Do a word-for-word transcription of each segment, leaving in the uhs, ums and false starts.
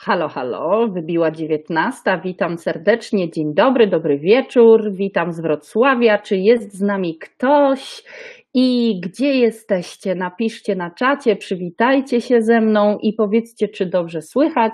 Halo, halo, wybiła dziewiętnasta, witam serdecznie, dzień dobry, dobry wieczór, witam z Wrocławia, czy jest z nami ktoś i gdzie jesteście? Napiszcie na czacie, przywitajcie się ze mną i powiedzcie, czy dobrze słychać,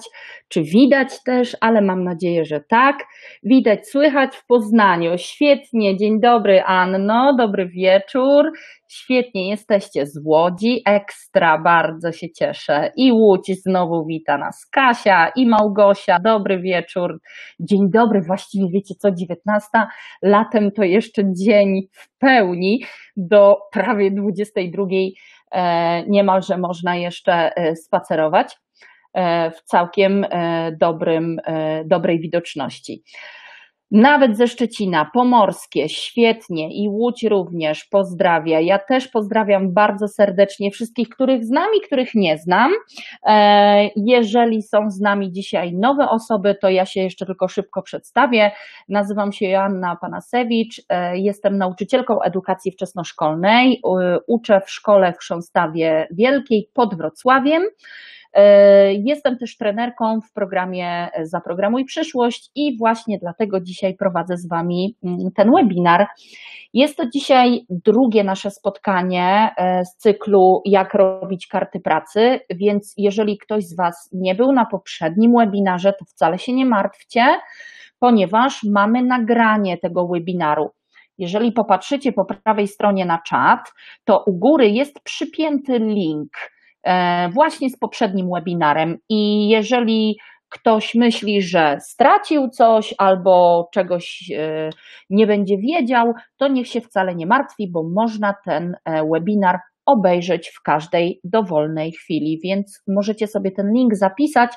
czy widać też, ale mam nadzieję, że tak. Widać, słychać w Poznaniu, świetnie, dzień dobry Anno, dobry wieczór. Świetnie, jesteście z Łodzi, ekstra, bardzo się cieszę. I Łódź, znowu wita nas Kasia i Małgosia, dobry wieczór, dzień dobry, właściwie wiecie co, dziewiętnasta, latem to jeszcze dzień w pełni, do prawie dwudziestej drugiej niemalże można jeszcze spacerować w całkiem dobrym, dobrej widoczności. Nawet ze Szczecina, Pomorskie, świetnie i Łódź również pozdrawia. Ja też pozdrawiam bardzo serdecznie wszystkich, których znam i których nie znam. Jeżeli są z nami dzisiaj nowe osoby, to ja się jeszcze tylko szybko przedstawię. Nazywam się Joanna Panasewicz, jestem nauczycielką edukacji wczesnoszkolnej, uczę w szkole w Chrząstawie Wielkiej pod Wrocławiem. Jestem też trenerką w programie Zaprogramuj Przyszłość i właśnie dlatego dzisiaj prowadzę z Wami ten webinar. Jest to dzisiaj drugie nasze spotkanie z cyklu Jak robić karty pracy, więc jeżeli ktoś z Was nie był na poprzednim webinarze, to wcale się nie martwcie, ponieważ mamy nagranie tego webinaru. Jeżeli popatrzycie po prawej stronie na czat, to u góry jest przypięty link właśnie z poprzednim webinarem i jeżeli ktoś myśli, że stracił coś albo czegoś nie będzie wiedział, to niech się wcale nie martwi, bo można ten webinar obejrzeć w każdej dowolnej chwili, więc możecie sobie ten link zapisać.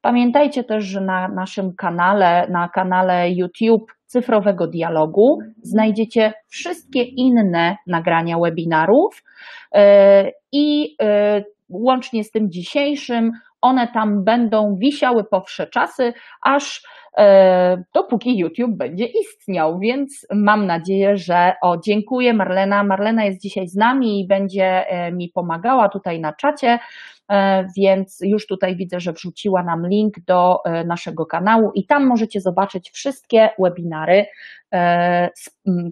Pamiętajcie też, że na naszym kanale, na kanale YouTube Cyfrowego Dialogu znajdziecie wszystkie inne nagrania webinarów i łącznie z tym dzisiejszym one tam będą wisiały po wsze czasy, aż dopóki YouTube będzie istniał, więc mam nadzieję, że o dziękuję Marlena, Marlena jest dzisiaj z nami i będzie mi pomagała tutaj na czacie, więc już tutaj widzę, że wrzuciła nam link do naszego kanału i tam możecie zobaczyć wszystkie webinary,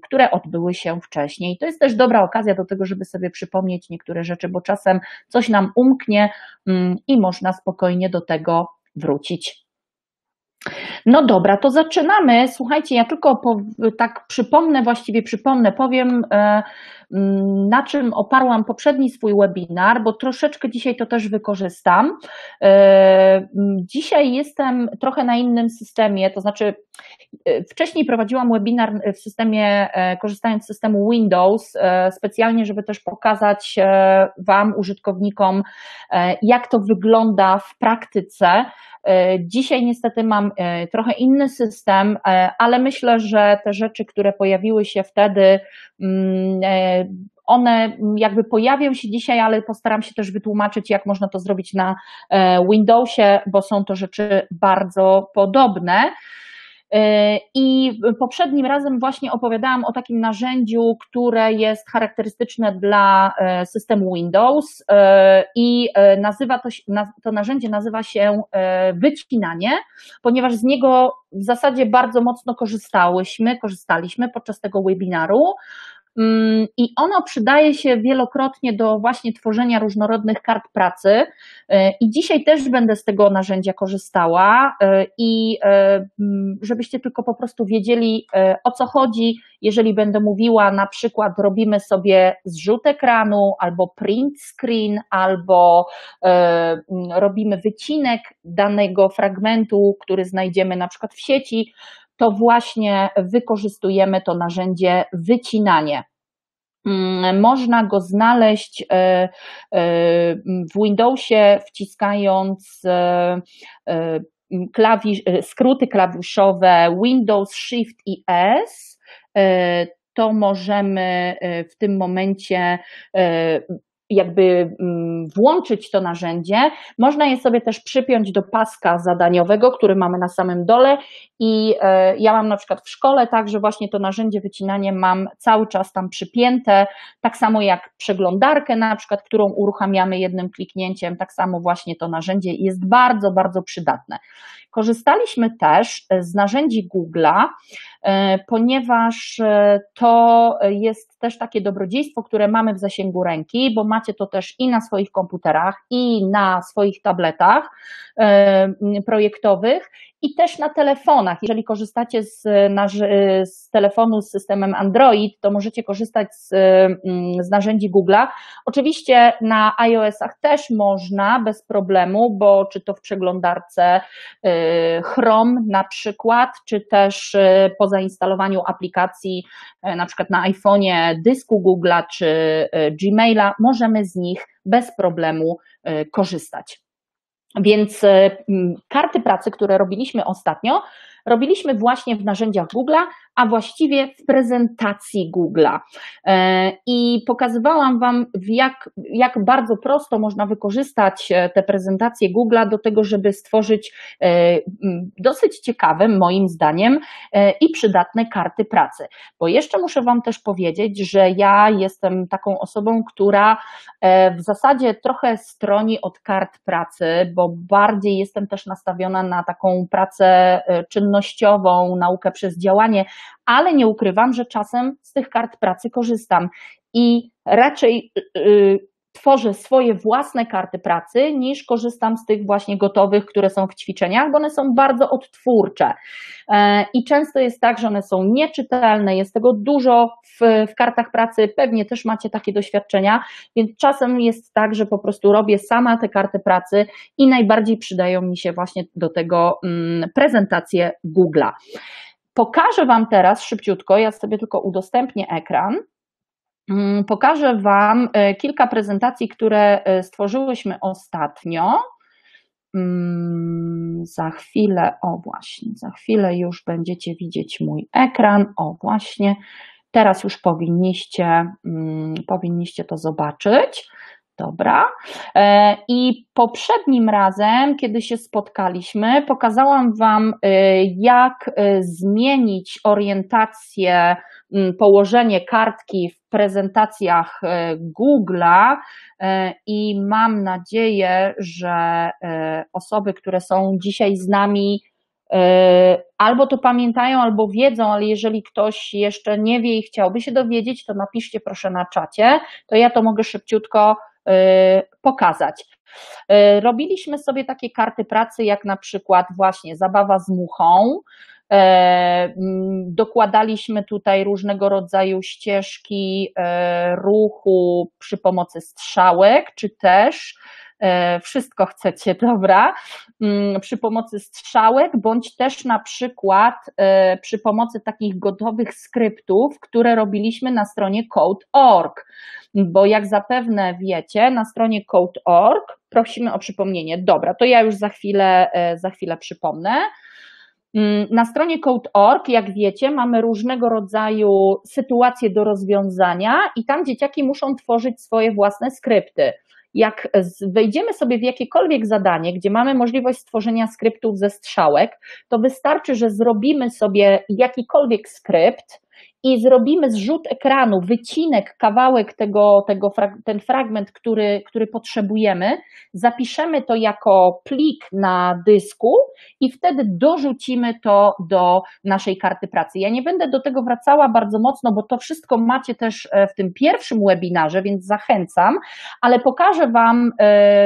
które odbyły się wcześniej. To jest też dobra okazja do tego, żeby sobie przypomnieć niektóre rzeczy, bo czasem coś nam umknie i można spokojnie do tego wrócić. No dobra, to zaczynamy. Słuchajcie, ja tylko po, tak przypomnę, właściwie przypomnę, powiem na czym oparłam poprzedni swój webinar, bo troszeczkę dzisiaj to też wykorzystam. Dzisiaj jestem trochę na innym systemie, to znaczy wcześniej prowadziłam webinar w systemie, korzystając z systemu Windows, specjalnie, żeby też pokazać Wam, użytkownikom, jak to wygląda w praktyce. Dzisiaj niestety mam trochę inny system, ale myślę, że te rzeczy, które pojawiły się wtedy, one jakby pojawią się dzisiaj, ale postaram się też wytłumaczyć, jak można to zrobić na Windowsie, bo są to rzeczy bardzo podobne. I poprzednim razem właśnie opowiadałam o takim narzędziu, które jest charakterystyczne dla systemu Windows i nazywa to, to narzędzie nazywa się wycinanie, ponieważ z niego w zasadzie bardzo mocno korzystałyśmy, korzystaliśmy podczas tego webinaru i ono przydaje się wielokrotnie do właśnie tworzenia różnorodnych kart pracy i dzisiaj też będę z tego narzędzia korzystała i żebyście tylko po prostu wiedzieli, o co chodzi, jeżeli będę mówiła na przykład robimy sobie zrzut ekranu albo print screen albo robimy wycinek danego fragmentu, który znajdziemy na przykład w sieci, to właśnie wykorzystujemy to narzędzie wycinanie. Można go znaleźć w Windowsie wciskając klawisz, skróty klawiszowe Windows, Shift i S. To możemy w tym momencie jakby włączyć to narzędzie, można je sobie też przypiąć do paska zadaniowego, który mamy na samym dole i ja mam na przykład w szkole tak, że właśnie to narzędzie wycinanie mam cały czas tam przypięte, tak samo jak przeglądarkę na przykład, którą uruchamiamy jednym kliknięciem, tak samo właśnie to narzędzie jest bardzo, bardzo przydatne. Korzystaliśmy też z narzędzi Google'a, ponieważ to jest też takie dobrodziejstwo, które mamy w zasięgu ręki, bo macie to też i na swoich komputerach, i na swoich tabletach projektowych, i też na telefonach. Jeżeli korzystacie z, z telefonu z systemem Android, to możecie korzystać z, z narzędzi Google'a. Oczywiście na iOS-ach też można bez problemu, bo czy to w przeglądarce Chrome na przykład, czy też po zainstalowaniu aplikacji na przykład na iPhonie, dysku Google'a czy Gmail'a, możemy z nich bez problemu korzystać. Więc karty pracy, które robiliśmy ostatnio, robiliśmy właśnie w narzędziach Google'a, a właściwie w prezentacji Google'a. I pokazywałam Wam, jak, jak bardzo prosto można wykorzystać te prezentacje Google'a do tego, żeby stworzyć dosyć ciekawe, moim zdaniem, i przydatne karty pracy. Bo jeszcze muszę Wam też powiedzieć, że ja jestem taką osobą, która w zasadzie trochę stroni od kart pracy, bo bardziej jestem też nastawiona na taką pracę czynną, naukę przez działanie, ale nie ukrywam, że czasem z tych kart pracy korzystam i raczej yy, tworzę swoje własne karty pracy niż korzystam z tych właśnie gotowych, które są w ćwiczeniach, bo one są bardzo odtwórcze yy, i często jest tak, że one są nieczytelne, jest tego dużo w, w kartach pracy, pewnie też macie takie doświadczenia, więc czasem jest tak, że po prostu robię sama te karty pracy i najbardziej przydają mi się właśnie do tego yy, prezentacje Google'a. Pokażę Wam teraz szybciutko, ja sobie tylko udostępnię ekran, pokażę Wam kilka prezentacji, które stworzyłyśmy ostatnio. Za chwilę, o właśnie, za chwilę już będziecie widzieć mój ekran, o właśnie, teraz już powinniście, powinniście to zobaczyć. Dobra, i poprzednim razem, kiedy się spotkaliśmy, pokazałam Wam, jak zmienić orientację, położenie kartki w prezentacjach Google'a i mam nadzieję, że osoby, które są dzisiaj z nami, albo to pamiętają, albo wiedzą, ale jeżeli ktoś jeszcze nie wie i chciałby się dowiedzieć, to napiszcie proszę na czacie, to ja to mogę szybciutko pokazać. Robiliśmy sobie takie karty pracy jak na przykład właśnie zabawa z muchą, dokładaliśmy tutaj różnego rodzaju ścieżki ruchu przy pomocy strzałek, czy też wszystko chcecie, dobra, przy pomocy strzałek, bądź też na przykład przy pomocy takich gotowych skryptów, które robiliśmy na stronie Code kropka org, bo jak zapewne wiecie, na stronie Code kropka org prosimy o przypomnienie, dobra, to ja już za chwilę, za chwilę przypomnę. Na stronie Code kropka org, jak wiecie, mamy różnego rodzaju sytuacje do rozwiązania i tam dzieciaki muszą tworzyć swoje własne skrypty. Jak wejdziemy sobie w jakiekolwiek zadanie, gdzie mamy możliwość stworzenia skryptów ze strzałek, to wystarczy, że zrobimy sobie jakikolwiek skrypt i zrobimy zrzut ekranu, wycinek, kawałek tego, tego ten fragment, który, który potrzebujemy, zapiszemy to jako plik na dysku i wtedy dorzucimy to do naszej karty pracy. Ja nie będę do tego wracała bardzo mocno, bo to wszystko macie też w tym pierwszym webinarze, więc zachęcam, ale pokażę Wam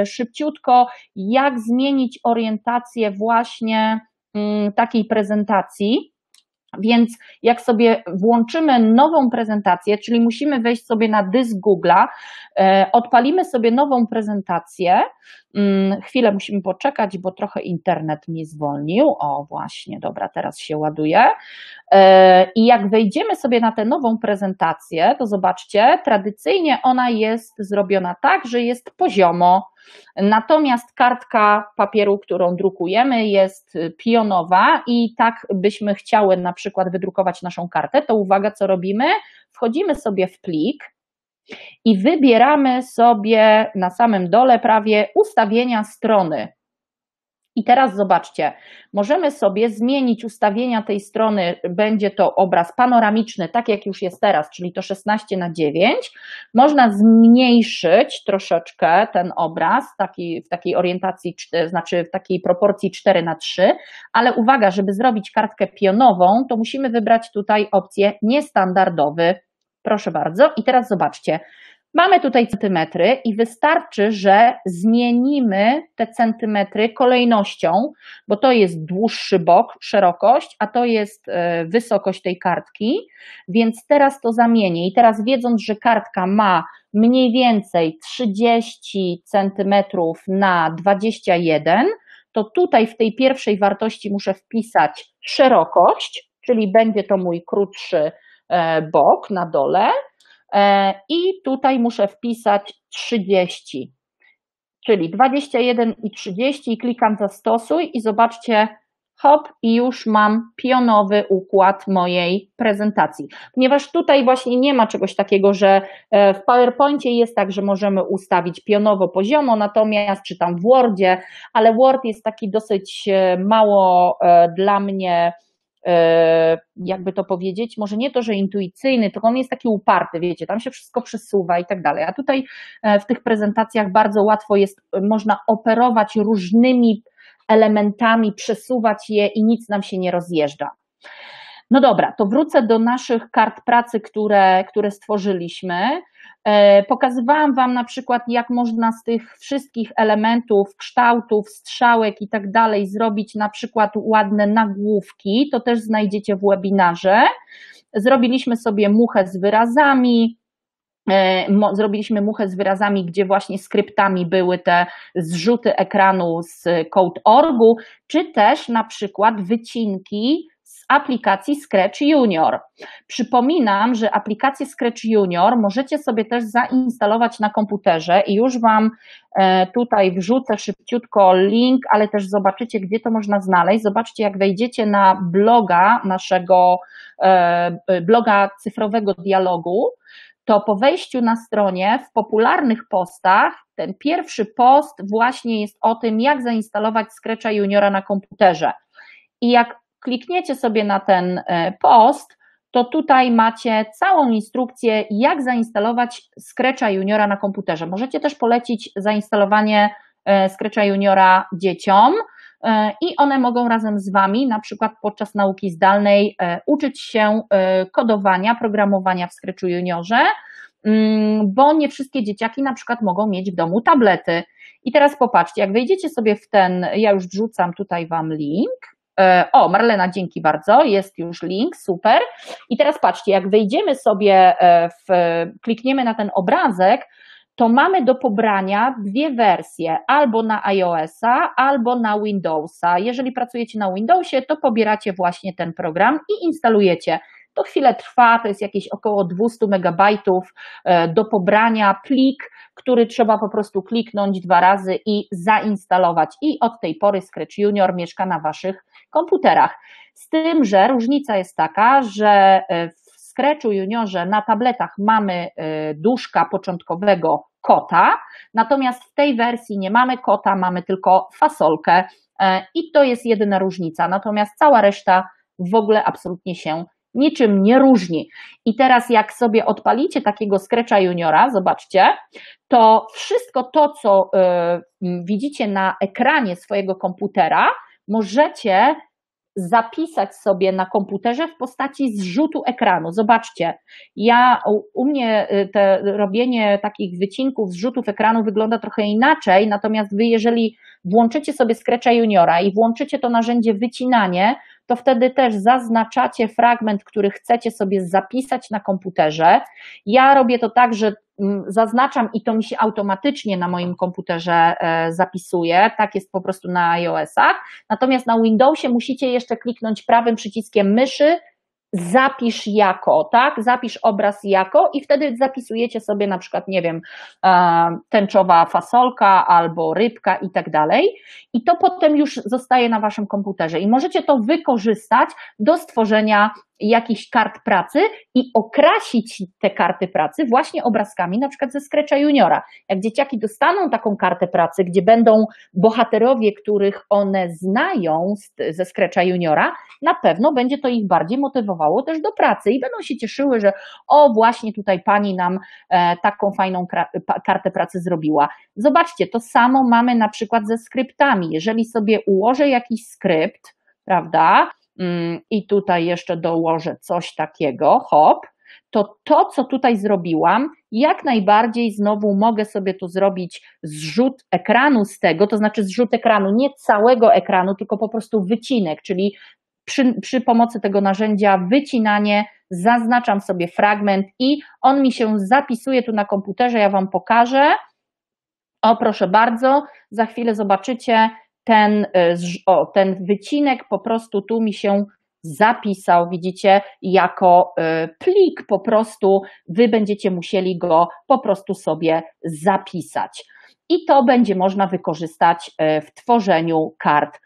szybciutko, jak zmienić orientację właśnie takiej prezentacji. Więc jak sobie włączymy nową prezentację, czyli musimy wejść sobie na dysk Google'a, odpalimy sobie nową prezentację, chwilę musimy poczekać, bo trochę internet mi zwolnił, o właśnie, dobra, teraz się ładuje i jak wejdziemy sobie na tę nową prezentację, to zobaczcie, tradycyjnie ona jest zrobiona tak, że jest poziomo, natomiast kartka papieru, którą drukujemy, jest pionowa i tak byśmy chciały na przykład wydrukować naszą kartę, to uwaga, co robimy? Wchodzimy sobie w plik, i wybieramy sobie na samym dole prawie ustawienia strony. I teraz zobaczcie, możemy sobie zmienić ustawienia tej strony, będzie to obraz panoramiczny, tak jak już jest teraz, czyli to szesnaście na dziewięć. Można zmniejszyć troszeczkę ten obraz taki, w takiej orientacji, znaczy w takiej proporcji cztery na trzy, ale uwaga, żeby zrobić kartkę pionową, to musimy wybrać tutaj opcję niestandardowy. Proszę bardzo i teraz zobaczcie. Mamy tutaj centymetry i wystarczy, że zmienimy te centymetry kolejnością, bo to jest dłuższy bok, szerokość, a to jest wysokość tej kartki, więc teraz to zamienię i teraz wiedząc, że kartka ma mniej więcej trzydzieści centymetrów na dwadzieścia jeden, to tutaj w tej pierwszej wartości muszę wpisać szerokość, czyli będzie to mój krótszy bok na dole. I tutaj muszę wpisać trzydzieści, czyli dwadzieścia jeden i trzydzieści i klikam zastosuj i zobaczcie, hop i już mam pionowy układ mojej prezentacji, ponieważ tutaj właśnie nie ma czegoś takiego, że w PowerPoincie jest tak, że możemy ustawić pionowo poziomo, natomiast czy tam w Wordzie, ale Word jest taki dosyć mało dla mnie, jakby to powiedzieć, może nie to, że intuicyjny, tylko on jest taki uparty, wiecie, tam się wszystko przesuwa i tak dalej, a tutaj w tych prezentacjach bardzo łatwo jest, można operować różnymi elementami, przesuwać je i nic nam się nie rozjeżdża. No dobra, to wrócę do naszych kart pracy, które, które stworzyliśmy. Pokazywałam Wam na przykład, jak można z tych wszystkich elementów, kształtów, strzałek i tak dalej zrobić na przykład ładne nagłówki, to też znajdziecie w webinarze. Zrobiliśmy sobie muchę z wyrazami, zrobiliśmy muchę z wyrazami, gdzie właśnie skryptami były te zrzuty ekranu z Code kropka org, czy też na przykład wycinki z aplikacji Scratch Junior. Przypominam, że aplikację Scratch Junior możecie sobie też zainstalować na komputerze i już Wam tutaj wrzucę szybciutko link, ale też zobaczycie, gdzie to można znaleźć. Zobaczcie, jak wejdziecie na bloga naszego, bloga Cyfrowego Dialogu, to po wejściu na stronie w popularnych postach ten pierwszy post właśnie jest o tym, jak zainstalować Scratcha Juniora na komputerze. I jak klikniecie sobie na ten post, to tutaj macie całą instrukcję, jak zainstalować Scratcha Juniora na komputerze. Możecie też polecić zainstalowanie Scratcha Juniora dzieciom i one mogą razem z Wami, na przykład podczas nauki zdalnej, uczyć się kodowania, programowania w Scratchu Juniorze, bo nie wszystkie dzieciaki na przykład mogą mieć w domu tablety. I teraz popatrzcie, jak wejdziecie sobie w ten, ja już wrzucam tutaj Wam link. O, Marlena, dzięki bardzo, jest już link, super. I teraz patrzcie, jak wejdziemy sobie, w, klikniemy na ten obrazek, to mamy do pobrania dwie wersje, albo na iOS-a, albo na Windowsa. Jeżeli pracujecie na Windowsie, to pobieracie właśnie ten program i instalujecie. To chwilę trwa, to jest jakieś około dwieście megabajtów do pobrania, plik, który trzeba po prostu kliknąć dwa razy i zainstalować. I od tej pory Scratch Junior mieszka na Waszych komputerach. Z tym, że różnica jest taka, że w Scratchu Juniorze na tabletach mamy duszka początkowego kota, natomiast w tej wersji nie mamy kota, mamy tylko fasolkę i to jest jedyna różnica, natomiast cała reszta w ogóle absolutnie się niczym nie różni. I teraz jak sobie odpalicie takiego Scratcha Juniora, zobaczcie, to wszystko to, co yy, widzicie na ekranie swojego komputera, możecie zapisać sobie na komputerze w postaci zrzutu ekranu. Zobaczcie, ja u mnie te robienie takich wycinków, zrzutów ekranu wygląda trochę inaczej, natomiast Wy jeżeli włączycie sobie Scratcha Juniora i włączycie to narzędzie wycinanie, to wtedy też zaznaczacie fragment, który chcecie sobie zapisać na komputerze. Ja robię to tak, że zaznaczam i to mi się automatycznie na moim komputerze zapisuje, tak jest po prostu na iOS-ach, natomiast na Windowsie musicie jeszcze kliknąć prawym przyciskiem myszy, zapisz jako, tak? Zapisz obraz jako i wtedy zapisujecie sobie na przykład, nie wiem, tęczowa fasolka albo rybka i tak dalej i to potem już zostaje na Waszym komputerze i możecie to wykorzystać do stworzenia jakichś kart pracy i okrasić te karty pracy właśnie obrazkami, na przykład ze Scratcha Juniora. Jak dzieciaki dostaną taką kartę pracy, gdzie będą bohaterowie, których one znają ze Scratcha Juniora, na pewno będzie to ich bardziej motywowało też do pracy i będą się cieszyły, że o, właśnie tutaj pani nam taką fajną kartę pracy zrobiła. Zobaczcie, to samo mamy na przykład ze skryptami. Jeżeli sobie ułożę jakiś skrypt, prawda, i tutaj jeszcze dołożę coś takiego, hop, to to, co tutaj zrobiłam, jak najbardziej znowu mogę sobie tu zrobić zrzut ekranu z tego, to znaczy zrzut ekranu, nie całego ekranu, tylko po prostu wycinek, czyli przy, przy pomocy tego narzędzia wycinanie, zaznaczam sobie fragment i on mi się zapisuje tu na komputerze, ja Wam pokażę. O, proszę bardzo, za chwilę zobaczycie, ten, o, ten wycinek po prostu tu mi się zapisał, widzicie, jako plik po prostu, Wy będziecie musieli go po prostu sobie zapisać. I to będzie można wykorzystać w tworzeniu kart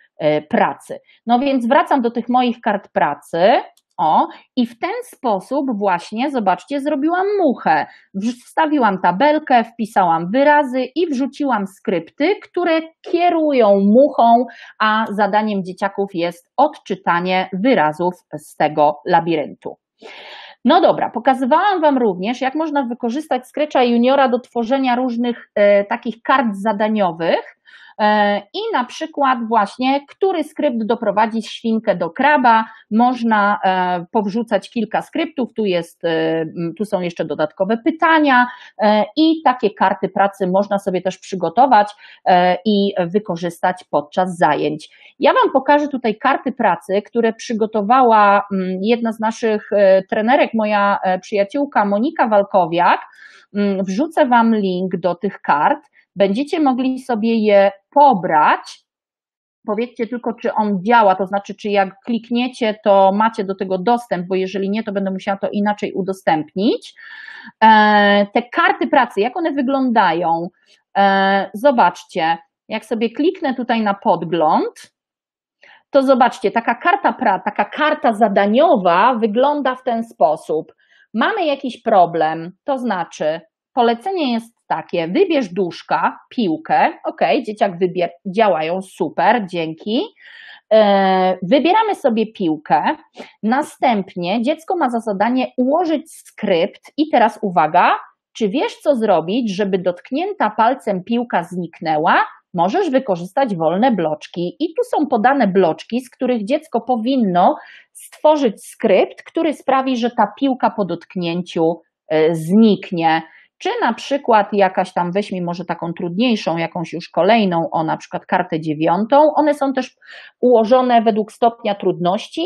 pracy. No więc wracam do tych moich kart pracy. O, i w ten sposób właśnie, zobaczcie, zrobiłam muchę. Wstawiłam tabelkę, wpisałam wyrazy i wrzuciłam skrypty, które kierują muchą, a zadaniem dzieciaków jest odczytanie wyrazów z tego labiryntu. No dobra, pokazywałam Wam również, jak można wykorzystać Scratcha Juniora do tworzenia różnych e, takich kart zadaniowych e, i na przykład właśnie, który skrypt doprowadzi świnkę do kraba, można e, powrzucać kilka skryptów, tu, jest, e, tu są jeszcze dodatkowe pytania e, i takie karty pracy można sobie też przygotować e, i wykorzystać podczas zajęć. Ja Wam pokażę tutaj karty pracy, które przygotowała m, jedna z naszych e, trenerek, moja przyjaciółka Monika Walkowiak. Wrzucę Wam link do tych kart. Będziecie mogli sobie je pobrać. Powiedzcie tylko, czy on działa, to znaczy, czy jak klikniecie, to macie do tego dostęp, bo jeżeli nie, to będę musiała to inaczej udostępnić. Te karty pracy, jak one wyglądają? Zobaczcie, jak sobie kliknę tutaj na podgląd, to zobaczcie, taka karta, pra, taka karta zadaniowa wygląda w ten sposób. Mamy jakiś problem, to znaczy polecenie jest takie, wybierz duszka, piłkę, ok, dzieciak wybier, działają, super, dzięki. Wybieramy sobie piłkę, następnie dziecko ma za zadanie ułożyć skrypt i teraz uwaga, czy wiesz co zrobić, żeby dotknięta palcem piłka zniknęła? Możesz wykorzystać wolne bloczki i tu są podane bloczki, z których dziecko powinno stworzyć skrypt, który sprawi, że ta piłka po dotknięciu zniknie. Czy na przykład jakaś tam, weźmie może taką trudniejszą, jakąś już kolejną, o na przykład kartę dziewiątą, one są też ułożone według stopnia trudności,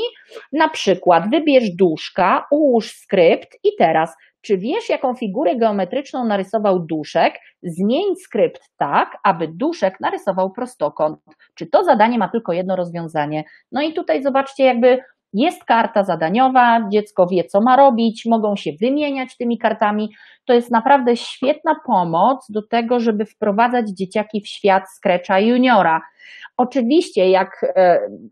na przykład wybierz duszka, ułóż skrypt i teraz czy wiesz, jaką figurę geometryczną narysował duszek? Zmień skrypt tak, aby duszek narysował prostokąt. Czy to zadanie ma tylko jedno rozwiązanie? No i tutaj zobaczcie, jakby jest karta zadaniowa, dziecko wie, co ma robić, mogą się wymieniać tymi kartami. To jest naprawdę świetna pomoc do tego, żeby wprowadzać dzieciaki w świat Scratcha Juniora. Oczywiście, jak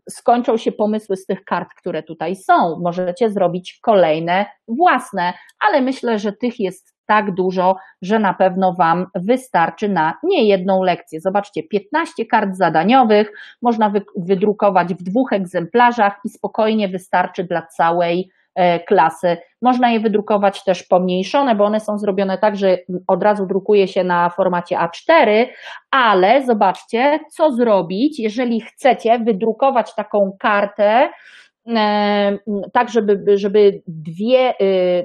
skończą się pomysły z tych kart, które tutaj są, możecie zrobić kolejne własne, ale myślę, że tych jest tak dużo, że na pewno Wam wystarczy na niejedną lekcję. Zobaczcie, piętnaście kart zadaniowych można wydrukować w dwóch egzemplarzach i spokojnie wystarczy dla całej klasy. Można je wydrukować też pomniejszone, bo one są zrobione tak, że od razu drukuje się na formacie A cztery, ale zobaczcie, co zrobić, jeżeli chcecie wydrukować taką kartę tak, żeby, żeby dwie,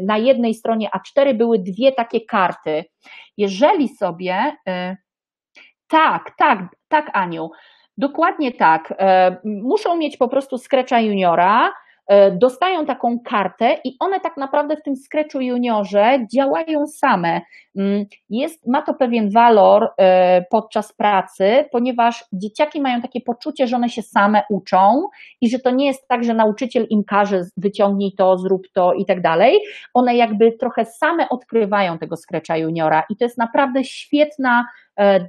na jednej stronie A cztery były dwie takie karty. Jeżeli sobie, tak, tak, tak Aniu, dokładnie tak, muszą mieć po prostu Scratcha Juniora, dostają taką kartę i one tak naprawdę w tym Scratchu Juniorze działają same. Jest, ma to pewien walor podczas pracy, ponieważ dzieciaki mają takie poczucie, że one się same uczą i że to nie jest tak, że nauczyciel im każe wyciągnij to, zrób to i tak dalej. One jakby trochę same odkrywają tego Scratcha Juniora i to jest naprawdę świetna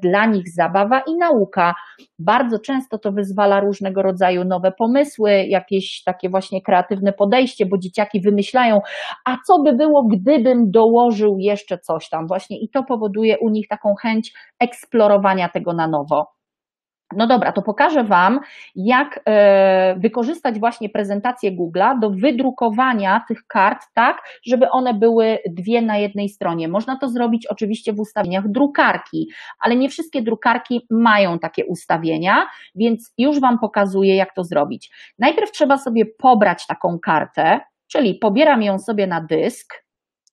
dla nich zabawa i nauka. Bardzo często to wyzwala różnego rodzaju nowe pomysły, jakieś takie właśnie kreatywne podejście, bo dzieciaki wymyślają, a co by było, gdybym dołożył jeszcze coś tam właśnie i to powoduje u nich taką chęć eksplorowania tego na nowo. No dobra, to pokażę Wam, jak wykorzystać właśnie prezentację Google'a do wydrukowania tych kart tak, żeby one były dwie na jednej stronie. Można to zrobić oczywiście w ustawieniach drukarki, ale nie wszystkie drukarki mają takie ustawienia, więc już Wam pokazuję, jak to zrobić. Najpierw trzeba sobie pobrać taką kartę, czyli pobieram ją sobie na dysk,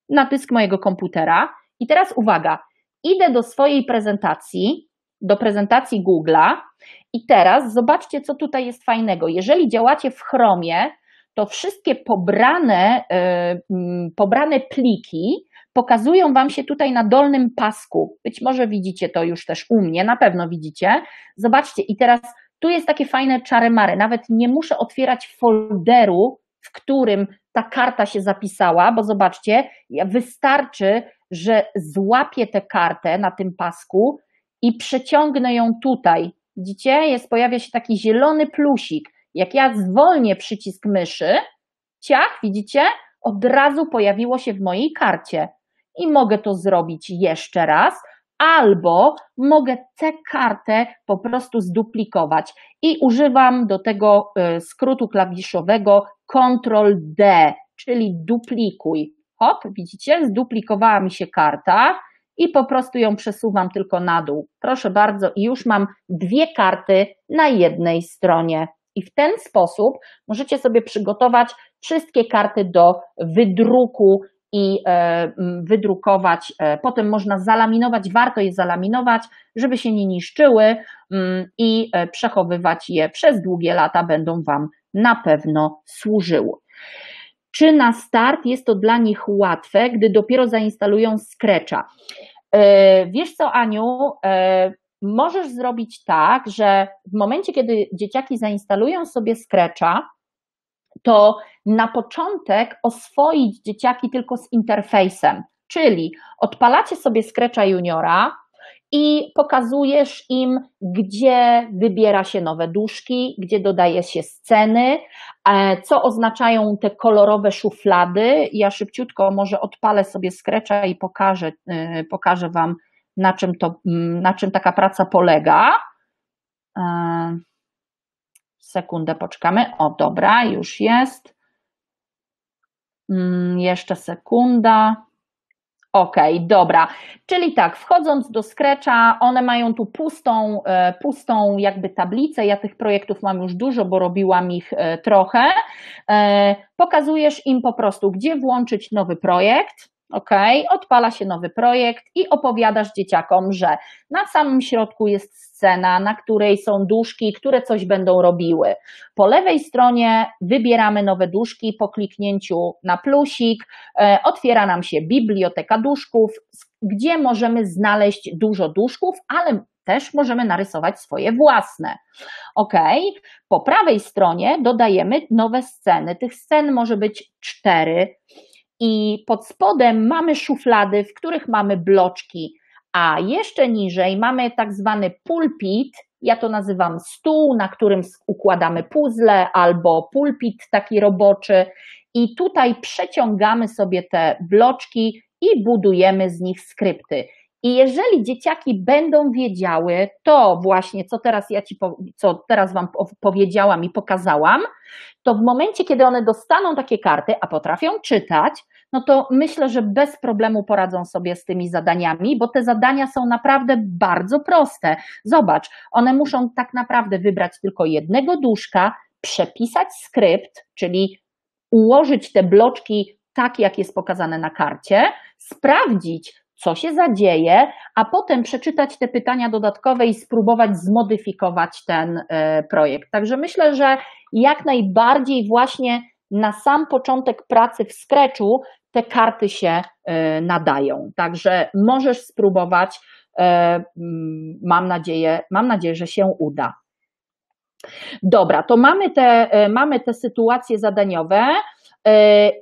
na dysk mojego komputera i teraz uwaga, idę do swojej prezentacji, do prezentacji Google'a i teraz zobaczcie, co tutaj jest fajnego. Jeżeli działacie w Chromie, to wszystkie pobrane, yy, pobrane pliki pokazują Wam się tutaj na dolnym pasku. Być może widzicie to już też u mnie, na pewno widzicie. Zobaczcie i teraz tu jest takie fajne czary-mary. Nawet nie muszę otwierać folderu, w którym ta karta się zapisała, bo zobaczcie, wystarczy, że złapię tę kartę na tym pasku i przeciągnę ją tutaj. Widzicie? Jest, pojawia się taki zielony plusik. Jak ja zwolnię przycisk myszy, ciach, widzicie? Od razu pojawiło się w mojej karcie. I mogę to zrobić jeszcze raz, albo mogę tę kartę po prostu zduplikować. I używam do tego skrótu klawiszowego kontrol D, czyli duplikuj. Hop, widzicie? Zduplikowała mi się karta. I po prostu ją przesuwam tylko na dół. Proszę bardzo, i już mam dwie karty na jednej stronie. I w ten sposób możecie sobie przygotować wszystkie karty do wydruku i e, wydrukować. Potem można zalaminować, warto je zalaminować, żeby się nie niszczyły i przechowywać je przez długie lata, będą Wam na pewno służyły. Czy na start jest to dla nich łatwe, gdy dopiero zainstalują Scratcha? Wiesz co, Aniu, możesz zrobić tak, że w momencie, kiedy dzieciaki zainstalują sobie Scratcha, to na początek oswoić dzieciaki tylko z interfejsem, czyli odpalacie sobie Scratcha Juniora i pokazujesz im, gdzie wybiera się nowe duszki, gdzie dodaje się sceny, co oznaczają te kolorowe szuflady. Ja szybciutko może odpalę sobie Scratcha i pokażę, pokażę Wam, na czym, to, na czym taka praca polega. Sekundę poczekamy. O, dobra, już jest. Jeszcze sekunda. Okej, okay, dobra, czyli tak, wchodząc do Scratcha, one mają tu pustą, pustą jakby tablicę, ja tych projektów mam już dużo, bo robiłam ich trochę, pokazujesz im po prostu, gdzie włączyć nowy projekt, okej, okay. Odpala się nowy projekt i opowiadasz dzieciakom, że na samym środku jest scena, na której są duszki, które coś będą robiły. Po lewej stronie wybieramy nowe duszki, po kliknięciu na plusik e, otwiera nam się biblioteka duszków, gdzie możemy znaleźć dużo duszków, ale też możemy narysować swoje własne. Ok, po prawej stronie dodajemy nowe sceny, tych scen może być cztery. I pod spodem mamy szuflady, w których mamy bloczki, a jeszcze niżej mamy tak zwany pulpit, ja to nazywam stół, na którym układamy puzzle albo pulpit taki roboczy i tutaj przeciągamy sobie te bloczki i budujemy z nich skrypty. I jeżeli dzieciaki będą wiedziały to właśnie, co teraz ja ci, co teraz Wam powiedziałam i pokazałam, to w momencie, kiedy one dostaną takie karty, a potrafią czytać, no to myślę, że bez problemu poradzą sobie z tymi zadaniami, bo te zadania są naprawdę bardzo proste. Zobacz, one muszą tak naprawdę wybrać tylko jednego duszka, przepisać skrypt, czyli ułożyć te bloczki tak, jak jest pokazane na karcie, sprawdzić, co się zadzieje, a potem przeczytać te pytania dodatkowe i spróbować zmodyfikować ten projekt. Także myślę, że jak najbardziej właśnie na sam początek pracy w Scratchu te karty się nadają. Także możesz spróbować, mam nadzieję, mam nadzieję, że się uda. Dobra, to mamy te, mamy te sytuacje zadaniowe.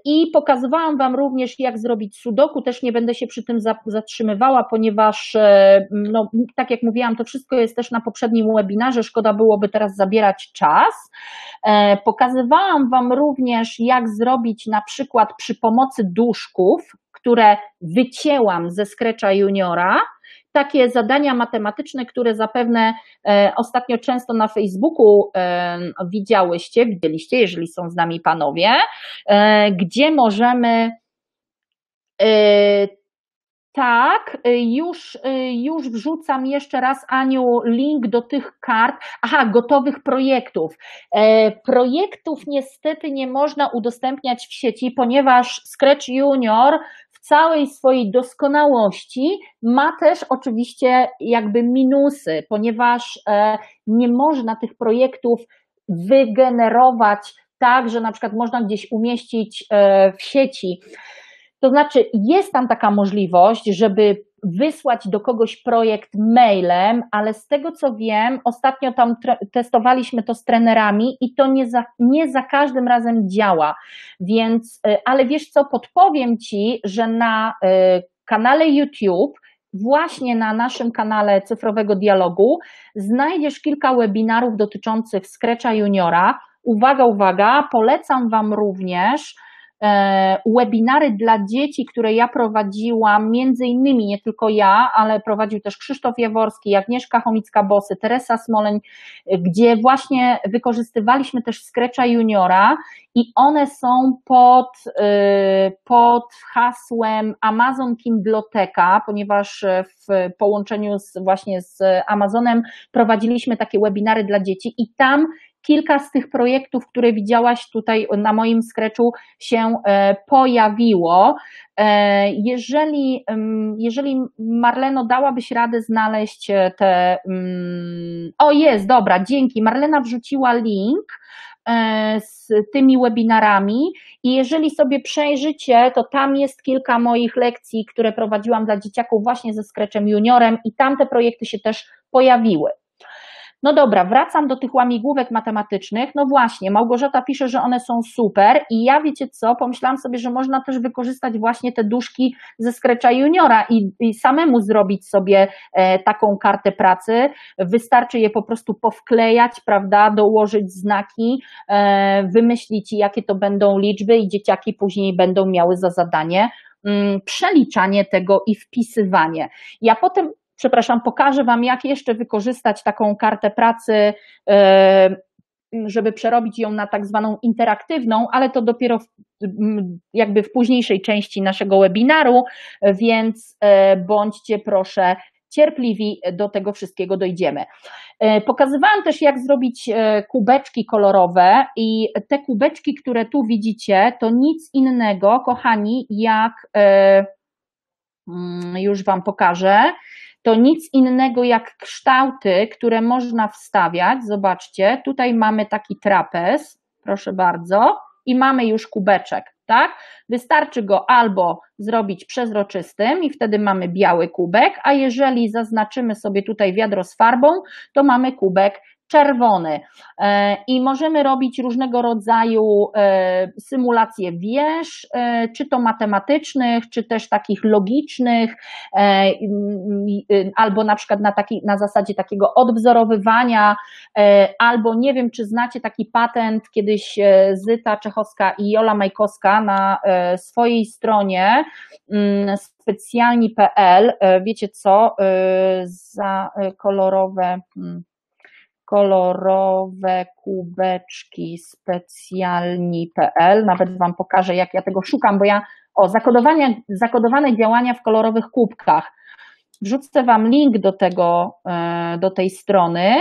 I pokazywałam Wam również, jak zrobić sudoku, też nie będę się przy tym zatrzymywała, ponieważ no, tak jak mówiłam, to wszystko jest też na poprzednim webinarze, szkoda byłoby teraz zabierać czas. Pokazywałam Wam również, jak zrobić na przykład przy pomocy duszków, które wycięłam ze Scratcha Juniora, takie zadania matematyczne, które zapewne e, ostatnio często na Facebooku e, widziałyście, widzieliście, jeżeli są z nami panowie, e, gdzie możemy e, tak, już, już wrzucam jeszcze raz, Aniu, link do tych kart, aha, gotowych projektów. E, projektów niestety nie można udostępniać w sieci, ponieważ Scratch Junior całej swojej doskonałości ma też oczywiście jakby minusy, ponieważ nie można tych projektów wygenerować tak, że na przykład można gdzieś umieścić w sieci. To znaczy jest tam taka możliwość, żeby wysłać do kogoś projekt mailem, ale z tego co wiem, ostatnio tam testowaliśmy to z trenerami i to nie za, nie za każdym razem działa, więc, ale wiesz co, podpowiem Ci, że na y, kanale YouTube, właśnie na naszym kanale Cyfrowego Dialogu znajdziesz kilka webinarów dotyczących Scratcha Juniora. Uwaga, uwaga, polecam Wam również webinary dla dzieci, które ja prowadziłam, między innymi nie tylko ja, ale prowadził też Krzysztof Jaworski, Agnieszka Chomicka-Bosy, Teresa Smoleń, gdzie właśnie wykorzystywaliśmy też Scratcha Juniora i one są pod, pod hasłem Amazon Kimbloteka, ponieważ w połączeniu z, właśnie z Amazonem prowadziliśmy takie webinary dla dzieci i tam kilka z tych projektów, które widziałaś tutaj na moim Scratchu, się pojawiło. Jeżeli, jeżeli Marleno, dałabyś radę znaleźć te... O, jest, dobra, dzięki. Marlena wrzuciła link z tymi webinarami i jeżeli sobie przejrzycie, to tam jest kilka moich lekcji, które prowadziłam dla dzieciaków właśnie ze Scratchem Juniorem i tam te projekty się też pojawiły. No dobra, wracam do tych łamigłówek matematycznych. No właśnie, Małgorzata pisze, że one są super i ja, wiecie co, pomyślałam sobie, że można też wykorzystać właśnie te duszki ze Scratcha Juniora i, i samemu zrobić sobie e, taką kartę pracy. Wystarczy je po prostu powklejać, prawda, dołożyć znaki, e, wymyślić, jakie to będą liczby i dzieciaki później będą miały za zadanie mm, przeliczanie tego i wpisywanie. Ja potem... Przepraszam, pokażę Wam, jak jeszcze wykorzystać taką kartę pracy, żeby przerobić ją na tak zwaną interaktywną, ale to dopiero w, jakby w późniejszej części naszego webinaru, więc bądźcie proszę cierpliwi, do tego wszystkiego dojdziemy. Pokazywałam też, jak zrobić kubeczki kolorowe i te kubeczki, które tu widzicie, to nic innego, kochani, jak już Wam pokażę, to nic innego jak kształty, które można wstawiać. Zobaczcie, tutaj mamy taki trapez, proszę bardzo, i mamy już kubeczek, tak? Wystarczy go albo zrobić przezroczystym i wtedy mamy biały kubek, a jeżeli zaznaczymy sobie tutaj wiadro z farbą, to mamy kubek czerwony i możemy robić różnego rodzaju symulacje wież, czy to matematycznych, czy też takich logicznych, albo na przykład na, taki, na zasadzie takiego odwzorowywania, albo nie wiem, czy znacie taki patent, kiedyś Zyta Czechowska i Jola Majkowska na swojej stronie specjalni kropka p l, wiecie co, za kolorowe... kolorowe kubeczki specjalni kropka p l, nawet Wam pokażę, jak ja tego szukam, bo ja, o, zakodowania, zakodowane działania w kolorowych kubkach, wrzucę Wam link do tego, do tej strony.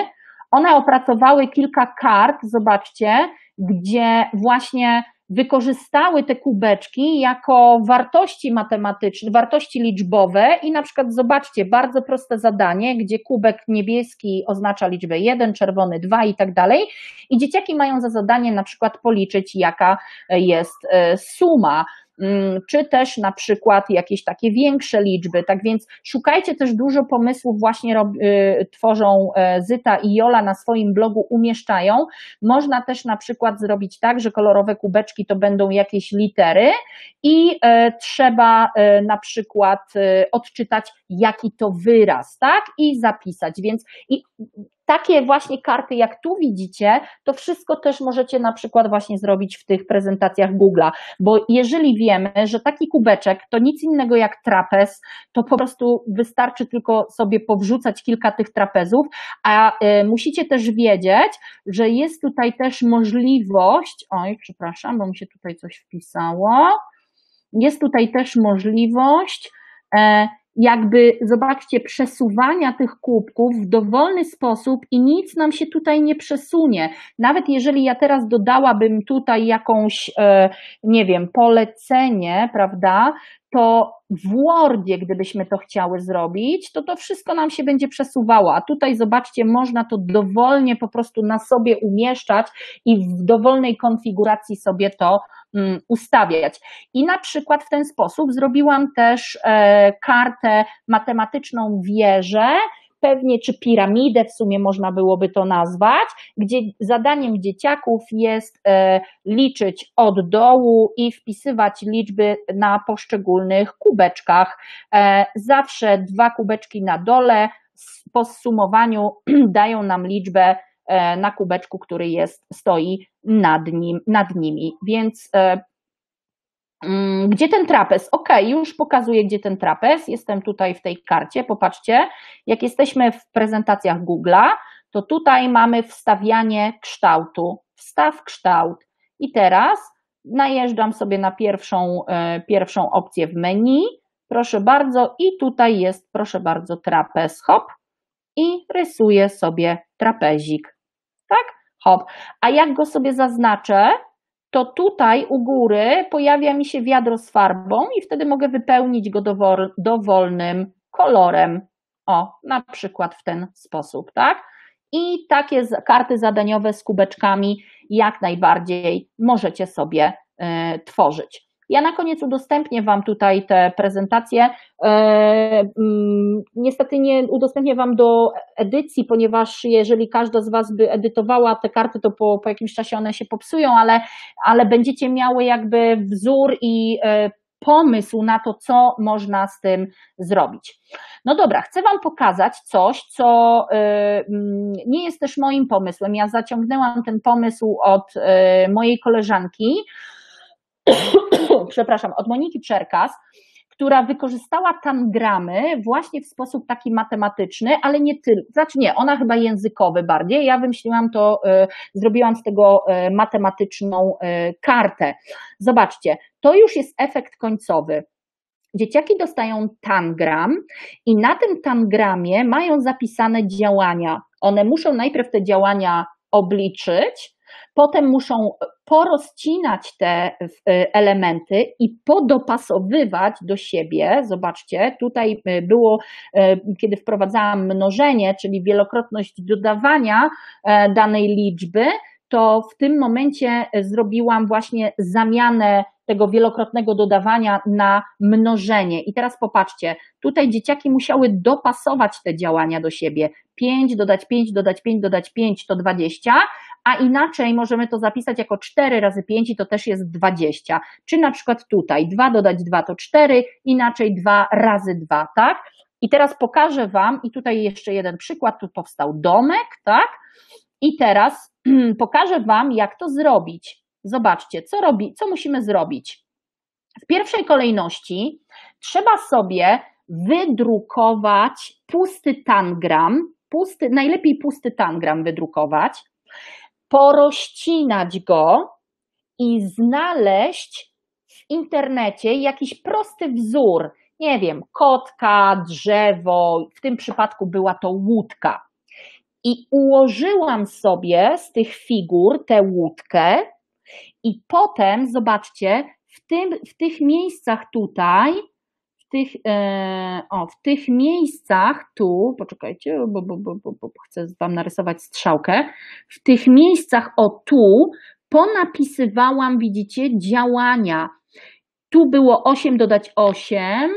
One opracowały kilka kart, zobaczcie, gdzie właśnie wykorzystały te kubeczki jako wartości matematyczne, wartości liczbowe i na przykład zobaczcie, bardzo proste zadanie, gdzie kubek niebieski oznacza liczbę jeden, czerwony dwa i tak dalej i dzieciaki mają za zadanie na przykład policzyć, jaka jest suma czy też na przykład jakieś takie większe liczby. Tak więc szukajcie też, dużo pomysłów właśnie rob, tworzą Zyta i Jola, na swoim blogu umieszczają. Można też na przykład zrobić tak, że kolorowe kubeczki to będą jakieś litery i trzeba na przykład odczytać, jaki to wyraz, tak? I zapisać. Więc i takie właśnie karty, jak tu widzicie, to wszystko też możecie na przykład właśnie zrobić w tych prezentacjach Google'a, bo jeżeli wiemy, że taki kubeczek to nic innego jak trapez, to po prostu wystarczy tylko sobie powrzucać kilka tych trapezów, a y, musicie też wiedzieć, że jest tutaj też możliwość, oj, przepraszam, bo mi się tutaj coś wpisało, jest tutaj też możliwość, y, jakby, zobaczcie, przesuwania tych kubków w dowolny sposób i nic nam się tutaj nie przesunie. Nawet jeżeli ja teraz dodałabym tutaj jakąś, nie wiem, polecenie, prawda, to w Wordzie, gdybyśmy to chciały zrobić, to to wszystko nam się będzie przesuwało, a tutaj zobaczcie, można to dowolnie po prostu na sobie umieszczać i w dowolnej konfiguracji sobie to um, ustawiać. I na przykład w ten sposób zrobiłam też e, kartę matematyczną wieżę, pewnie czy piramidę w sumie można byłoby to nazwać, gdzie zadaniem dzieciaków jest e, liczyć od dołu i wpisywać liczby na poszczególnych kubeczkach. E, zawsze dwa kubeczki na dole po zsumowaniu dają nam liczbę e, na kubeczku, który jest, stoi nad nim, nad nimi, więc e, gdzie ten trapez? Ok, już pokazuję, gdzie ten trapez, jestem tutaj w tej karcie, popatrzcie, jak jesteśmy w prezentacjach Google'a, to tutaj mamy wstawianie kształtu, wstaw kształt i teraz najeżdżam sobie na pierwszą, y, pierwszą opcję w menu, proszę bardzo, i tutaj jest, proszę bardzo, trapez, hop, i rysuję sobie trapezik, tak, hop, a jak go sobie zaznaczę, to tutaj u góry pojawia mi się wiadro z farbą i wtedy mogę wypełnić go dowol, dowolnym kolorem. O, na przykład w ten sposób, tak? I takie karty zadaniowe z kubeczkami jak najbardziej możecie sobie y, tworzyć. Ja na koniec udostępnię Wam tutaj te prezentacje. Niestety nie udostępnię Wam do edycji, ponieważ jeżeli każda z Was by edytowała te karty, to po, po jakimś czasie one się popsują, ale, ale będziecie miały jakby wzór i pomysł na to, co można z tym zrobić. No dobra, chcę Wam pokazać coś, co nie jest też moim pomysłem. Ja zaciągnęłam ten pomysł od mojej koleżanki, przepraszam, od Moniki Czerkas, która wykorzystała tangramy właśnie w sposób taki matematyczny, ale nie tylko, znaczy nie, ona chyba językowy bardziej, ja wymyśliłam to, y, zrobiłam z tego y, matematyczną y, kartę. Zobaczcie, to już jest efekt końcowy. Dzieciaki dostają tangram i na tym tangramie mają zapisane działania. One muszą najpierw te działania obliczyć, potem muszą porozcinać te elementy i podopasowywać do siebie. Zobaczcie, tutaj było, kiedy wprowadzałam mnożenie, czyli wielokrotność dodawania danej liczby, to w tym momencie zrobiłam właśnie zamianę tego wielokrotnego dodawania na mnożenie. I teraz popatrzcie, tutaj dzieciaki musiały dopasować te działania do siebie. pięć dodać pięć, dodać pięć, dodać pięć to dwadzieścia, a inaczej możemy to zapisać jako cztery razy pięć i to też jest dwadzieścia. Czy na przykład tutaj dwa dodać dwa to cztery, inaczej dwa razy dwa, tak? I teraz pokażę Wam, i tutaj jeszcze jeden przykład, tu powstał domek, tak? I teraz pokażę Wam, jak to zrobić. Zobaczcie, co robi, co musimy zrobić. W pierwszej kolejności trzeba sobie wydrukować pusty tangram, pusty, najlepiej pusty tangram wydrukować, porozcinać go i znaleźć w internecie jakiś prosty wzór, nie wiem, kotka, drzewo, w tym przypadku była to łódka. I ułożyłam sobie z tych figur tę łódkę i potem, zobaczcie, w, tym, w tych miejscach tutaj, w tych, e, o, w tych miejscach tu, poczekajcie, bo, bo, bo, bo, bo chcę Wam narysować strzałkę, w tych miejscach o tu ponapisywałam, widzicie, działania. Tu było osiem, dodać osiem.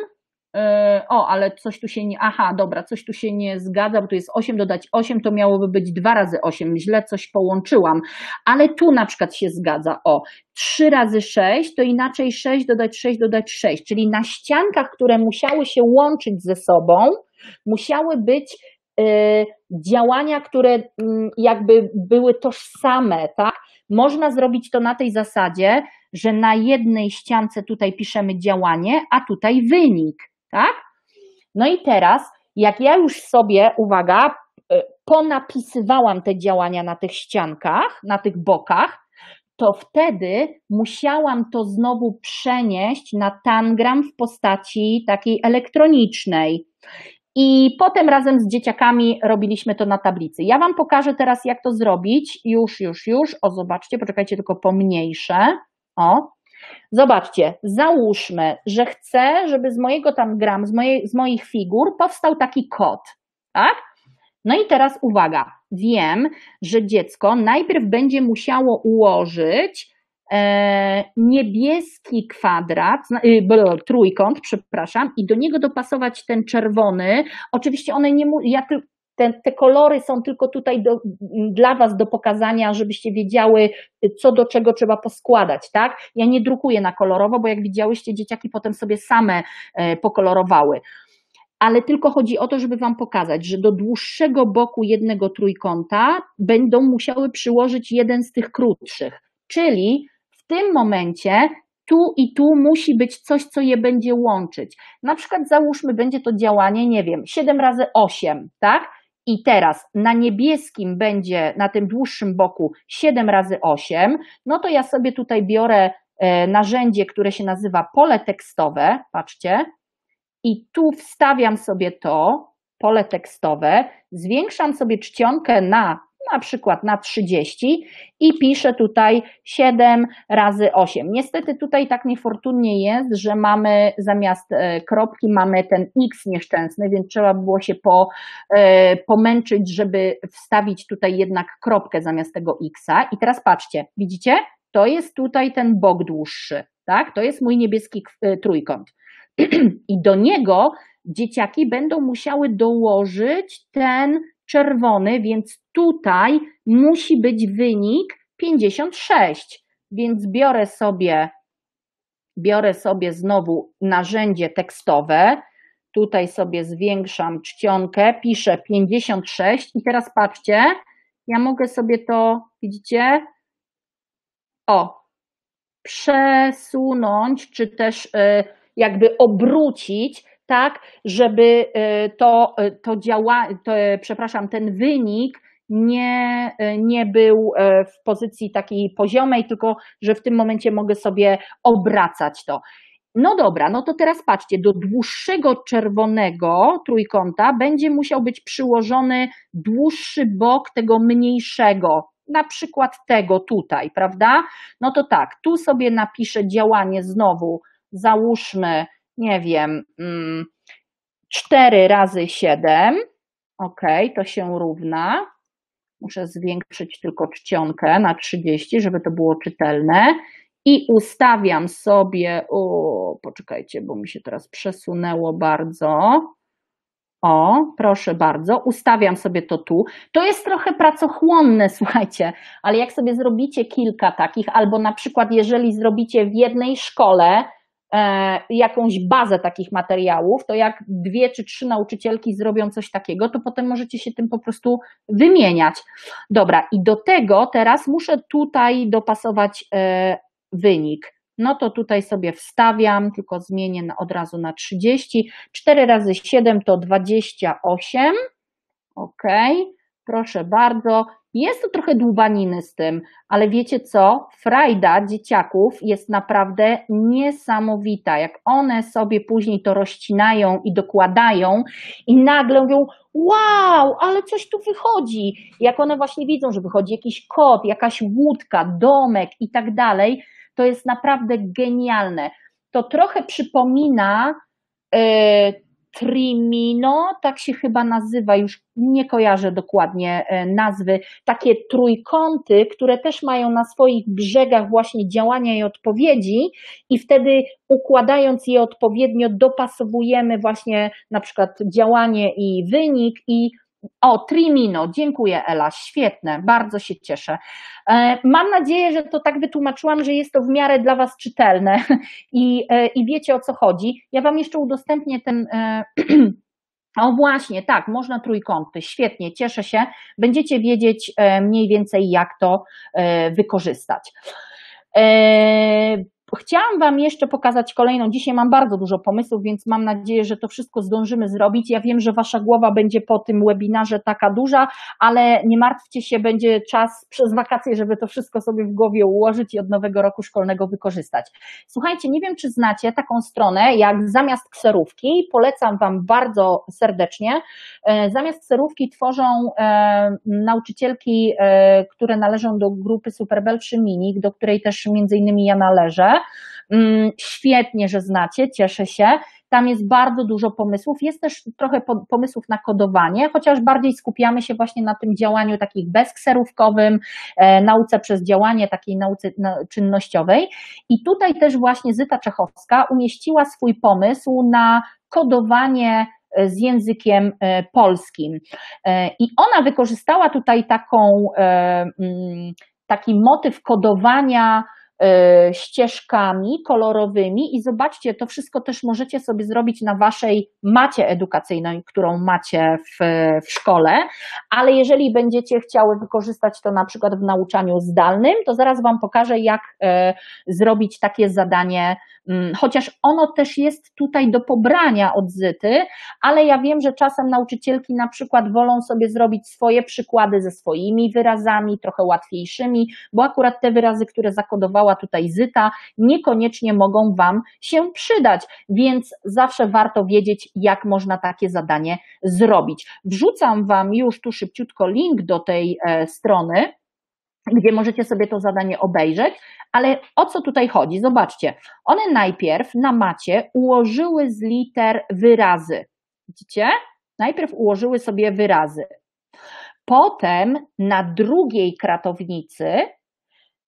O, ale coś tu się nie... Aha, dobra, coś tu się nie zgadza, bo tu jest osiem, dodać osiem, to miałoby być dwa razy osiem. Źle coś połączyłam, ale tu na przykład się zgadza. O, trzy razy sześć, to inaczej sześć, dodać sześć, dodać sześć. Czyli na ściankach, które musiały się łączyć ze sobą, musiały być yy, działania, które yy, jakby były tożsame, tak? Można zrobić to na tej zasadzie, że na jednej ściance tutaj piszemy działanie, a tutaj wynik, tak? No i teraz, jak ja już sobie, uwaga, ponapisywałam te działania na tych ściankach, na tych bokach, to wtedy musiałam to znowu przenieść na tangram w postaci takiej elektronicznej. I potem razem z dzieciakami robiliśmy to na tablicy. Ja Wam pokażę teraz, jak to zrobić. Już, już, już. O, zobaczcie, poczekajcie, tylko pomniejsze. O, zobaczcie, załóżmy, że chcę, żeby z mojego tangram, z, mojej, z moich figur powstał taki kod, tak? No i teraz uwaga, wiem, że dziecko najpierw będzie musiało ułożyć e, niebieski kwadrat, e, bl, trójkąt, przepraszam, i do niego dopasować ten czerwony. Oczywiście one nie, ja tylko... Te, te kolory są tylko tutaj do, dla Was do pokazania, żebyście wiedziały, co do czego trzeba poskładać, tak? Ja nie drukuję na kolorowo, bo jak widziałyście, dzieciaki potem sobie same e, pokolorowały. Ale tylko chodzi o to, żeby Wam pokazać, że do dłuższego boku jednego trójkąta będą musiały przyłożyć jeden z tych krótszych. Czyli w tym momencie tu i tu musi być coś, co je będzie łączyć. Na przykład załóżmy, będzie to działanie, nie wiem, siedem razy osiem, tak? I teraz na niebieskim będzie, na tym dłuższym boku siedem razy osiem, no to ja sobie tutaj biorę narzędzie, które się nazywa pole tekstowe, patrzcie, i tu wstawiam sobie to pole tekstowe, zwiększam sobie czcionkę na, na przykład na trzydzieści i piszę tutaj siedem razy osiem. Niestety tutaj tak niefortunnie jest, że mamy zamiast kropki mamy ten X nieszczęsny, więc trzeba było się po, e, pomęczyć, żeby wstawić tutaj jednak kropkę zamiast tego X-a. I teraz patrzcie, widzicie? To jest tutaj ten bok dłuższy, tak? To jest mój niebieski trójkąt. I do niego dzieciaki będą musiały dołożyć ten czerwony, więc tutaj musi być wynik pięćdziesiąt sześć, więc biorę sobie, biorę sobie znowu narzędzie tekstowe, tutaj sobie zwiększam czcionkę, piszę pięćdziesiąt sześć i teraz patrzcie, ja mogę sobie to, widzicie, o, przesunąć, czy też jakby obrócić, tak, żeby to, to działa, to, przepraszam, ten wynik nie, nie był w pozycji takiej poziomej, tylko że w tym momencie mogę sobie obracać to. No dobra, no to teraz patrzcie, do dłuższego czerwonego trójkąta będzie musiał być przyłożony dłuższy bok tego mniejszego, na przykład tego tutaj, prawda? No to tak, tu sobie napiszę działanie znowu, załóżmy, nie wiem, cztery razy siedem, ok, to się równa, muszę zwiększyć tylko czcionkę na trzydzieści, żeby to było czytelne i ustawiam sobie, o, poczekajcie, bo mi się teraz przesunęło bardzo, o, proszę bardzo, ustawiam sobie to tu, to jest trochę pracochłonne, słuchajcie, ale jak sobie zrobicie kilka takich, albo na przykład jeżeli zrobicie w jednej szkole jakąś bazę takich materiałów, to jak dwie czy trzy nauczycielki zrobią coś takiego, to potem możecie się tym po prostu wymieniać. Dobra, i do tego teraz muszę tutaj dopasować wynik. No to tutaj sobie wstawiam, tylko zmienię od razu na trzydzieści. cztery razy siedem to dwadzieścia osiem. Ok, proszę bardzo. Jest to trochę dłubaniny z tym, ale wiecie co? Frajda dzieciaków jest naprawdę niesamowita. Jak one sobie później to rozcinają i dokładają i nagle mówią, wow, ale coś tu wychodzi. Jak one właśnie widzą, że wychodzi jakiś kot, jakaś łódka, domek i tak dalej, to jest naprawdę genialne. To trochę przypomina... Yy, Trimino, tak się chyba nazywa, już nie kojarzę dokładnie nazwy, takie trójkąty, które też mają na swoich brzegach właśnie działania i odpowiedzi i wtedy układając je odpowiednio dopasowujemy właśnie na przykład działanie i wynik i o, Trimino, dziękuję Ela, świetne, bardzo się cieszę. Mam nadzieję, że to tak wytłumaczyłam, że jest to w miarę dla Was czytelne i, i wiecie o co chodzi. Ja Wam jeszcze udostępnię ten... O właśnie, tak, można trójkąty, świetnie, cieszę się. Będziecie wiedzieć mniej więcej jak to wykorzystać. Chciałam Wam jeszcze pokazać kolejną, dzisiaj mam bardzo dużo pomysłów, więc mam nadzieję, że to wszystko zdążymy zrobić. Ja wiem, że Wasza głowa będzie po tym webinarze taka duża, ale nie martwcie się, będzie czas przez wakacje, żeby to wszystko sobie w głowie ułożyć i od nowego roku szkolnego wykorzystać. Słuchajcie, nie wiem, czy znacie taką stronę jak Zamiast Kserówki, polecam Wam bardzo serdecznie. Zamiast Kserówki tworzą nauczycielki, które należą do grupy SuperBelszy Minik, do której też między innymi ja należę. Świetnie, że znacie, cieszę się. Tam jest bardzo dużo pomysłów, jest też trochę pomysłów na kodowanie, chociaż bardziej skupiamy się właśnie na tym działaniu takich bezkserówkowym, nauce przez działanie, takiej nauce czynnościowej. I tutaj też właśnie Zyta Czechowska umieściła swój pomysł na kodowanie z językiem polskim. I ona wykorzystała tutaj taką, taki motyw kodowania ścieżkami kolorowymi i zobaczcie, to wszystko też możecie sobie zrobić na waszej macie edukacyjnej, którą macie w, w szkole, ale jeżeli będziecie chciały wykorzystać to na przykład w nauczaniu zdalnym, to zaraz wam pokażę, jak e, zrobić takie zadanie, chociaż ono też jest tutaj do pobrania od Zyty, ale ja wiem, że czasem nauczycielki na przykład wolą sobie zrobić swoje przykłady ze swoimi wyrazami, trochę łatwiejszymi, bo akurat te wyrazy, które zakodowała tutaj Zyta, niekoniecznie mogą Wam się przydać, więc zawsze warto wiedzieć, jak można takie zadanie zrobić. Wrzucam Wam już tu szybciutko link do tej e, strony, gdzie możecie sobie to zadanie obejrzeć, ale o co tutaj chodzi? Zobaczcie, one najpierw na macie ułożyły z liter wyrazy. Widzicie? Najpierw ułożyły sobie wyrazy. Potem na drugiej kratownicy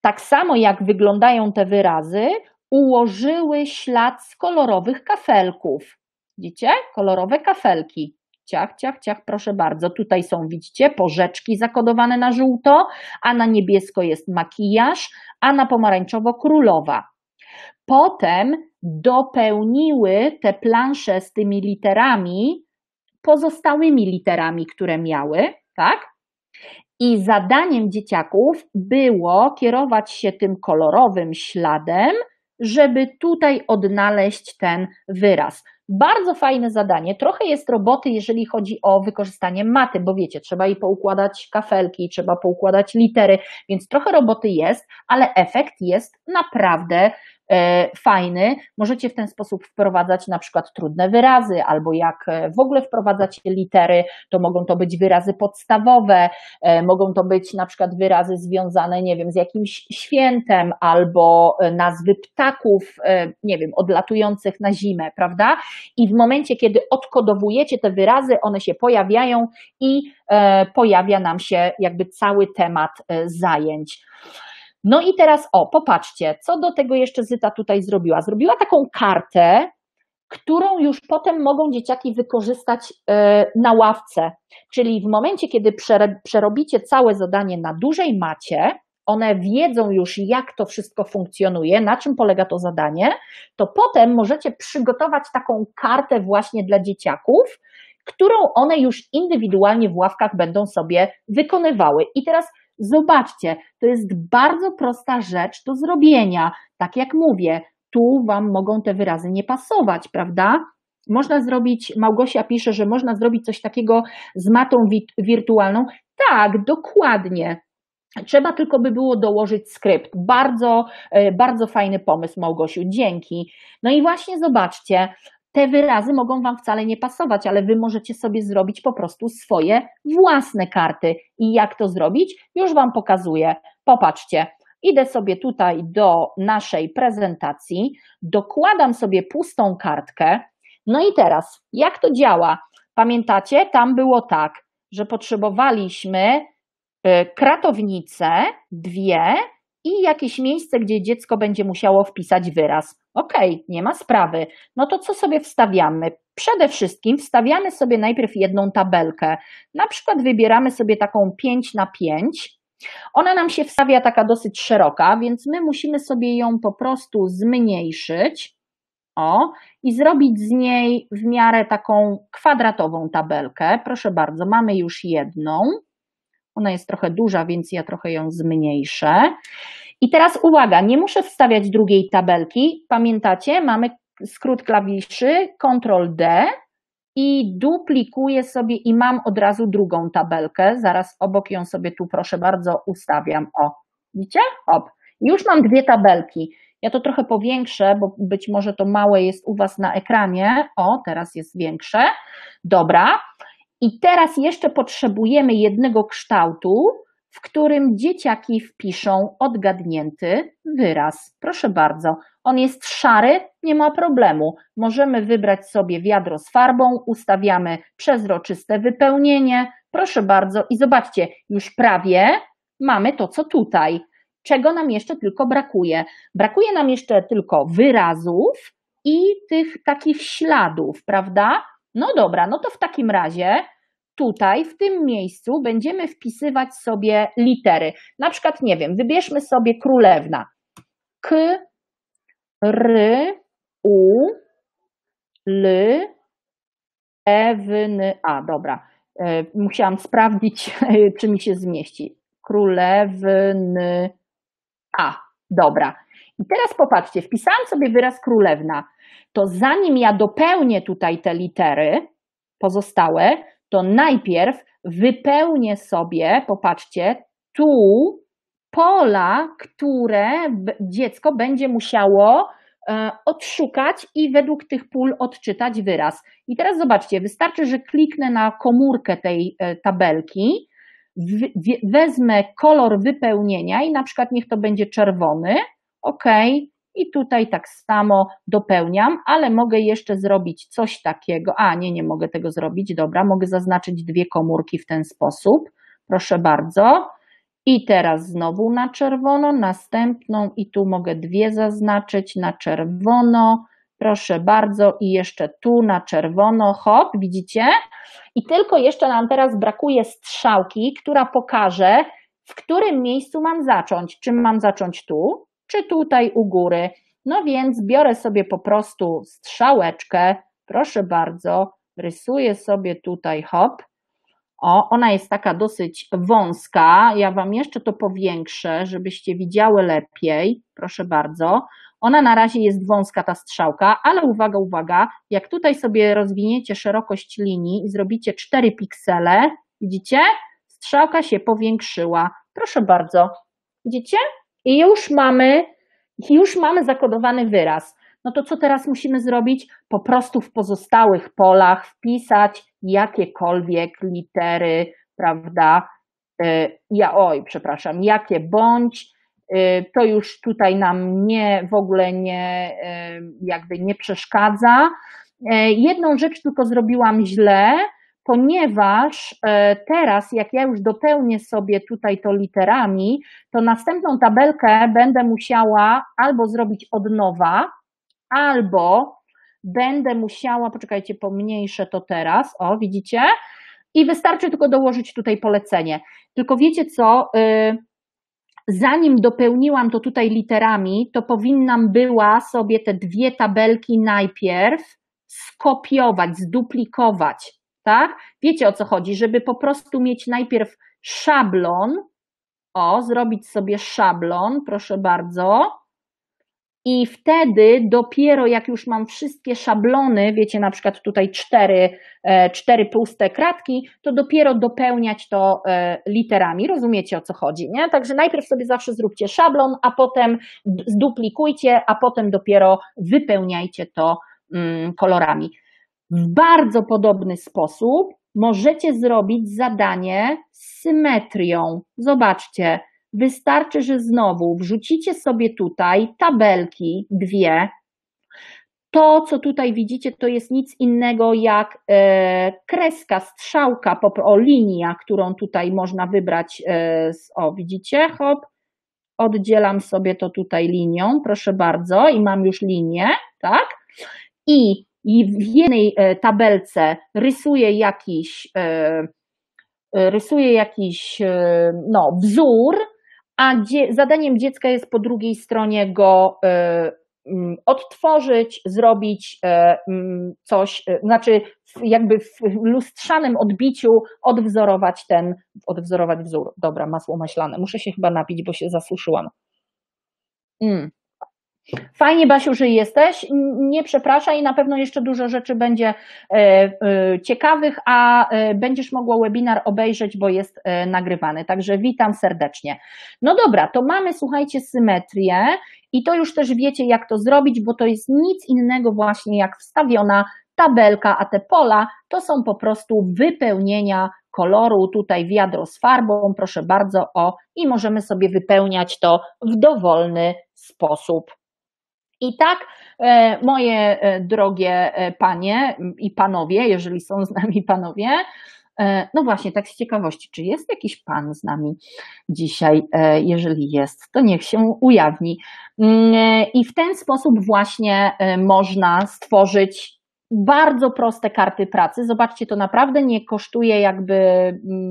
tak samo jak wyglądają te wyrazy, ułożyły ślad z kolorowych kafelków. Widzicie? Kolorowe kafelki. Ciach, ciach, ciach, proszę bardzo. Tutaj są, widzicie, porzeczki zakodowane na żółto, a na niebiesko jest makijaż, a na pomarańczowo królowa. Potem dopełniły te plansze z tymi literami pozostałymi literami, które miały, tak? I zadaniem dzieciaków było kierować się tym kolorowym śladem, żeby tutaj odnaleźć ten wyraz. Bardzo fajne zadanie, trochę jest roboty, jeżeli chodzi o wykorzystanie maty, bo wiecie, trzeba jej poukładać kafelki, trzeba poukładać litery, więc trochę roboty jest, ale efekt jest naprawdę e, fajny. Możecie w ten sposób wprowadzać na przykład trudne wyrazy, albo jak w ogóle wprowadzać litery, to mogą to być wyrazy podstawowe, e, mogą to być na przykład wyrazy związane, nie wiem, z jakimś świętem, albo nazwy ptaków, e, nie wiem, odlatujących na zimę, prawda? I w momencie, kiedy odkodowujecie te wyrazy, one się pojawiają i e, pojawia nam się jakby cały temat e, zajęć. No i teraz o, popatrzcie, co do tego jeszcze Zyta tutaj zrobiła. Zrobiła taką kartę, którą już potem mogą dzieciaki wykorzystać e, na ławce. Czyli w momencie, kiedy prze, przerobicie całe zadanie na dużej macie, one wiedzą już, jak to wszystko funkcjonuje, na czym polega to zadanie, to potem możecie przygotować taką kartę właśnie dla dzieciaków, którą one już indywidualnie w ławkach będą sobie wykonywały. I teraz zobaczcie, to jest bardzo prosta rzecz do zrobienia. Tak jak mówię, tu Wam mogą te wyrazy nie pasować, prawda? Można zrobić, Małgosia pisze, że można zrobić coś takiego z matą wirtualną. Tak, dokładnie. Trzeba tylko by było dołożyć skrypt. Bardzo, bardzo fajny pomysł, Małgosiu, dzięki. No i właśnie zobaczcie, te wyrazy mogą Wam wcale nie pasować, ale Wy możecie sobie zrobić po prostu swoje własne karty. I jak to zrobić? Już Wam pokazuję. Popatrzcie, idę sobie tutaj do naszej prezentacji, dokładam sobie pustą kartkę, No i teraz, jak to działa? Pamiętacie, tam było tak, że potrzebowaliśmy kratownicę, dwie i jakieś miejsce, gdzie dziecko będzie musiało wpisać wyraz. Ok, nie ma sprawy. No to co sobie wstawiamy? Przede wszystkim wstawiamy sobie najpierw jedną tabelkę. Na przykład wybieramy sobie taką pięć na pięć. Ona nam się wstawia taka dosyć szeroka, więc my musimy sobie ją po prostu zmniejszyć o, i zrobić z niej w miarę taką kwadratową tabelkę. Proszę bardzo, mamy już jedną. Ona jest trochę duża, więc ja trochę ją zmniejszę. I teraz uwaga, nie muszę wstawiać drugiej tabelki. Pamiętacie, mamy skrót klawiszy kontrol D i duplikuję sobie i mam od razu drugą tabelkę. Zaraz obok ją sobie tu, proszę bardzo, ustawiam. O, widzicie? Hop. Już mam dwie tabelki. Ja to trochę powiększę, bo być może to małe jest u Was na ekranie. O, teraz jest większe. Dobra. I teraz jeszcze potrzebujemy jednego kształtu, w którym dzieciaki wpiszą odgadnięty wyraz. Proszę bardzo, on jest szary, nie ma problemu. Możemy wybrać sobie wiadro z farbą, ustawiamy przezroczyste wypełnienie. Proszę bardzo i zobaczcie, już prawie mamy to, co tutaj. Czego nam jeszcze tylko brakuje? Brakuje nam jeszcze tylko wyrazów i tych takich śladów, prawda? No dobra, no to w takim razie tutaj, w tym miejscu będziemy wpisywać sobie litery. Na przykład, nie wiem, wybierzmy sobie królewna. K, r, u, l, e, w, n, a. Dobra, musiałam sprawdzić, czy mi się zmieści. Królewny a. Dobra. I teraz popatrzcie, wpisałam sobie wyraz królewna. To zanim ja dopełnię tutaj te litery pozostałe, to najpierw wypełnię sobie, popatrzcie, tu pola, które dziecko będzie musiało odszukać i według tych pól odczytać wyraz. I teraz zobaczcie, wystarczy, że kliknę na komórkę tej tabelki, wezmę kolor wypełnienia i na przykład niech to będzie czerwony, ok, i tutaj tak samo dopełniam, ale mogę jeszcze zrobić coś takiego, a nie, nie mogę tego zrobić, dobra, mogę zaznaczyć dwie komórki w ten sposób, proszę bardzo, i teraz znowu na czerwono, następną i tu mogę dwie zaznaczyć na czerwono, proszę bardzo i jeszcze tu na czerwono, hop, widzicie? I tylko jeszcze nam teraz brakuje strzałki, która pokaże, w którym miejscu mam zacząć, czy mam zacząć tu, czy tutaj u góry. No więc biorę sobie po prostu strzałeczkę, proszę bardzo, rysuję sobie tutaj, hop, o, ona jest taka dosyć wąska, ja Wam jeszcze to powiększę, żebyście widziały lepiej, proszę bardzo. Ona na razie jest wąska, ta strzałka, ale uwaga, uwaga, jak tutaj sobie rozwiniecie szerokość linii i zrobicie cztery piksele, widzicie? Strzałka się powiększyła. Proszę bardzo, widzicie? I już mamy, już mamy zakodowany wyraz. No to co teraz musimy zrobić? Po prostu w pozostałych polach wpisać jakiekolwiek litery, prawda? Ja, oj, przepraszam, jakie bądź. To już tutaj nam nie, w ogóle nie, jakby nie przeszkadza. Jedną rzecz tylko zrobiłam źle, ponieważ teraz jak ja już dopełnię sobie tutaj to literami, to następną tabelkę będę musiała albo zrobić od nowa, albo będę musiała, poczekajcie, pomniejszę to teraz, o widzicie? I wystarczy tylko dołożyć tutaj polecenie. Tylko wiecie co? Zanim dopełniłam to tutaj literami, to powinnam była sobie te dwie tabelki najpierw skopiować, zduplikować, tak? Wiecie o co chodzi, żeby po prostu mieć najpierw szablon, o, zrobić sobie szablon, proszę bardzo, i wtedy dopiero jak już mam wszystkie szablony, wiecie, na przykład tutaj cztery, e, cztery puste kratki, to dopiero dopełniać to e, literami. Rozumiecie, o co chodzi, nie? Także najpierw sobie zawsze zróbcie szablon, a potem zduplikujcie, a potem dopiero wypełniajcie to mm, kolorami. W bardzo podobny sposób możecie zrobić zadanie z symetrią. Zobaczcie. Wystarczy, że znowu wrzucicie sobie tutaj tabelki, dwie, To, co tutaj widzicie, to jest nic innego jak kreska, strzałka, o linia, którą tutaj można wybrać. Z, o, widzicie? Hop, oddzielam sobie to tutaj linią, proszę bardzo, i mam już linię, tak? I, i w jednej tabelce rysuję jakiś, rysuję jakiś no, wzór, a dzie, zadaniem dziecka jest po drugiej stronie go odtworzyć, zrobić coś, znaczy jakby w lustrzanym odbiciu odwzorować ten, odwzorować wzór. Dobra, masło maślane, muszę się chyba napić, bo się zasuszyłam. Mm. Fajnie, Basiu, że jesteś, nie przepraszaj i na pewno jeszcze dużo rzeczy będzie ciekawych, a będziesz mogła webinar obejrzeć, bo jest nagrywany, także witam serdecznie. No dobra, to mamy, słuchajcie, symetrię i to już też wiecie, jak to zrobić, bo to jest nic innego właśnie jak wstawiona tabelka, a te pola to są po prostu wypełnienia koloru, tutaj wiadro z farbą, proszę bardzo, o, i możemy sobie wypełniać to w dowolny sposób. I tak, moje drogie panie i panowie, jeżeli są z nami panowie, no właśnie, tak z ciekawości, czy jest jakiś pan z nami dzisiaj? Jeżeli jest, to niech się ujawni. I w ten sposób właśnie można stworzyć bardzo proste karty pracy. Zobaczcie, to naprawdę nie kosztuje jakby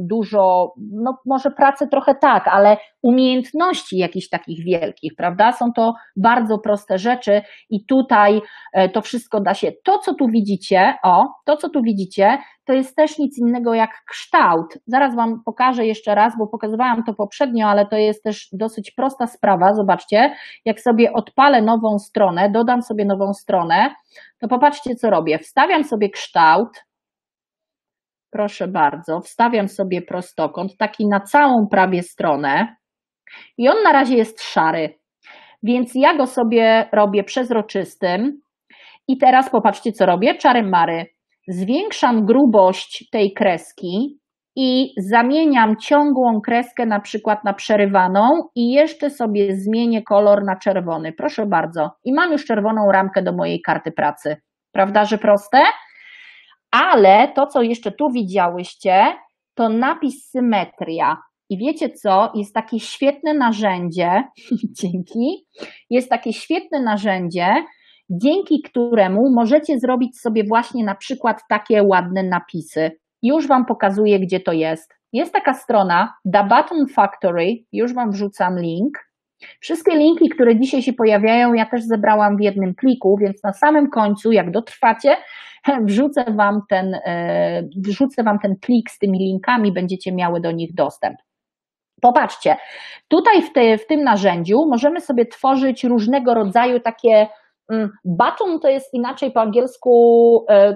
dużo, no może pracy trochę tak, ale umiejętności jakichś takich wielkich, prawda? Są to bardzo proste rzeczy i tutaj to wszystko da się. To, co tu widzicie, o, to, co tu widzicie, to jest też nic innego jak kształt. Zaraz wam pokażę jeszcze raz, bo pokazywałam to poprzednio, ale to jest też dosyć prosta sprawa. Zobaczcie, jak sobie odpalę nową stronę, dodam sobie nową stronę, to popatrzcie, co robię. Wstawiam sobie kształt, proszę bardzo, wstawiam sobie prostokąt, taki na całą prawie stronę i on na razie jest szary, więc ja go sobie robię przezroczystym i teraz popatrzcie, co robię, czary mary. Zwiększam grubość tej kreski i zamieniam ciągłą kreskę na przykład na przerywaną i jeszcze sobie zmienię kolor na czerwony. Proszę bardzo. I mam już czerwoną ramkę do mojej karty pracy. Prawda, że proste? Ale to, co jeszcze tu widziałyście, to napis symetria. I wiecie co? Jest takie świetne narzędzie, dzięki, jest takie świetne narzędzie, dzięki któremu możecie zrobić sobie właśnie na przykład takie ładne napisy. Już wam pokazuję, gdzie to jest. Jest taka strona The Button Factory, już wam wrzucam link. Wszystkie linki, które dzisiaj się pojawiają, ja też zebrałam w jednym pliku, więc na samym końcu, jak dotrwacie, wrzucę wam ten, wrzucę wam ten plik z tymi linkami, będziecie miały do nich dostęp. Popatrzcie, tutaj w, te, w tym narzędziu możemy sobie tworzyć różnego rodzaju takie. Button to jest inaczej po angielsku,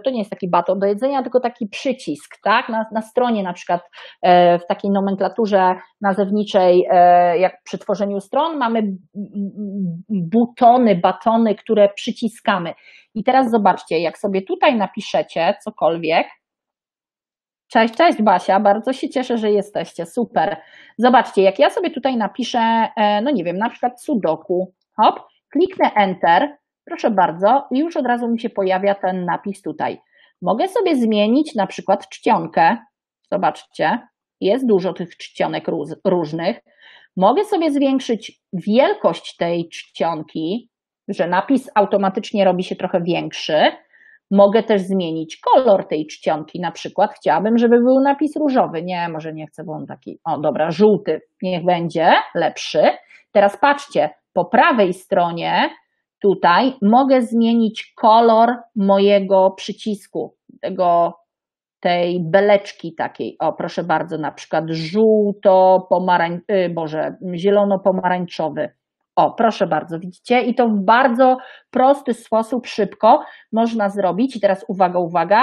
to nie jest taki baton do jedzenia, tylko taki przycisk, tak? Na, na stronie na przykład w takiej nomenklaturze nazewniczej, jak przy tworzeniu stron, mamy butony, batony, które przyciskamy. I teraz zobaczcie, jak sobie tutaj napiszecie cokolwiek. Cześć, cześć Basia, bardzo się cieszę, że jesteście, super. Zobaczcie, jak ja sobie tutaj napiszę, no nie wiem, na przykład sudoku, hop, kliknę Enter. Proszę bardzo, i już od razu mi się pojawia ten napis tutaj. Mogę sobie zmienić na przykład czcionkę. Zobaczcie, jest dużo tych czcionek różnych. Mogę sobie zwiększyć wielkość tej czcionki, że napis automatycznie robi się trochę większy. Mogę też zmienić kolor tej czcionki. Na przykład chciałabym, żeby był napis różowy. Nie, może nie chcę, bo on taki, o dobra, żółty. Niech będzie lepszy. Teraz patrzcie, po prawej stronie tutaj mogę zmienić kolor mojego przycisku, tego, tej beleczki takiej. O, proszę bardzo, na przykład żółto, pomarań, boże, zielono-pomarańczowy. O, proszę bardzo, widzicie? I to w bardzo prosty sposób, szybko można zrobić. I teraz uwaga, uwaga,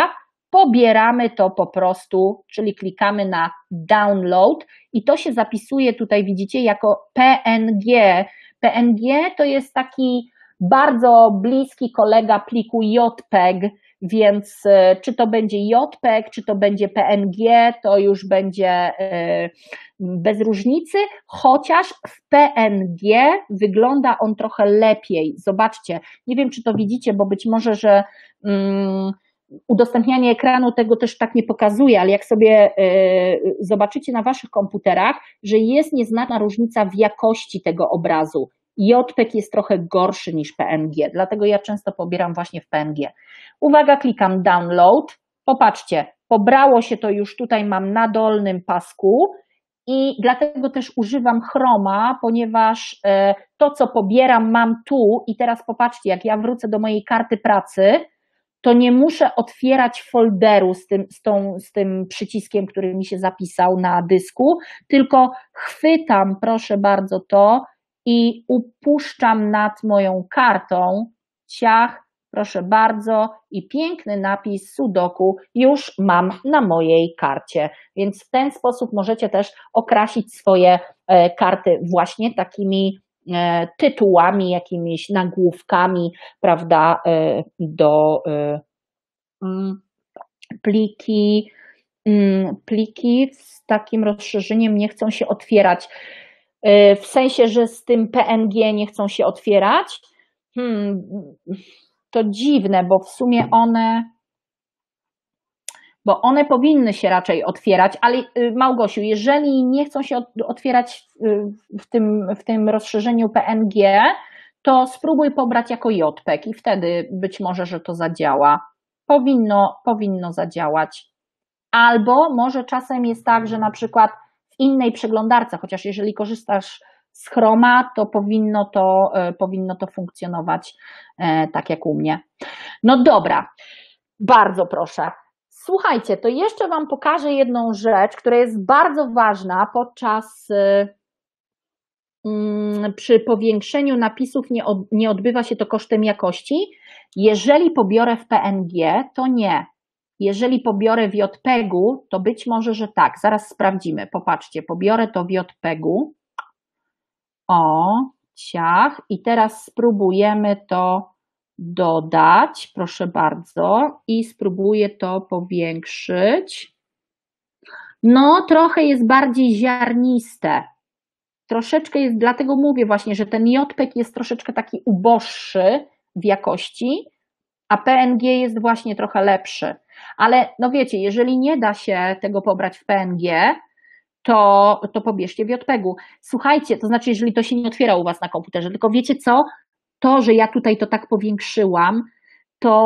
pobieramy to po prostu, czyli klikamy na download i to się zapisuje tutaj, widzicie, jako P N G. P N G to jest taki bardzo bliski kolega pliku J P E G, Więc czy to będzie JPEG, czy to będzie P N G, to już będzie bez różnicy, chociaż w P N G wygląda on trochę lepiej. Zobaczcie, nie wiem, czy to widzicie, bo być może, że um, udostępnianie ekranu tego też tak nie pokazuje, ale jak sobie y, zobaczycie na waszych komputerach, że jest nieznaczna różnica w jakości tego obrazu. JPEG jest trochę gorszy niż P N G, dlatego ja często pobieram właśnie w P N G. Uwaga, klikam download. Popatrzcie, pobrało się to już tutaj, mam na dolnym pasku i dlatego też używam Chroma, ponieważ y, to, co pobieram, mam tu i teraz popatrzcie, jak ja wrócę do mojej karty pracy, to nie muszę otwierać folderu z tym, z, tą, z tym przyciskiem, który mi się zapisał na dysku, tylko chwytam, proszę bardzo, to i upuszczam nad moją kartą, ciach, proszę bardzo, i piękny napis sudoku już mam na mojej karcie. Więc w ten sposób możecie też okrasić swoje e, karty właśnie takimi tytułami, jakimiś nagłówkami, prawda, do pliki, pliki z takim rozszerzeniem nie chcą się otwierać, w sensie, że z tym P N G nie chcą się otwierać, hmm, to dziwne, bo w sumie one... bo one powinny się raczej otwierać, ale Małgosiu, jeżeli nie chcą się otwierać w tym, w tym rozszerzeniu P N G, to spróbuj pobrać jako JPEG i wtedy być może, że to zadziała. Powinno, powinno zadziałać. Albo może czasem jest tak, że na przykład w innej przeglądarce, chociaż jeżeli korzystasz z Chroma, to powinno to, powinno to funkcjonować tak jak u mnie. No dobra, bardzo proszę. Słuchajcie, to jeszcze wam pokażę jedną rzecz, która jest bardzo ważna podczas, przy powiększeniu napisów nie, od, nie odbywa się to kosztem jakości. Jeżeli pobiorę w P N G, to nie. Jeżeli pobiorę w JPEG-u, to być może, że tak. Zaraz sprawdzimy. Popatrzcie, pobiorę to w JPEG-u. O, ciach. I teraz spróbujemy to dodać, proszę bardzo, i spróbuję to powiększyć. No, trochę jest bardziej ziarniste. Troszeczkę jest, dlatego mówię właśnie, że ten JPEG jest troszeczkę taki uboższy w jakości, a P N G jest właśnie trochę lepszy. Ale no wiecie, jeżeli nie da się tego pobrać w P N G, to, to pobierzcie w JPEG-u. Słuchajcie, to znaczy, jeżeli to się nie otwiera u was na komputerze, tylko wiecie co? To, że ja tutaj to tak powiększyłam, to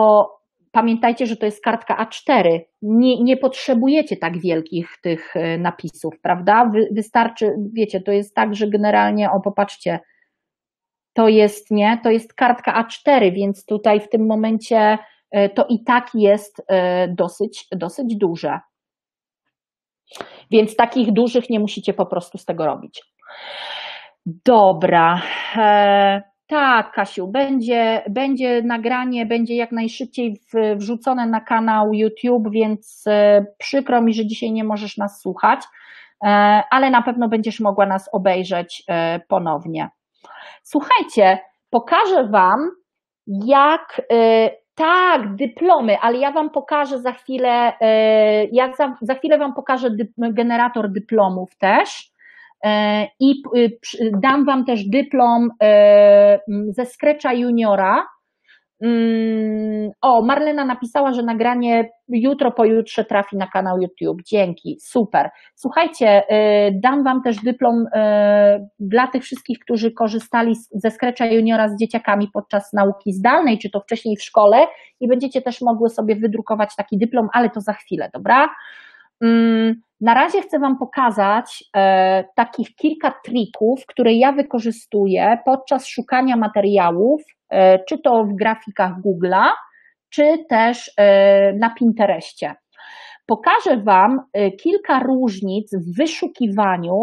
pamiętajcie, że to jest kartka A cztery. Nie, nie potrzebujecie tak wielkich tych napisów, prawda? Wy, wystarczy, wiecie, to jest tak, że generalnie, o popatrzcie, to jest, nie, to jest kartka A cztery, więc tutaj w tym momencie to i tak jest dosyć, dosyć duże. Więc takich dużych nie musicie po prostu z tego robić. Dobra. Tak, Kasiu, będzie, będzie nagranie, będzie jak najszybciej wrzucone na kanał YouTube, więc przykro mi, że dzisiaj nie możesz nas słuchać, ale na pewno będziesz mogła nas obejrzeć ponownie. Słuchajcie, pokażę wam, jak... Tak, dyplomy, ale ja wam pokażę za chwilę, ja za, za chwilę wam pokażę dyp, generator dyplomów też. I dam wam też dyplom ze Scratcha Juniora. O, Marlena napisała, że nagranie jutro, pojutrze trafi na kanał YouTube. Dzięki, super. Słuchajcie, dam wam też dyplom dla tych wszystkich, którzy korzystali ze Scratcha Juniora z dzieciakami podczas nauki zdalnej, czy to wcześniej w szkole, i będziecie też mogły sobie wydrukować taki dyplom, ale to za chwilę, dobra? Na razie chcę wam pokazać e, takich kilka trików, które ja wykorzystuję podczas szukania materiałów, e, czy to w grafikach Google'a, czy też e, na Pinterestie. Pokażę wam e, kilka różnic w wyszukiwaniu,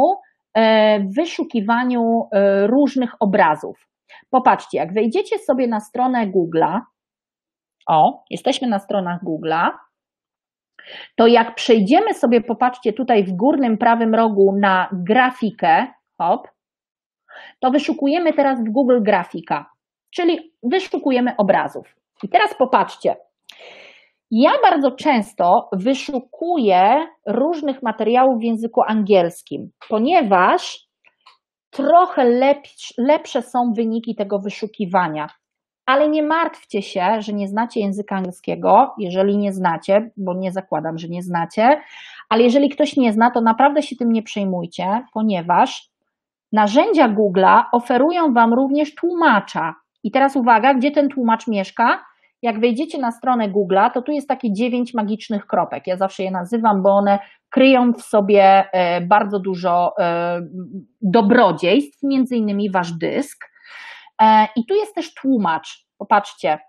e, w wyszukiwaniu e, różnych obrazów. Popatrzcie, jak wejdziecie sobie na stronę Google'a, o, jesteśmy na stronach Google'a, to jak przejdziemy sobie, popatrzcie tutaj w górnym prawym rogu na grafikę, hop, to wyszukujemy teraz w Google grafika, czyli wyszukujemy obrazów. I teraz popatrzcie, Ja bardzo często wyszukuję różnych materiałów w języku angielskim, ponieważ trochę lepsz, lepsze są wyniki tego wyszukiwania. Ale nie martwcie się, że nie znacie języka angielskiego, jeżeli nie znacie, bo nie zakładam, że nie znacie, ale jeżeli ktoś nie zna, to naprawdę się tym nie przejmujcie, ponieważ narzędzia Google'a oferują Wam również tłumacza. I teraz uwaga, gdzie ten tłumacz mieszka? Jak wejdziecie na stronę Google'a, to tu jest takie dziewięć magicznych kropek. Ja zawsze je nazywam, bo one kryją w sobie bardzo dużo dobrodziejstw, między innymi Wasz dysk. I tu jest też tłumacz. Popatrzcie,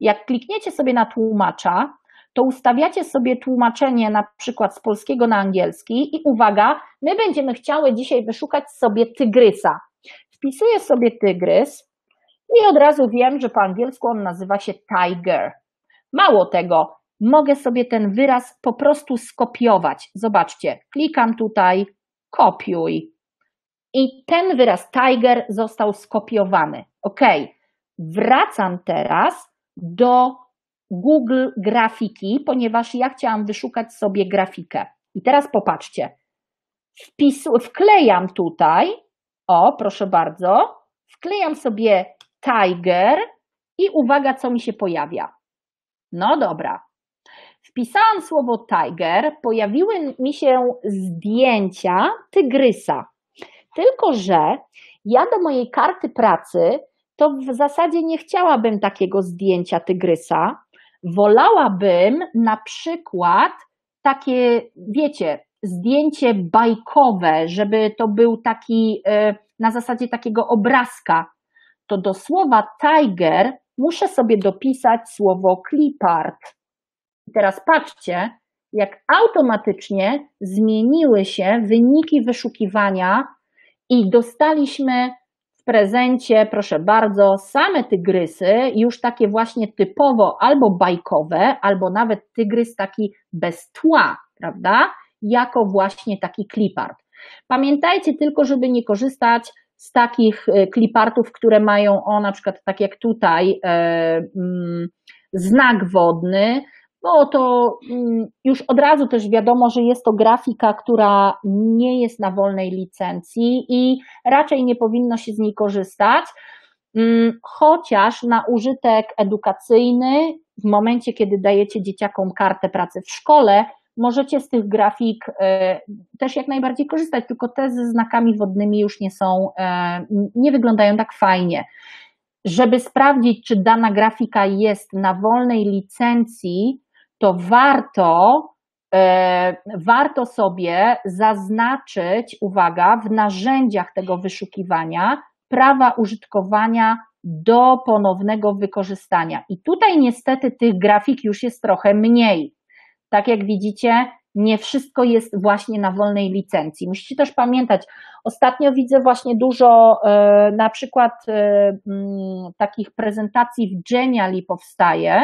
jak klikniecie sobie na tłumacza, to ustawiacie sobie tłumaczenie na przykład z polskiego na angielski i uwaga, my będziemy chciały dzisiaj wyszukać sobie tygrysa. Wpisuję sobie tygrys i od razu wiem, że po angielsku on nazywa się tiger. Mało tego, mogę sobie ten wyraz po prostu skopiować. Zobaczcie, klikam tutaj, kopiuj. I ten wyraz tiger został skopiowany. Ok, wracam teraz do Google grafiki, ponieważ ja chciałam wyszukać sobie grafikę. I teraz popatrzcie, Wpisu, wklejam tutaj, o proszę bardzo, wklejam sobie tiger i uwaga, co mi się pojawia. No dobra, wpisałam słowo tiger, pojawiły mi się zdjęcia tygrysa. Tylko że ja do mojej karty pracy to w zasadzie nie chciałabym takiego zdjęcia tygrysa. Wolałabym na przykład takie, wiecie, zdjęcie bajkowe, żeby to był taki, na zasadzie takiego obrazka. To do słowa tiger muszę sobie dopisać słowo clipart. I teraz patrzcie, jak automatycznie zmieniły się wyniki wyszukiwania i dostaliśmy w prezencie, proszę bardzo, same tygrysy, już takie właśnie typowo albo bajkowe, albo nawet tygrys taki bez tła, prawda? Jako właśnie taki clipart. Pamiętajcie tylko, żeby nie korzystać z takich clipartów, które mają o na przykład tak jak tutaj znak wodny, no to już od razu też wiadomo, że jest to grafika, która nie jest na wolnej licencji i raczej nie powinno się z niej korzystać, chociaż na użytek edukacyjny w momencie, kiedy dajecie dzieciakom kartę pracy w szkole, możecie z tych grafik też jak najbardziej korzystać, tylko te ze znakami wodnymi już nie są, nie wyglądają tak fajnie. Żeby sprawdzić, czy dana grafika jest na wolnej licencji, to warto, e, warto sobie zaznaczyć, uwaga, w narzędziach tego wyszukiwania prawa użytkowania do ponownego wykorzystania. I tutaj niestety tych grafik już jest trochę mniej. Tak jak widzicie, nie wszystko jest właśnie na wolnej licencji. Musicie też pamiętać, ostatnio widzę właśnie dużo e, na przykład e, m, takich prezentacji w Geniali powstaje,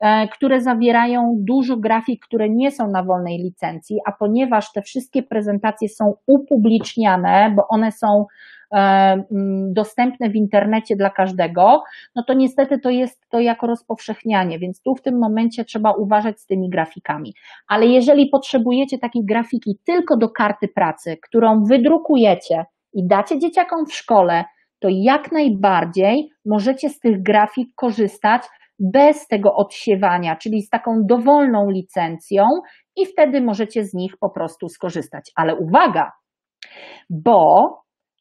e, które zawierają dużo grafik, które nie są na wolnej licencji, a ponieważ te wszystkie prezentacje są upubliczniane, bo one są e, m, dostępne w internecie dla każdego, no to niestety to jest to jako rozpowszechnianie, więc tu w tym momencie trzeba uważać z tymi grafikami. Ale jeżeli potrzebujecie takiej grafiki tylko do karty pracy, którą wydrukujecie, i dacie dzieciakom w szkole, to jak najbardziej możecie z tych grafik korzystać bez tego odsiewania, czyli z taką dowolną licencją i wtedy możecie z nich po prostu skorzystać. Ale uwaga, bo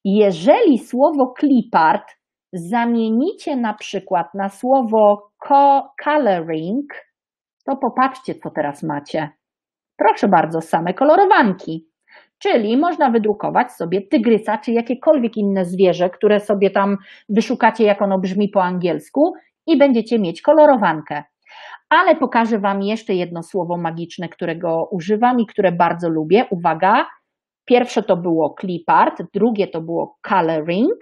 jeżeli słowo clipart zamienicie na przykład na słowo coloring, to popatrzcie, co teraz macie. Proszę bardzo, same kolorowanki. Czyli można wydrukować sobie tygrysa, czy jakiekolwiek inne zwierzę, które sobie tam wyszukacie, jak ono brzmi po angielsku i będziecie mieć kolorowankę. Ale pokażę Wam jeszcze jedno słowo magiczne, którego używam i które bardzo lubię. Uwaga, pierwsze to było clipart, drugie to było coloring,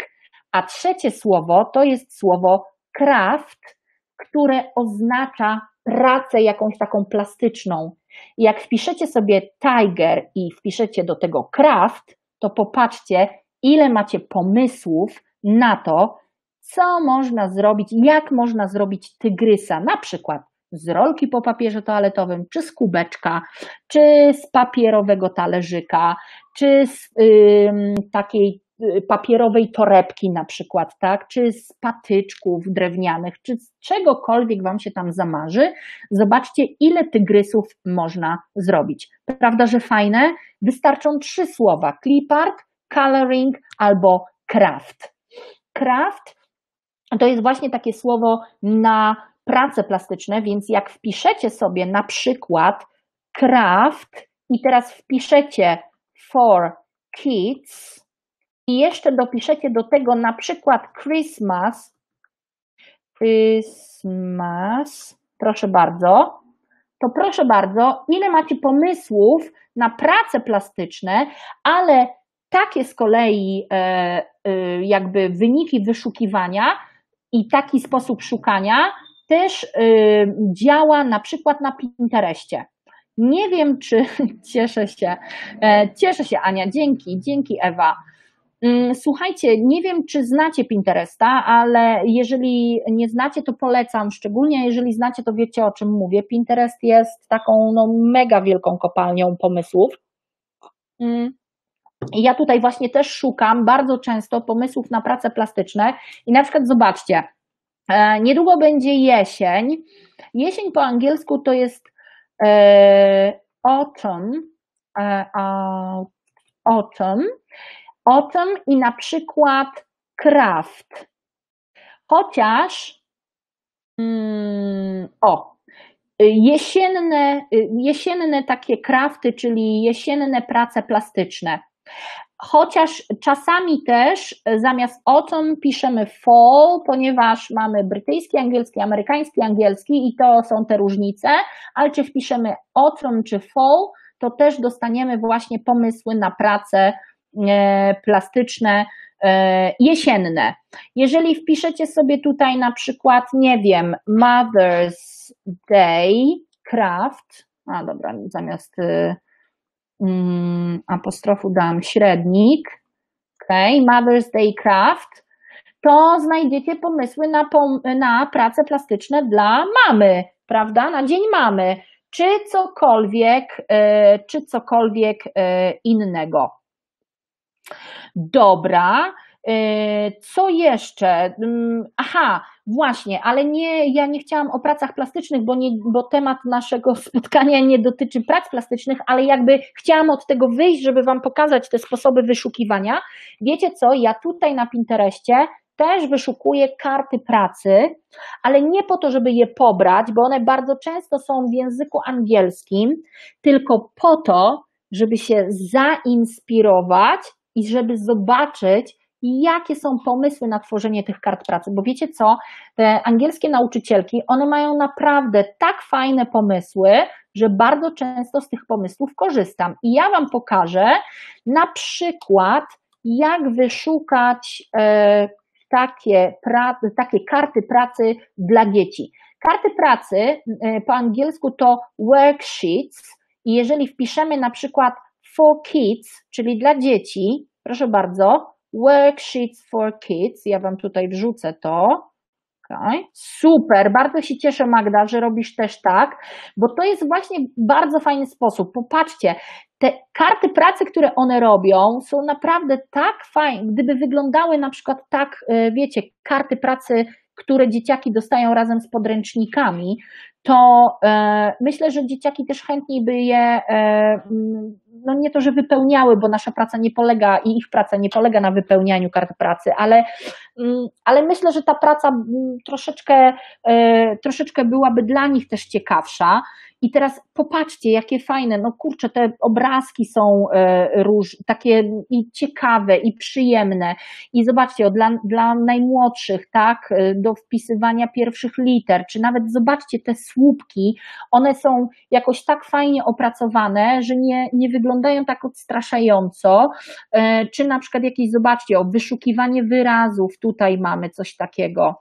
a trzecie słowo to jest słowo craft, które oznacza pracę jakąś taką plastyczną. Jak wpiszecie sobie tiger i wpiszecie do tego craft, to popatrzcie, ile macie pomysłów na to, co można zrobić, jak można zrobić tygrysa, na przykład z rolki po papierze toaletowym, czy z kubeczka, czy z papierowego talerzyka, czy z yy, takiej papierowej torebki na przykład, tak, czy z patyczków drewnianych, czy z czegokolwiek wam się tam zamarzy, zobaczcie, ile tygrysów można zrobić. Prawda, że fajne? Wystarczą trzy słowa: clipart, coloring albo craft. Craft to jest właśnie takie słowo na prace plastyczne, więc jak wpiszecie sobie na przykład craft i teraz wpiszecie for kids i jeszcze dopiszecie do tego na przykład Christmas, Christmas, proszę bardzo, to proszę bardzo, ile macie pomysłów na prace plastyczne, ale takie z kolei jakby wyniki wyszukiwania i taki sposób szukania też działa na przykład na Pinterestie. Nie wiem, czy cieszę się, cieszę się Ania, dzięki, dzięki Ewa. Słuchajcie, nie wiem, czy znacie Pinteresta, ale jeżeli nie znacie, to polecam, szczególnie jeżeli znacie, to wiecie, o czym mówię. Pinterest jest taką no, mega wielką kopalnią pomysłów. Ja tutaj właśnie też szukam bardzo często pomysłów na prace plastyczne i na przykład zobaczcie, niedługo będzie jesień. Jesień po angielsku to jest autumn, autumn, autumn i na przykład craft. Chociaż mm, o jesienne, jesienne takie crafty, czyli jesienne prace plastyczne. Chociaż czasami też zamiast autumn piszemy fall, ponieważ mamy brytyjski, angielski, amerykański, angielski i to są te różnice, ale czy wpiszemy autumn czy fall, to też dostaniemy właśnie pomysły na prace plastyczne jesienne. Jeżeli wpiszecie sobie tutaj na przykład, nie wiem, Mother's Day craft, a dobra, zamiast Hmm, apostrofu dam średnik, okay, Mother's Day Craft, to znajdziecie pomysły na, pom- na prace plastyczne dla mamy, prawda, na Dzień Mamy, czy cokolwiek, yy, czy cokolwiek yy, innego. Dobra, yy, co jeszcze? Yy, aha, właśnie, ale nie, ja nie chciałam o pracach plastycznych, bo, nie, bo temat naszego spotkania nie dotyczy prac plastycznych, ale jakby chciałam od tego wyjść, żeby wam pokazać te sposoby wyszukiwania. Wiecie co, ja tutaj na Pinterestie też wyszukuję karty pracy, ale nie po to, żeby je pobrać, bo one bardzo często są w języku angielskim, tylko po to, żeby się zainspirować i żeby zobaczyć, i jakie są pomysły na tworzenie tych kart pracy, bo wiecie co, te angielskie nauczycielki, one mają naprawdę tak fajne pomysły, że bardzo często z tych pomysłów korzystam. I ja wam pokażę na przykład, jak wyszukać e, takie, pra, takie karty pracy dla dzieci. Karty pracy e, po angielsku to worksheets i jeżeli wpiszemy na przykład for kids, czyli dla dzieci, proszę bardzo, Worksheets for Kids, ja wam tutaj wrzucę to, okay. Super, bardzo się cieszę Magda, że robisz też tak, bo to jest właśnie bardzo fajny sposób, popatrzcie, te karty pracy, które one robią, są naprawdę tak fajne, gdyby wyglądały na przykład tak, wiecie, karty pracy, które dzieciaki dostają razem z podręcznikami, to e, myślę, że dzieciaki też chętniej by je, e, no nie to, że wypełniały, bo nasza praca nie polega i ich praca nie polega na wypełnianiu kart pracy, ale, m, ale myślę, że ta praca m, troszeczkę, e, troszeczkę byłaby dla nich też ciekawsza. I teraz popatrzcie, jakie fajne, no kurczę, te obrazki są e, róż, takie i ciekawe i przyjemne i zobaczcie, o, dla, dla najmłodszych, tak, do wpisywania pierwszych liter, czy nawet zobaczcie te słupki, one są jakoś tak fajnie opracowane, że nie, nie wyglądają tak odstraszająco, e, czy na przykład jakieś, zobaczcie, o wyszukiwanie wyrazów, tutaj mamy coś takiego,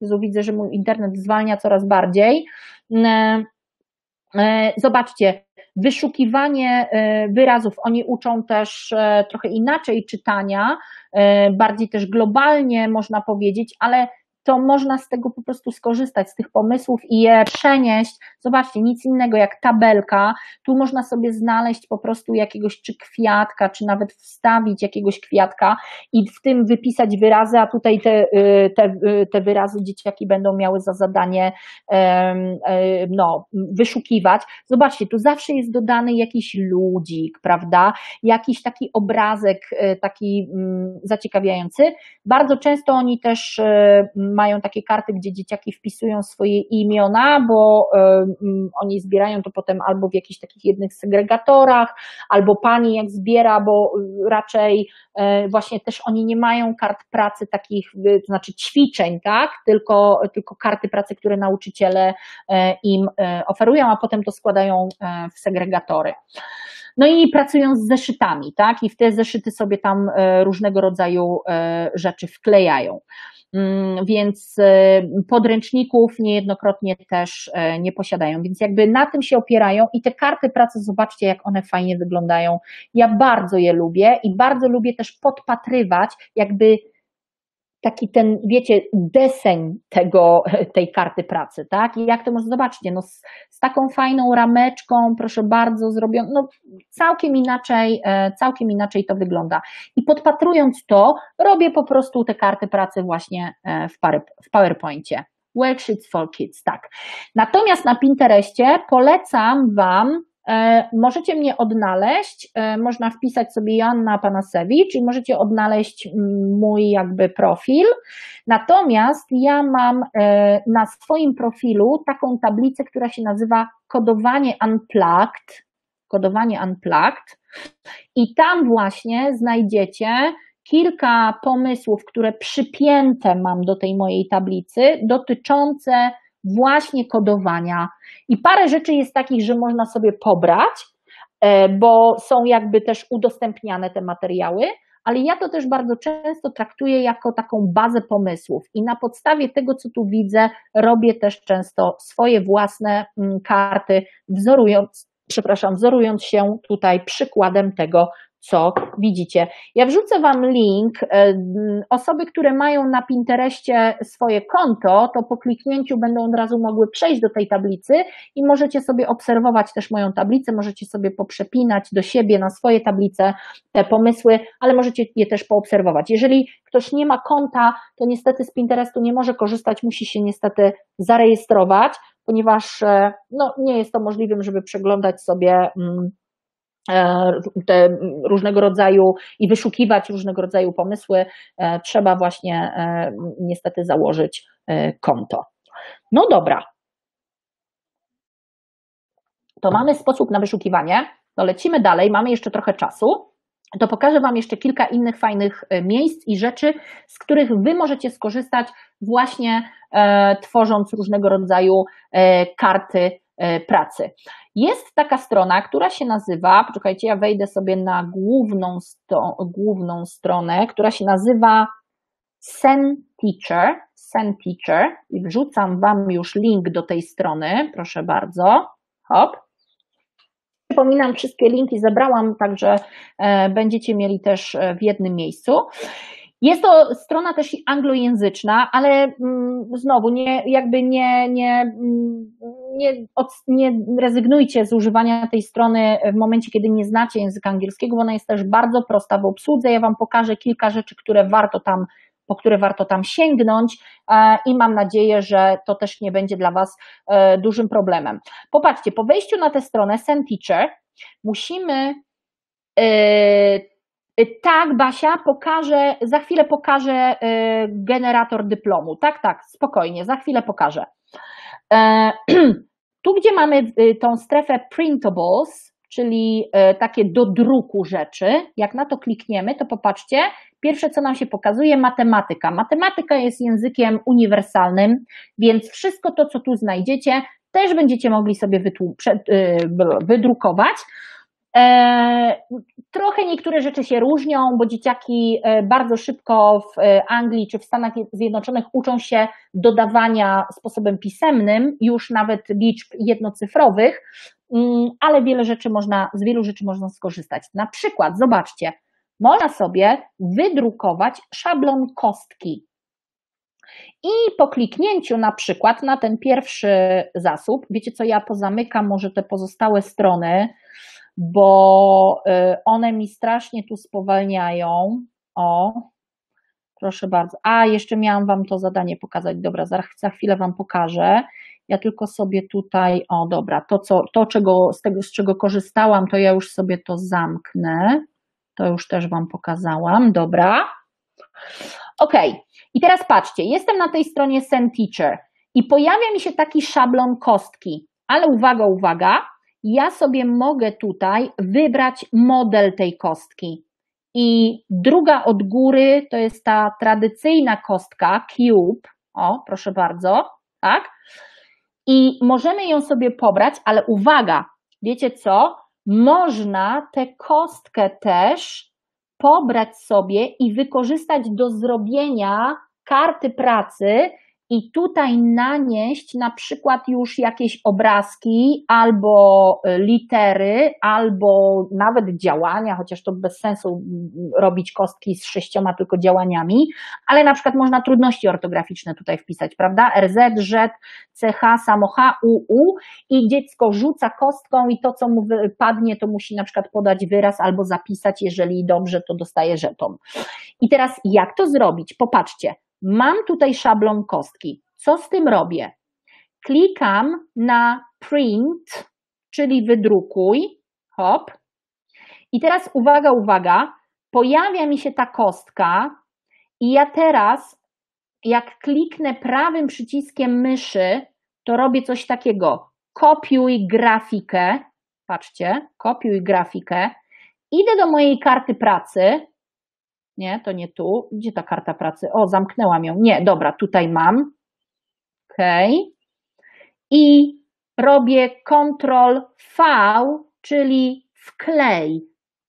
Jezu, widzę, że mój internet zwalnia coraz bardziej, e, Zobaczcie, wyszukiwanie wyrazów, oni uczą też trochę inaczej czytania, bardziej też globalnie można powiedzieć, ale to można z tego po prostu skorzystać, z tych pomysłów i je przenieść. Zobaczcie, nic innego jak tabelka, tu można sobie znaleźć po prostu jakiegoś czy kwiatka, czy nawet wstawić jakiegoś kwiatka i w tym wypisać wyrazy, a tutaj te, te, te wyrazy dzieciaki będą miały za zadanie no, wyszukiwać. Zobaczcie, tu zawsze jest dodany jakiś ludzik, prawda, jakiś taki obrazek, taki zaciekawiający. Bardzo często oni też mają takie karty, gdzie dzieciaki wpisują swoje imiona, bo oni zbierają to potem albo w jakichś takich jednych segregatorach, albo pani jak zbiera, bo raczej właśnie też oni nie mają kart pracy takich, to znaczy ćwiczeń, tak? Tylko, tylko karty pracy, które nauczyciele im oferują, a potem to składają w segregatory. No i pracują z zeszytami, tak? I w te zeszyty sobie tam różnego rodzaju rzeczy wklejają. Więc podręczników niejednokrotnie też nie posiadają, więc jakby na tym się opierają i te karty pracy, zobaczcie jak one fajnie wyglądają, ja bardzo je lubię i bardzo lubię też podpatrywać jakby taki ten, wiecie, deseń tego, tej karty pracy, tak? I jak to może, zobaczcie, no z, z taką fajną rameczką, proszę bardzo, zrobioną, no całkiem inaczej, całkiem inaczej to wygląda. I podpatrując to, robię po prostu te karty pracy właśnie w, pary, w PowerPoincie. Worksheets for Kids, tak. Natomiast na Pinterestie polecam Wam, możecie mnie odnaleźć, można wpisać sobie Joanna Panasewicz i możecie odnaleźć mój jakby profil, natomiast ja mam na swoim profilu taką tablicę, która się nazywa Kodowanie Unplugged, Kodowanie Unplugged i tam właśnie znajdziecie kilka pomysłów, które przypięte mam do tej mojej tablicy dotyczące właśnie kodowania i parę rzeczy jest takich, że można sobie pobrać, bo są jakby też udostępniane te materiały, ale ja to też bardzo często traktuję jako taką bazę pomysłów i na podstawie tego, co tu widzę, robię też często swoje własne karty, wzorując, przepraszam, wzorując się tutaj przykładem tego, co widzicie. Ja wrzucę Wam link. Osoby, które mają na Pinterestie swoje konto, to po kliknięciu będą od razu mogły przejść do tej tablicy i możecie sobie obserwować też moją tablicę, możecie sobie poprzepinać do siebie na swoje tablice te pomysły, ale możecie je też poobserwować. Jeżeli ktoś nie ma konta, to niestety z Pinterestu nie może korzystać, musi się niestety zarejestrować, ponieważ no, nie jest to możliwym, żeby przeglądać sobie mm, te różnego rodzaju i wyszukiwać różnego rodzaju pomysły, trzeba właśnie niestety założyć konto. No dobra, to mamy sposób na wyszukiwanie, to lecimy dalej, mamy jeszcze trochę czasu, to pokażę Wam jeszcze kilka innych fajnych miejsc i rzeczy, z których Wy możecie skorzystać właśnie tworząc różnego rodzaju karty pracy. Jest taka strona, która się nazywa, poczekajcie, ja wejdę sobie na główną, sto, główną stronę, która się nazywa SendTeacher, SendTeacher i wrzucam Wam już link do tej strony, proszę bardzo, hop. Przypominam, wszystkie linki zebrałam, także e, będziecie mieli też w jednym miejscu. Jest to strona też anglojęzyczna, ale mm, znowu nie, jakby nie, nie, nie, od, nie rezygnujcie z używania tej strony w momencie, kiedy nie znacie języka angielskiego, bo ona jest też bardzo prosta w obsłudze. Ja Wam pokażę kilka rzeczy, które warto tam, po które warto tam sięgnąć e, i mam nadzieję, że to też nie będzie dla Was e, dużym problemem. Popatrzcie, po wejściu na tę stronę SendTeacher musimy... E, Tak, Basia, pokażę, za chwilę pokażę generator dyplomu. Tak, tak, spokojnie, za chwilę pokażę. Tu, gdzie mamy tą strefę printables, czyli takie do druku rzeczy, jak na to klikniemy, to popatrzcie, pierwsze, co nam się pokazuje, matematyka. Matematyka jest językiem uniwersalnym, więc wszystko to, co tu znajdziecie, też będziecie mogli sobie wydrukować. Trochę niektóre rzeczy się różnią, bo dzieciaki bardzo szybko w Anglii czy w Stanach Zjednoczonych uczą się dodawania sposobem pisemnym, już nawet liczb jednocyfrowych, ale wiele rzeczy można, z wielu rzeczy można skorzystać. Na przykład, zobaczcie, można sobie wydrukować szablon kostki. I po kliknięciu na przykład na ten pierwszy zasób, wiecie co, ja pozamykam może te pozostałe strony, bo one mi strasznie tu spowalniają. O, proszę bardzo. A, jeszcze miałam Wam to zadanie pokazać. Dobra, za, za chwilę Wam pokażę. Ja tylko sobie tutaj, o dobra, to, co, to czego, z tego, z czego korzystałam, to ja już sobie to zamknę. To już też Wam pokazałam, dobra. Ok, i teraz patrzcie, jestem na tej stronie SendTeacher i pojawia mi się taki szablon kostki, ale uwaga, uwaga, ja sobie mogę tutaj wybrać model tej kostki. I druga od góry to jest ta tradycyjna kostka, cube, o proszę bardzo, tak? I możemy ją sobie pobrać, ale uwaga, wiecie co? Można tę kostkę też pobrać sobie i wykorzystać do zrobienia karty pracy i tutaj nanieść na przykład już jakieś obrazki albo litery, albo nawet działania, chociaż to bez sensu robić kostki z sześcioma tylko działaniami, ale na przykład można trudności ortograficzne tutaj wpisać, prawda? er zet, rzet, ce ha, samo ha, u, u i dziecko rzuca kostką i to, co mu wypadnie, to musi na przykład podać wyraz albo zapisać, jeżeli dobrze, to dostaje żeton. I teraz jak to zrobić? Popatrzcie. Mam tutaj szablon kostki. Co z tym robię? Klikam na print, czyli wydrukuj. Hop. I teraz uwaga, uwaga. Pojawia mi się ta kostka i ja teraz, jak kliknę prawym przyciskiem myszy, to robię coś takiego. Kopiuj grafikę. Patrzcie, kopiuj grafikę. Idę do mojej karty pracy. Nie, to nie tu. Gdzie ta karta pracy? O, zamknęłam ją. Nie, dobra, tutaj mam. Okej. Okay. I robię kontrol V, czyli wklej.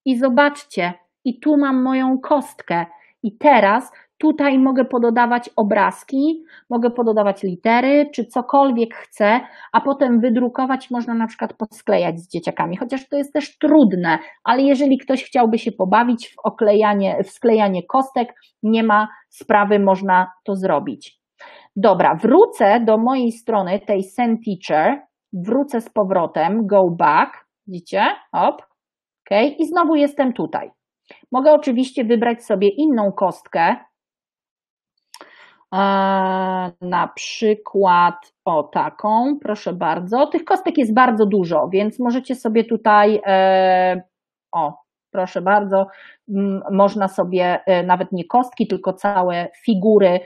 I zobaczcie, i tu mam moją kostkę. I teraz tutaj mogę pododawać obrazki, mogę pododawać litery, czy cokolwiek chcę, a potem wydrukować można na przykład posklejać z dzieciakami, chociaż to jest też trudne, ale jeżeli ktoś chciałby się pobawić w oklejanie, w sklejanie kostek, nie ma sprawy, można to zrobić. Dobra, wrócę do mojej strony, tej SendTeacher, wrócę z powrotem, go back, widzicie, hop, ok, i znowu jestem tutaj. Mogę oczywiście wybrać sobie inną kostkę, na przykład o taką, proszę bardzo, tych kostek jest bardzo dużo, więc możecie sobie tutaj, o proszę bardzo, można sobie nawet nie kostki, tylko całe figury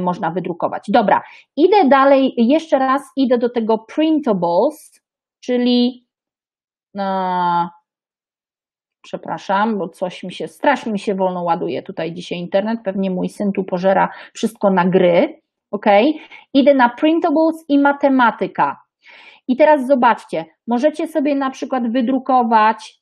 można wydrukować. Dobra, idę dalej, jeszcze raz idę do tego printables, czyli przepraszam, bo coś mi się, strasznie mi się wolno ładuje tutaj dzisiaj internet, pewnie mój syn tu pożera wszystko na gry, ok? Idę na printables i matematyka. I teraz zobaczcie, możecie sobie na przykład wydrukować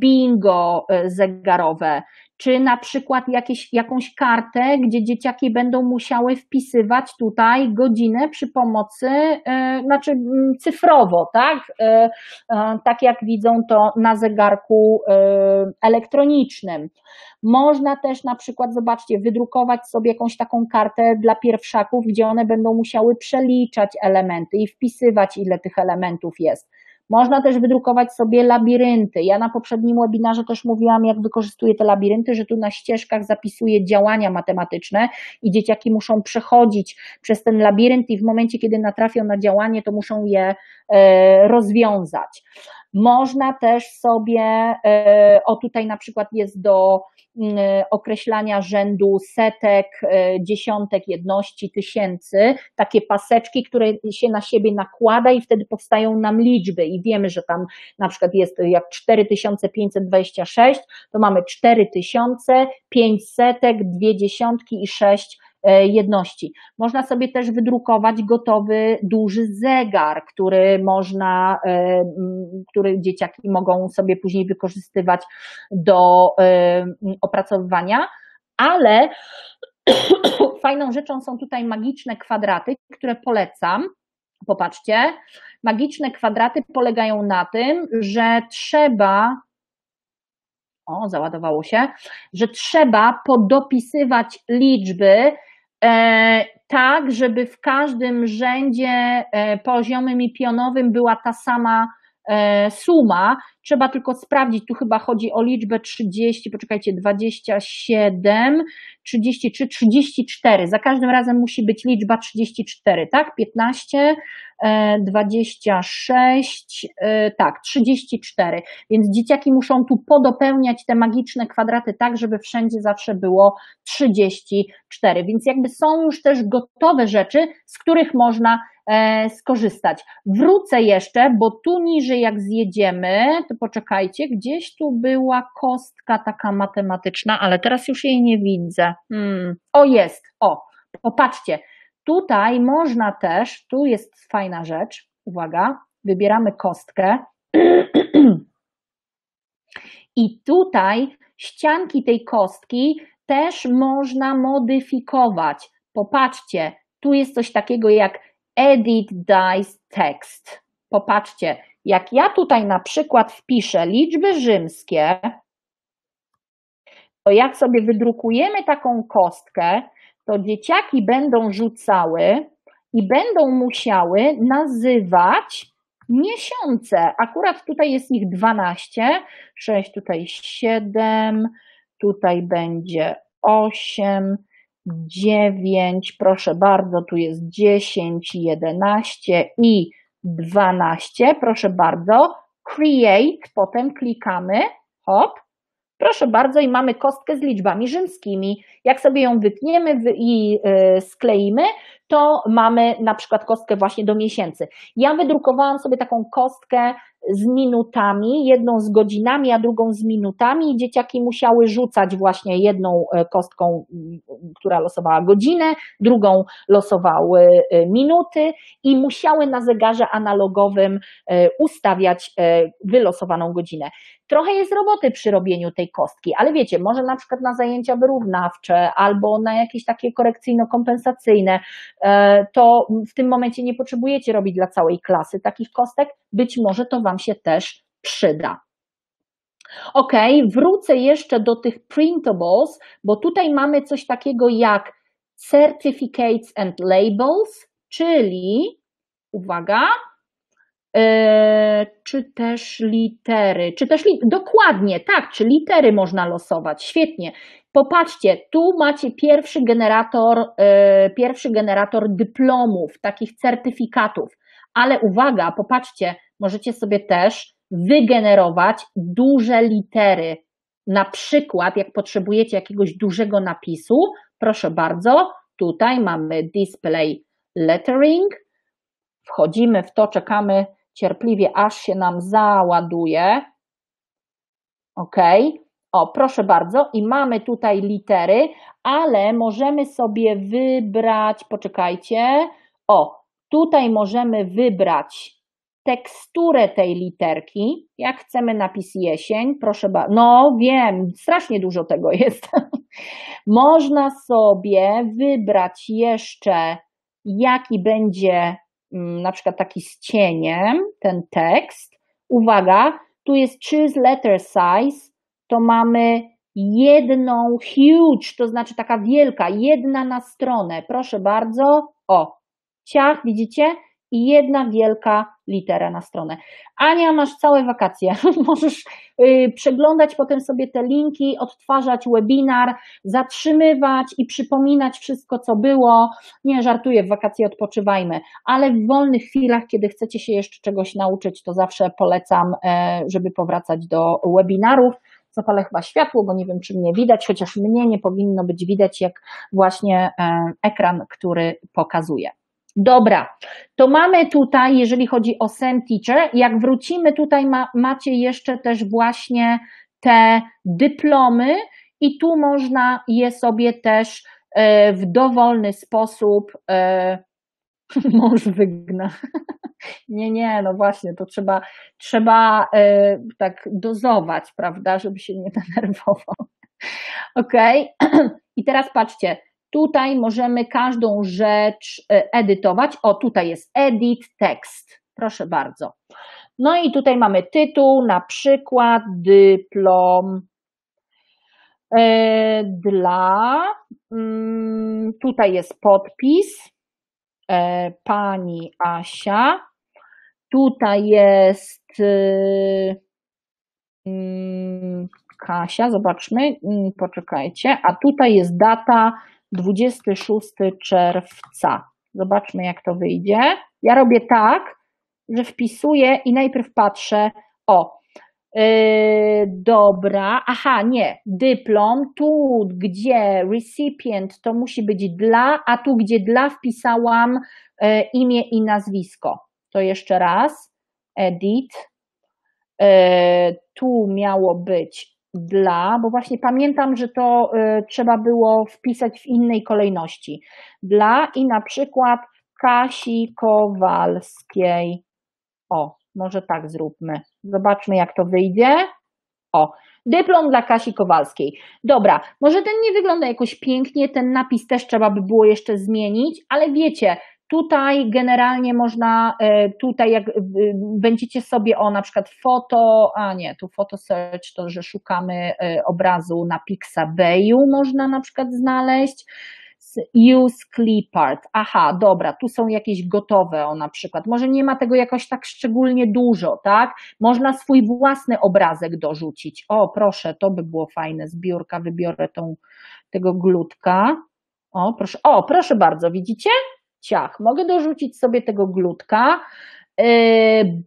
bingo zegarowe, czy na przykład jakieś, jakąś kartę, gdzie dzieciaki będą musiały wpisywać tutaj godzinę przy pomocy, e, znaczy cyfrowo, tak? E, e, tak jak widzą to na zegarku e, elektronicznym. Można też na przykład, zobaczcie, wydrukować sobie jakąś taką kartę dla pierwszaków, gdzie one będą musiały przeliczać elementy i wpisywać, ile tych elementów jest. Można też wydrukować sobie labirynty. Ja na poprzednim webinarze też mówiłam, jak wykorzystuję te labirynty, że tu na ścieżkach zapisuję działania matematyczne i dzieciaki muszą przechodzić przez ten labirynt i w momencie, kiedy natrafią na działanie, to muszą je e, rozwiązać. Można też sobie, e, o tutaj na przykład jest do e, określania rzędu setek, e, dziesiątek, jedności, tysięcy, takie paseczki, które się na siebie nakłada i wtedy powstają nam liczby i wiemy, że tam na przykład jest jak cztery tysiące pięćset dwadzieścia sześć, to mamy cztery tysiące, pięć setek, dwie dziesiątki i sześć jedności. Można sobie też wydrukować gotowy duży zegar, który można, który dzieciaki mogą sobie później wykorzystywać do opracowywania, ale fajną rzeczą są tutaj magiczne kwadraty, które polecam. Popatrzcie, magiczne kwadraty polegają na tym, że trzeba o, załadowało się, że trzeba podopisywać liczby tak, żeby w każdym rzędzie poziomym i pionowym była ta sama suma. Trzeba tylko sprawdzić, tu chyba chodzi o liczbę trzydzieści, poczekajcie, dwadzieścia siedem, trzydzieści trzy, trzydzieści cztery. Za każdym razem musi być liczba trzydzieści cztery, tak? piętnaście, dwadzieścia sześć, tak, trzydzieści cztery. Więc dzieciaki muszą tu podopełniać te magiczne kwadraty tak, żeby wszędzie zawsze było trzydzieści cztery. Więc jakby są już też gotowe rzeczy, z których można skorzystać. Wrócę jeszcze, bo tu niżej jak zjedziemy, to poczekajcie, gdzieś tu była kostka taka matematyczna, ale teraz już jej nie widzę. Hmm. O, jest, o, popatrzcie, tutaj można też, tu jest fajna rzecz, uwaga, wybieramy kostkę i tutaj ścianki tej kostki też można modyfikować. Popatrzcie, tu jest coś takiego jak edit dice text. Popatrzcie, jak ja tutaj na przykład wpiszę liczby rzymskie, to jak sobie wydrukujemy taką kostkę, to dzieciaki będą rzucały i będą musiały nazywać miesiące. Akurat tutaj jest ich dwanaście, sześć, tutaj siedem, tutaj będzie osiem, dziewięć, proszę bardzo, tu jest dziesięć, jedenaście i dwanaście, proszę bardzo, create, potem klikamy, hop, proszę bardzo i mamy kostkę z liczbami rzymskimi. Jak sobie ją wytniemy i skleimy, to mamy na przykład kostkę właśnie do miesięcy. Ja wydrukowałam sobie taką kostkę z minutami, jedną z godzinami, a drugą z minutami i dzieciaki musiały rzucać właśnie jedną kostką, która losowała godzinę, drugą losowały minuty i musiały na zegarze analogowym ustawiać wylosowaną godzinę. Trochę jest roboty przy robieniu tej kostki, ale wiecie, może na przykład na zajęcia wyrównawcze albo na jakieś takie korekcyjno-kompensacyjne, to w tym momencie nie potrzebujecie robić dla całej klasy takich kostek, być może to wam się też przyda. Ok, wrócę jeszcze do tych printables, bo tutaj mamy coś takiego jak certificates and labels, czyli, uwaga, Yy, czy też litery, czy też li dokładnie, tak, czy litery można losować, świetnie. Popatrzcie, tu macie pierwszy generator, yy, pierwszy generator dyplomów, takich certyfikatów, ale uwaga, popatrzcie, możecie sobie też wygenerować duże litery, na przykład jak potrzebujecie jakiegoś dużego napisu, proszę bardzo, tutaj mamy display lettering, wchodzimy w to, czekamy cierpliwie, aż się nam załaduje. Ok, o proszę bardzo i mamy tutaj litery, ale możemy sobie wybrać, poczekajcie, o tutaj możemy wybrać teksturę tej literki, jak chcemy napis jesień, proszę bardzo, no wiem, strasznie dużo tego jest. Można sobie wybrać jeszcze jaki będzie na przykład taki z cieniem, ten tekst. Uwaga, tu jest choose letter size, to mamy jedną huge, to znaczy taka wielka, jedna na stronę. Proszę bardzo, o, ciach, widzicie? I jedna wielka litera na stronę. Ania, masz całe wakacje, możesz yy, przeglądać potem sobie te linki, odtwarzać webinar, zatrzymywać i przypominać wszystko, co było. Nie, żartuję, w wakacje odpoczywajmy, ale w wolnych chwilach, kiedy chcecie się jeszcze czegoś nauczyć, to zawsze polecam, yy, żeby powracać do webinarów. Zapalę chyba światło, bo nie wiem, czy mnie widać, chociaż mnie nie powinno być widać, jak właśnie yy, ekran, który pokazuje. Dobra, to mamy tutaj, jeżeli chodzi o SendTeacher, jak wrócimy tutaj ma, macie jeszcze też właśnie te dyplomy i tu można je sobie też e, w dowolny sposób, e, mąż wygna, nie, nie, no właśnie, to trzeba, trzeba e, tak dozować, prawda, żeby się nie denerwował, okej, okay. I teraz patrzcie, tutaj możemy każdą rzecz edytować. O, tutaj jest edit text. Proszę bardzo. No i tutaj mamy tytuł, na przykład dyplom dla, tutaj jest podpis, pani Asia, tutaj jest Kasia, zobaczmy, poczekajcie, a tutaj jest data dwudziestego szóstego czerwca. Zobaczmy, jak to wyjdzie. Ja robię tak, że wpisuję i najpierw patrzę, o, yy, dobra, aha, nie, dyplom, tu gdzie recipient to musi być dla, a tu gdzie dla wpisałam yy, imię i nazwisko. To jeszcze raz, edit, yy, tu miało być dla, bo właśnie pamiętam, że to y, trzeba było wpisać w innej kolejności. Dla i na przykład Kasi Kowalskiej. O, może tak zróbmy. Zobaczmy, jak to wyjdzie. O, dyplom dla Kasi Kowalskiej. Dobra, może ten nie wygląda jakoś pięknie, ten napis też trzeba by było jeszcze zmienić, ale wiecie, tutaj generalnie można, tutaj jak będziecie sobie o na przykład foto, a nie, tu foto search, to że szukamy obrazu na Pixabayu można na przykład znaleźść, use clipart, aha, dobra, tu są jakieś gotowe o na przykład, może nie ma tego jakoś tak szczególnie dużo, tak, można swój własny obrazek dorzucić, o proszę, to by było fajne, z biurka wybiorę tą, tego glutka, o proszę, o proszę bardzo, widzicie? Ciach. Mogę dorzucić sobie tego glutka.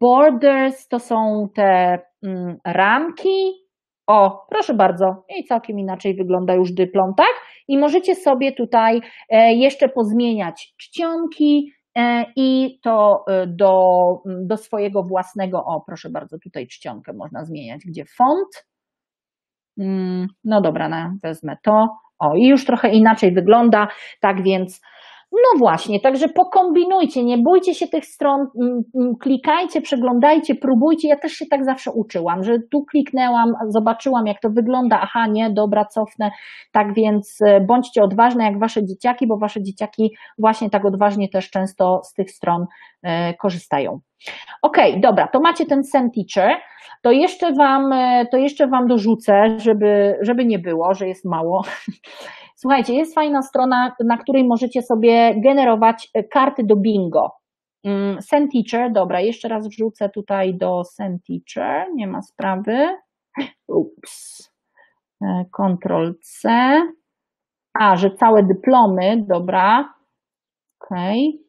Borders to są te ramki. O, proszę bardzo. I całkiem inaczej wygląda już dyplom, tak? I możecie sobie tutaj jeszcze pozmieniać czcionki i to do, do swojego własnego. O, proszę bardzo, tutaj czcionkę można zmieniać. Gdzie font? No dobra, no, wezmę to. O, i już trochę inaczej wygląda, tak więc no właśnie, także pokombinujcie, nie bójcie się tych stron, klikajcie, przeglądajcie, próbujcie, ja też się tak zawsze uczyłam, że tu kliknęłam, zobaczyłam, jak to wygląda, aha, nie, dobra, cofnę, tak więc bądźcie odważne jak wasze dzieciaki, bo wasze dzieciaki właśnie tak odważnie też często z tych stron korzystają. Ok, dobra, to macie ten SendTeacher, to jeszcze wam, to jeszcze wam dorzucę, żeby, żeby nie było, że jest mało. Słuchajcie, jest fajna strona, na której możecie sobie generować karty do bingo. SendTeacher, dobra, jeszcze raz wrzucę tutaj do SendTeacher, nie ma sprawy. Ups, kontrol C. A, że całe dyplomy, dobra. Okej. Okay.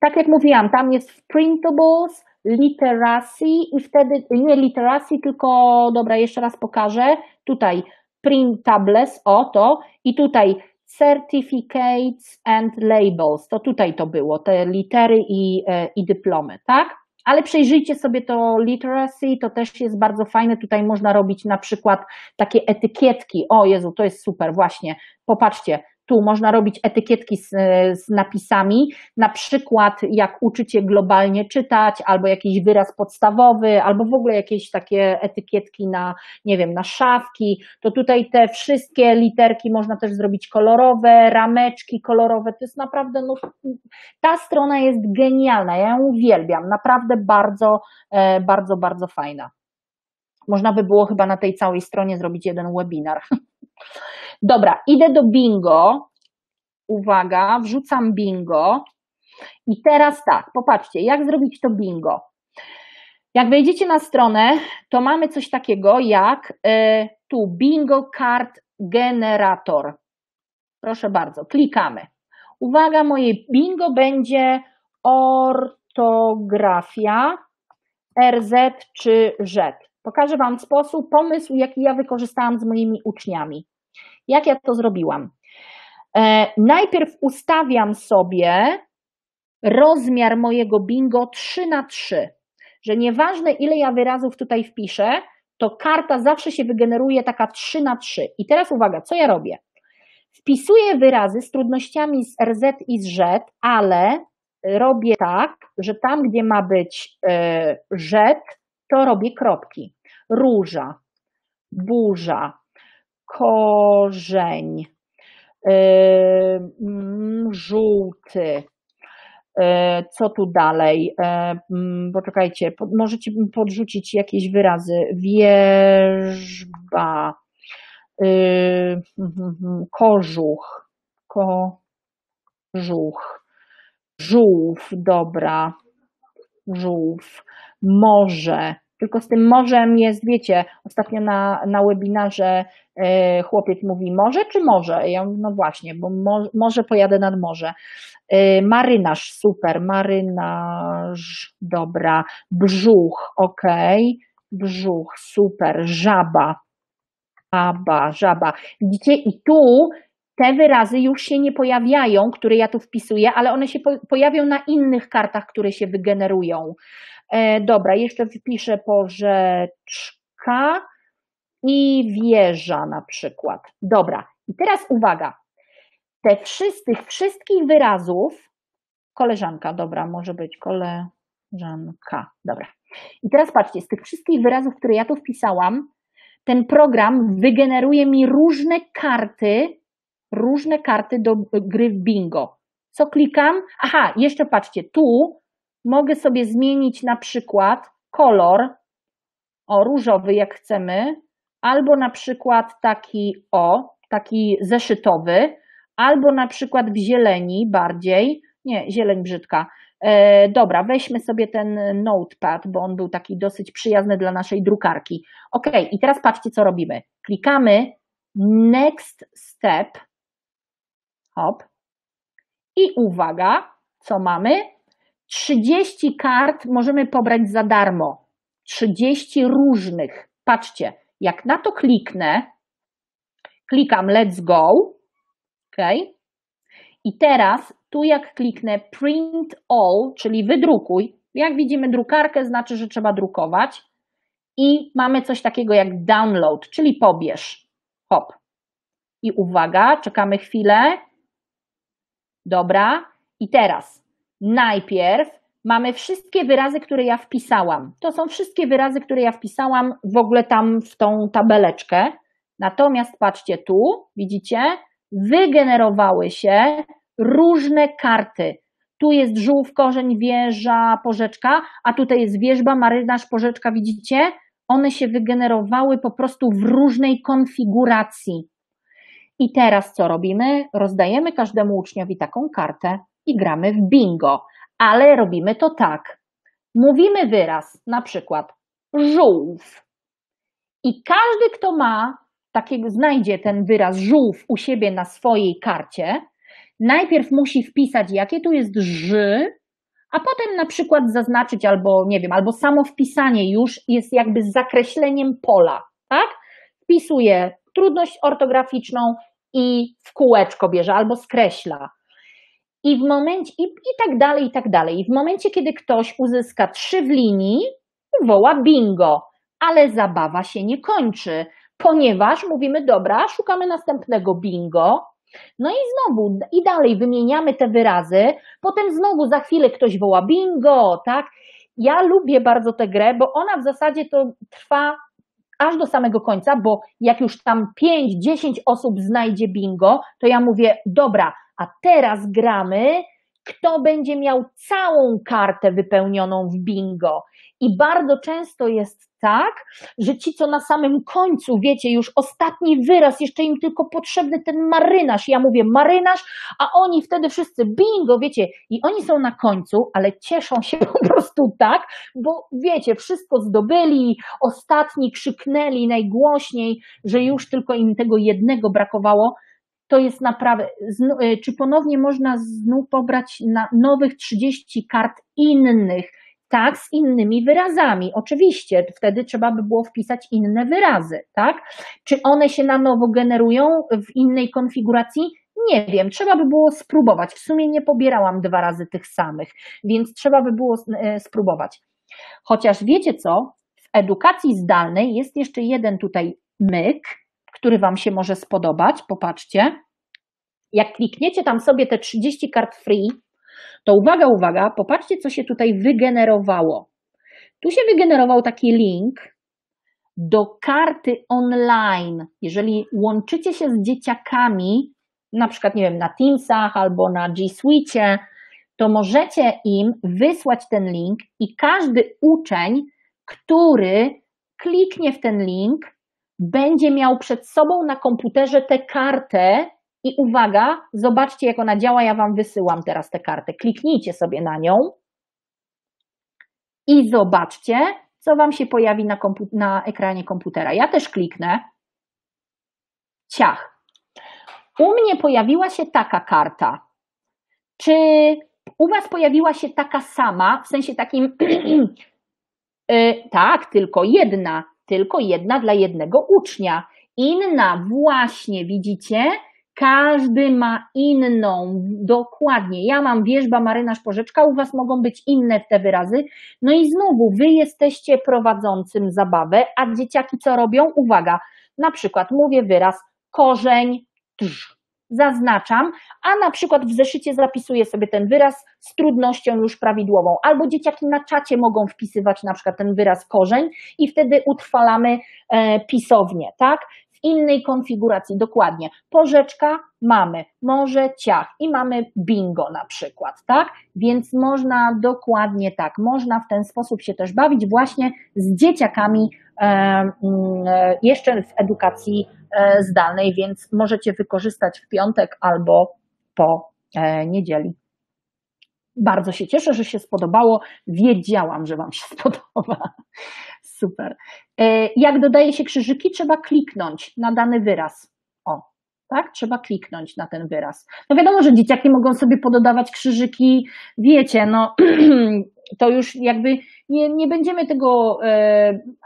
Tak jak mówiłam, tam jest w printables, literacy i wtedy, nie literacy, tylko, dobra, jeszcze raz pokażę, tutaj printables, o to, i tutaj certificates and labels, to tutaj to było, te litery i, i dyplomy, tak? Ale przejrzyjcie sobie to literacy, to też jest bardzo fajne, tutaj można robić na przykład takie etykietki, o Jezu, to jest super, właśnie, popatrzcie, tu można robić etykietki z, z napisami, na przykład jak uczycie globalnie czytać, albo jakiś wyraz podstawowy, albo w ogóle jakieś takie etykietki na, nie wiem, na szafki, to tutaj te wszystkie literki można też zrobić kolorowe, rameczki kolorowe, to jest naprawdę, no, ta strona jest genialna, ja ją uwielbiam, naprawdę bardzo, bardzo, bardzo fajna. Można by było chyba na tej całej stronie zrobić jeden webinar. Dobra, idę do bingo, uwaga, wrzucam bingo i teraz tak, popatrzcie, jak zrobić to bingo. Jak wejdziecie na stronę, to mamy coś takiego jak y, tu bingo card generator. Proszę bardzo, klikamy. Uwaga, moje bingo będzie ortografia, er zet czy rzet. Pokażę wam sposób, pomysł, jaki ja wykorzystałam z moimi uczniami. Jak ja to zrobiłam? E, najpierw ustawiam sobie rozmiar mojego bingo trzy na trzy, że nieważne ile ja wyrazów tutaj wpiszę, to karta zawsze się wygeneruje taka trzy na trzy. I teraz uwaga, co ja robię? Wpisuję wyrazy z trudnościami z er zet i z rzet, ale robię tak, że tam gdzie ma być e, rzet, to robię kropki. Róża, burza, korzeń, yy, żółty, yy, co tu dalej, yy, poczekajcie, pod, możecie podrzucić jakieś wyrazy, wierzba, kożuch, kożuch, żółw, dobra, żółw, morze. Tylko z tym morzem jest, wiecie, ostatnio na, na webinarze y, chłopiec mówi morze czy morze? Ja mówię, no właśnie, bo mo, może pojadę nad morze. Y, marynarz, super, marynarz, dobra, brzuch, okej, brzuch, super, żaba, żaba, żaba. Widzicie, i tu te wyrazy już się nie pojawiają, które ja tu wpisuję, ale one się pojawią na innych kartach, które się wygenerują. E, dobra, jeszcze wpiszę porzeczka i wieża na przykład. Dobra, i teraz uwaga. Te wszystkich, wszystkich wyrazów, koleżanka, dobra, może być koleżanka, dobra. I teraz patrzcie, z tych wszystkich wyrazów, które ja tu wpisałam, ten program wygeneruje mi różne karty, różne karty do gry w bingo. Co klikam? Aha, jeszcze patrzcie, tu mogę sobie zmienić na przykład kolor, o różowy jak chcemy, albo na przykład taki o, taki zeszytowy, albo na przykład w zieleni bardziej, nie, zieleń brzydka. E, dobra, weźmy sobie ten notepad, bo on był taki dosyć przyjazny dla naszej drukarki. Ok, i teraz patrzcie, co robimy. Klikamy next step, hop, i uwaga, co mamy? trzydzieści kart możemy pobrać za darmo, trzydzieści różnych. Patrzcie, jak na to kliknę, klikam let's go, ok, i teraz tu jak kliknę print all, czyli wydrukuj, jak widzimy drukarkę, znaczy, że trzeba drukować, i mamy coś takiego jak download, czyli pobierz, hop, i uwaga, czekamy chwilę, dobra, i teraz najpierw mamy wszystkie wyrazy, które ja wpisałam. To są wszystkie wyrazy, które ja wpisałam w ogóle tam w tą tabeleczkę. Natomiast patrzcie tu, widzicie, wygenerowały się różne karty. Tu jest żółw, korzeń, wieża, porzeczka, a tutaj jest wierzba, marynarz, porzeczka, widzicie? One się wygenerowały po prostu w różnej konfiguracji. I teraz co robimy? Rozdajemy każdemu uczniowi taką kartę i gramy w bingo, ale robimy to tak. Mówimy wyraz, na przykład żółw, i każdy, kto ma takiego, znajdzie ten wyraz żółw u siebie na swojej karcie, najpierw musi wpisać, jakie tu jest ży, a potem na przykład zaznaczyć albo, nie wiem, albo samo wpisanie już jest jakby zakreśleniem pola, tak? Wpisuje trudność ortograficzną i w kółeczko bierze albo skreśla. I w momencie, i, i tak dalej, i tak dalej. I w momencie, kiedy ktoś uzyska trzy w linii, woła bingo, ale zabawa się nie kończy, ponieważ mówimy, dobra, szukamy następnego bingo, no i znowu, i dalej wymieniamy te wyrazy, potem znowu za chwilę ktoś woła bingo, tak? Ja lubię bardzo tę grę, bo ona w zasadzie to trwa aż do samego końca, bo jak już tam pięć, dziesięć osób znajdzie bingo, to ja mówię, dobra, a teraz gramy, kto będzie miał całą kartę wypełnioną w bingo. I bardzo często jest tak, że ci, co na samym końcu, wiecie, już ostatni wyraz, jeszcze im tylko potrzebny ten marynarz, ja mówię marynarz, a oni wtedy wszyscy bingo, wiecie, i oni są na końcu, ale cieszą się po prostu tak, bo wiecie, wszystko zdobyli, ostatni krzyknęli najgłośniej, że już tylko im tego jednego brakowało. To jest naprawdę, czy ponownie można znów pobrać na nowych trzydzieści kart innych, tak, z innymi wyrazami. Oczywiście, wtedy trzeba by było wpisać inne wyrazy, tak? Czy one się na nowo generują w innej konfiguracji? Nie wiem, trzeba by było spróbować. W sumie nie pobierałam dwa razy tych samych, więc trzeba by było spróbować. Chociaż wiecie co, w edukacji zdalnej jest jeszcze jeden tutaj myk, który wam się może spodobać, popatrzcie. Jak klikniecie tam sobie te trzydzieści kart free, to uwaga, uwaga, popatrzcie, co się tutaj wygenerowało. Tu się wygenerował taki link do karty online. Jeżeli łączycie się z dzieciakami, na przykład, nie wiem, na Teamsach albo na G Suite, to możecie im wysłać ten link i każdy uczeń, który kliknie w ten link, będzie miał przed sobą na komputerze tę kartę i uwaga, zobaczcie jak ona działa, ja Wam wysyłam teraz tę kartę, kliknijcie sobie na nią i zobaczcie, co Wam się pojawi na, kompu- na ekranie komputera. Ja też kliknę, ciach, u mnie pojawiła się taka karta, czy u Was pojawiła się taka sama, w sensie takim, yy, tak, tylko jedna, tylko jedna dla jednego ucznia, inna właśnie, widzicie, każdy ma inną, dokładnie, ja mam wierzba, marynarz, porzeczka, u Was mogą być inne te wyrazy, no i znowu Wy jesteście prowadzącym zabawę, a dzieciaki co robią? Uwaga, na przykład mówię wyraz korzeń, trz, zaznaczam, a na przykład w zeszycie zapisuję sobie ten wyraz z trudnością już prawidłową, albo dzieciaki na czacie mogą wpisywać na przykład ten wyraz korzeń i wtedy utrwalamy e, pisownię, tak? W innej konfiguracji, dokładnie. Porzeczka mamy, może ciach i mamy bingo na przykład, tak? Więc można dokładnie tak, można w ten sposób się też bawić właśnie z dzieciakami e, jeszcze w edukacji e, zdalnej, więc możecie wykorzystać w piątek albo po e, niedzieli. Bardzo się cieszę, że się spodobało. Wiedziałam, że Wam się spodoba. Super. Jak dodaje się krzyżyki, trzeba kliknąć na dany wyraz. O, tak? Trzeba kliknąć na ten wyraz. No wiadomo, że dzieciaki mogą sobie pododawać krzyżyki, wiecie, no to już jakby nie, nie będziemy tego,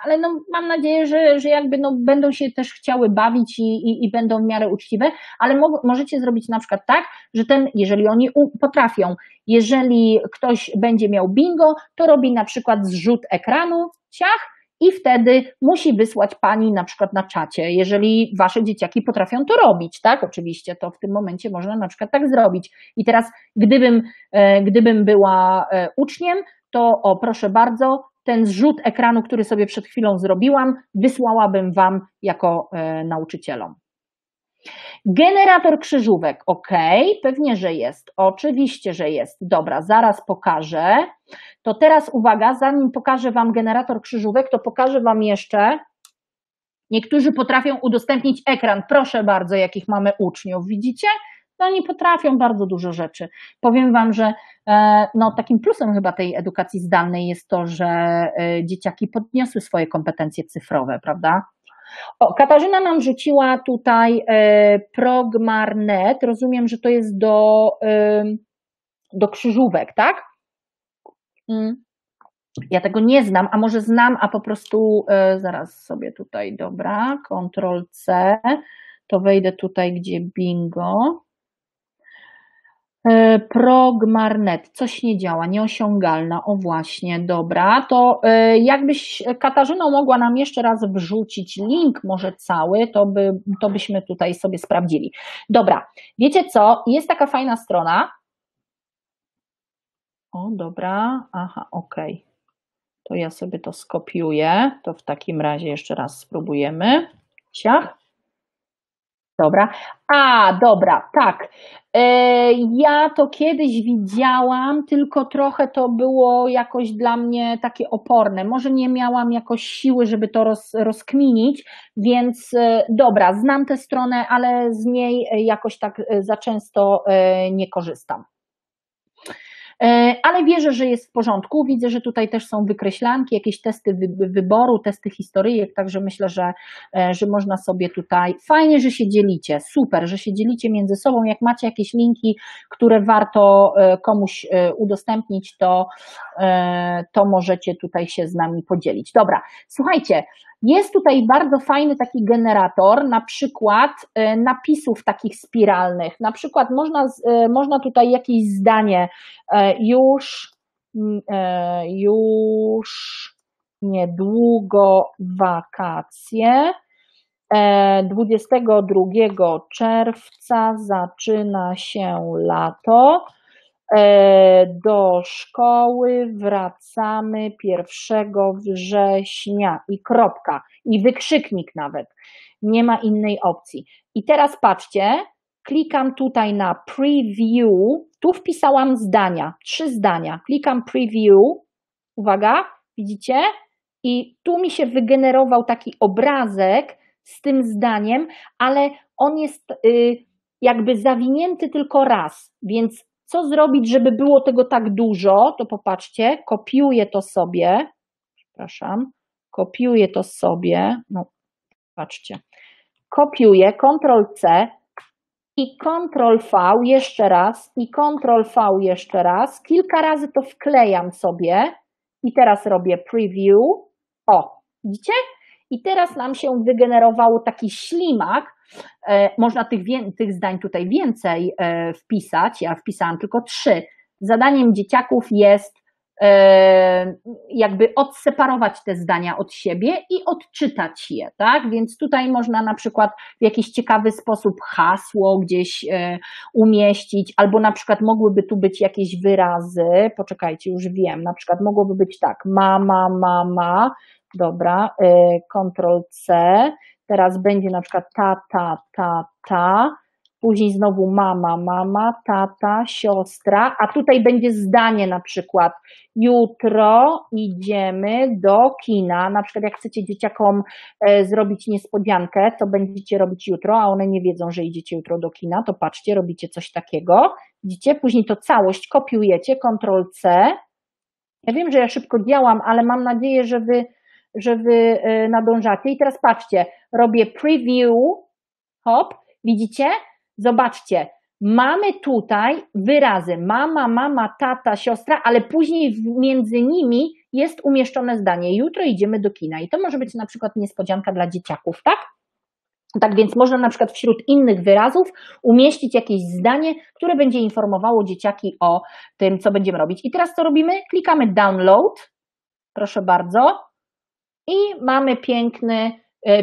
ale no mam nadzieję, że, że jakby no będą się też chciały bawić i, i, i będą w miarę uczciwe, ale mo, możecie zrobić na przykład tak, że ten, jeżeli oni u, potrafią, jeżeli ktoś będzie miał bingo, to robi na przykład zrzut ekranu, ciach, i wtedy musi wysłać pani na przykład na czacie, jeżeli wasze dzieciaki potrafią to robić, tak? Oczywiście to w tym momencie można na przykład tak zrobić. I teraz gdybym, gdybym była uczniem, to o proszę bardzo, ten zrzut ekranu, który sobie przed chwilą zrobiłam, wysłałabym wam jako nauczycielom. Generator krzyżówek, ok, pewnie, że jest, oczywiście, że jest, dobra, zaraz pokażę, to teraz uwaga, zanim pokażę Wam generator krzyżówek, to pokażę Wam jeszcze, niektórzy potrafią udostępnić ekran, proszę bardzo, jakich mamy uczniów, widzicie? No oni potrafią bardzo dużo rzeczy. Powiem Wam, że no, takim plusem chyba tej edukacji zdalnej jest to, że dzieciaki podniosły swoje kompetencje cyfrowe, prawda? O, Katarzyna nam rzuciła tutaj e, progmarnet, rozumiem, że to jest do, e, do krzyżówek, tak? Mm. Ja tego nie znam, a może znam, a po prostu e, zaraz sobie tutaj, dobra, kontrol C, to wejdę tutaj, gdzie bingo. E, progmarnet, coś nie działa, nieosiągalna, o właśnie, dobra, to e, jakbyś Katarzyno mogła nam jeszcze raz wrzucić link może cały, to, by, to byśmy tutaj sobie sprawdzili. Dobra, wiecie co, jest taka fajna strona, o dobra, aha, okej, to ja sobie to skopiuję, to w takim razie jeszcze raz spróbujemy, ciach. Dobra, a dobra, tak, ja to kiedyś widziałam, tylko trochę to było jakoś dla mnie takie oporne, może nie miałam jakoś siły, żeby to roz, rozkminić, więc dobra, znam tę stronę, ale z niej jakoś tak za często nie korzystam. Ale wierzę, że jest w porządku, widzę, że tutaj też są wykreślanki, jakieś testy wyboru, testy historyjek, także myślę, że, że można sobie tutaj, fajnie, że się dzielicie, super, że się dzielicie między sobą, jak macie jakieś linki, które warto komuś udostępnić, to, to możecie tutaj się z nami podzielić. Dobra, słuchajcie, jest tutaj bardzo fajny taki generator, na przykład napisów takich spiralnych, na przykład można, można tutaj jakieś zdanie już, już niedługo wakacje, dwudziestego drugiego czerwca zaczyna się lato, do szkoły wracamy pierwszego września i kropka, i wykrzyknik nawet, nie ma innej opcji. I teraz patrzcie, klikam tutaj na preview, tu wpisałam zdania, trzy zdania, klikam preview, uwaga, widzicie? I tu mi się wygenerował taki obrazek z tym zdaniem, ale on jest jakby zawinięty tylko raz, więc co zrobić, żeby było tego tak dużo, to popatrzcie, kopiuję to sobie, przepraszam, kopiuję to sobie, no patrzcie, kopiuję, kontrol C i kontrol V jeszcze raz i kontrol V jeszcze raz, kilka razy to wklejam sobie i teraz robię preview, o, widzicie? I teraz nam się wygenerowało taki ślimak, e, można tych, tych zdań tutaj więcej e, wpisać, ja wpisałam tylko trzy. Zadaniem dzieciaków jest e, jakby odseparować te zdania od siebie i odczytać je, tak? Więc tutaj można na przykład w jakiś ciekawy sposób hasło gdzieś e, umieścić, albo na przykład mogłyby tu być jakieś wyrazy, poczekajcie, już wiem, na przykład mogłoby być tak, mama, mama, dobra, kontrol C, teraz będzie na przykład ta, ta, ta, ta, później znowu mama, mama, tata, siostra, a tutaj będzie zdanie na przykład jutro idziemy do kina, na przykład jak chcecie dzieciakom zrobić niespodziankę, to będziecie robić jutro, a one nie wiedzą, że idziecie jutro do kina, to patrzcie, robicie coś takiego, widzicie, później to całość kopiujecie, kontrol C, ja wiem, że ja szybko działam, ale mam nadzieję, że wy że wy nadążacie i teraz patrzcie, robię preview, hop, widzicie? Zobaczcie, mamy tutaj wyrazy mama, mama, tata, siostra, ale później między nimi jest umieszczone zdanie, jutro idziemy do kina i to może być na przykład niespodzianka dla dzieciaków, tak? Tak więc można na przykład wśród innych wyrazów umieścić jakieś zdanie, które będzie informowało dzieciaki o tym, co będziemy robić. I teraz co robimy? Klikamy download, proszę bardzo, i mamy piękny,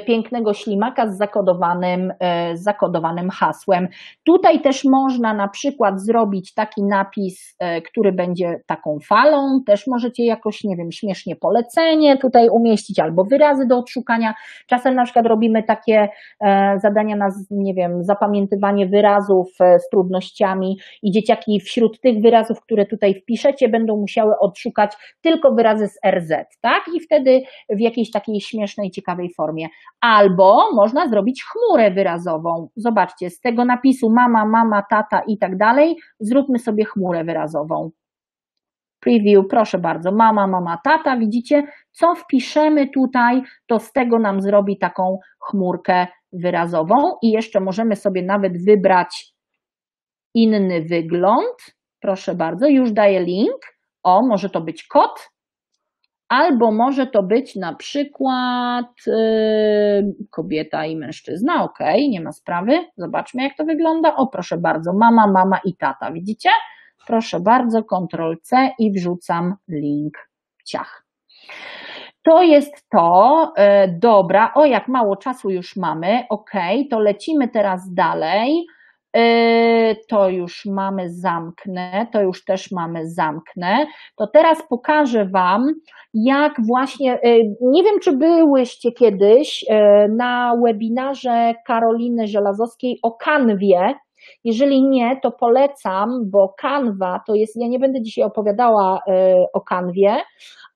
pięknego ślimaka z zakodowanym, z zakodowanym hasłem. Tutaj też można na przykład zrobić taki napis, który będzie taką falą, też możecie jakoś, nie wiem, śmiesznie polecenie tutaj umieścić albo wyrazy do odszukania. Czasem na przykład robimy takie zadania na, nie wiem, zapamiętywanie wyrazów z trudnościami i dzieciaki wśród tych wyrazów, które tutaj wpiszecie, będą musiały odszukać tylko wyrazy z R Z, tak? I wtedy w jakiejś takiej śmiesznej, ciekawej formie. Albo można zrobić chmurę wyrazową. Zobaczcie, z tego napisu mama, mama, tata i tak dalej, zróbmy sobie chmurę wyrazową. Preview, proszę bardzo, mama, mama, tata, widzicie, co wpiszemy tutaj, to z tego nam zrobi taką chmurkę wyrazową i jeszcze możemy sobie nawet wybrać inny wygląd, proszę bardzo, już daję link, o, może to być kot, albo może to być na przykład yy, kobieta i mężczyzna, ok, nie ma sprawy, zobaczmy jak to wygląda, o proszę bardzo, mama, mama i tata, widzicie? Proszę bardzo, kontrol C i wrzucam link, ciach. To jest to, yy, dobra, o jak mało czasu już mamy, ok, to lecimy teraz dalej, yy, to już mamy zamknę, to już też mamy zamknę, to teraz pokażę Wam, jak właśnie, nie wiem czy byłyście kiedyś na webinarze Karoliny Żelazowskiej o Canwie, jeżeli nie, to polecam, bo Canva to jest, ja nie będę dzisiaj opowiadała o Canwie,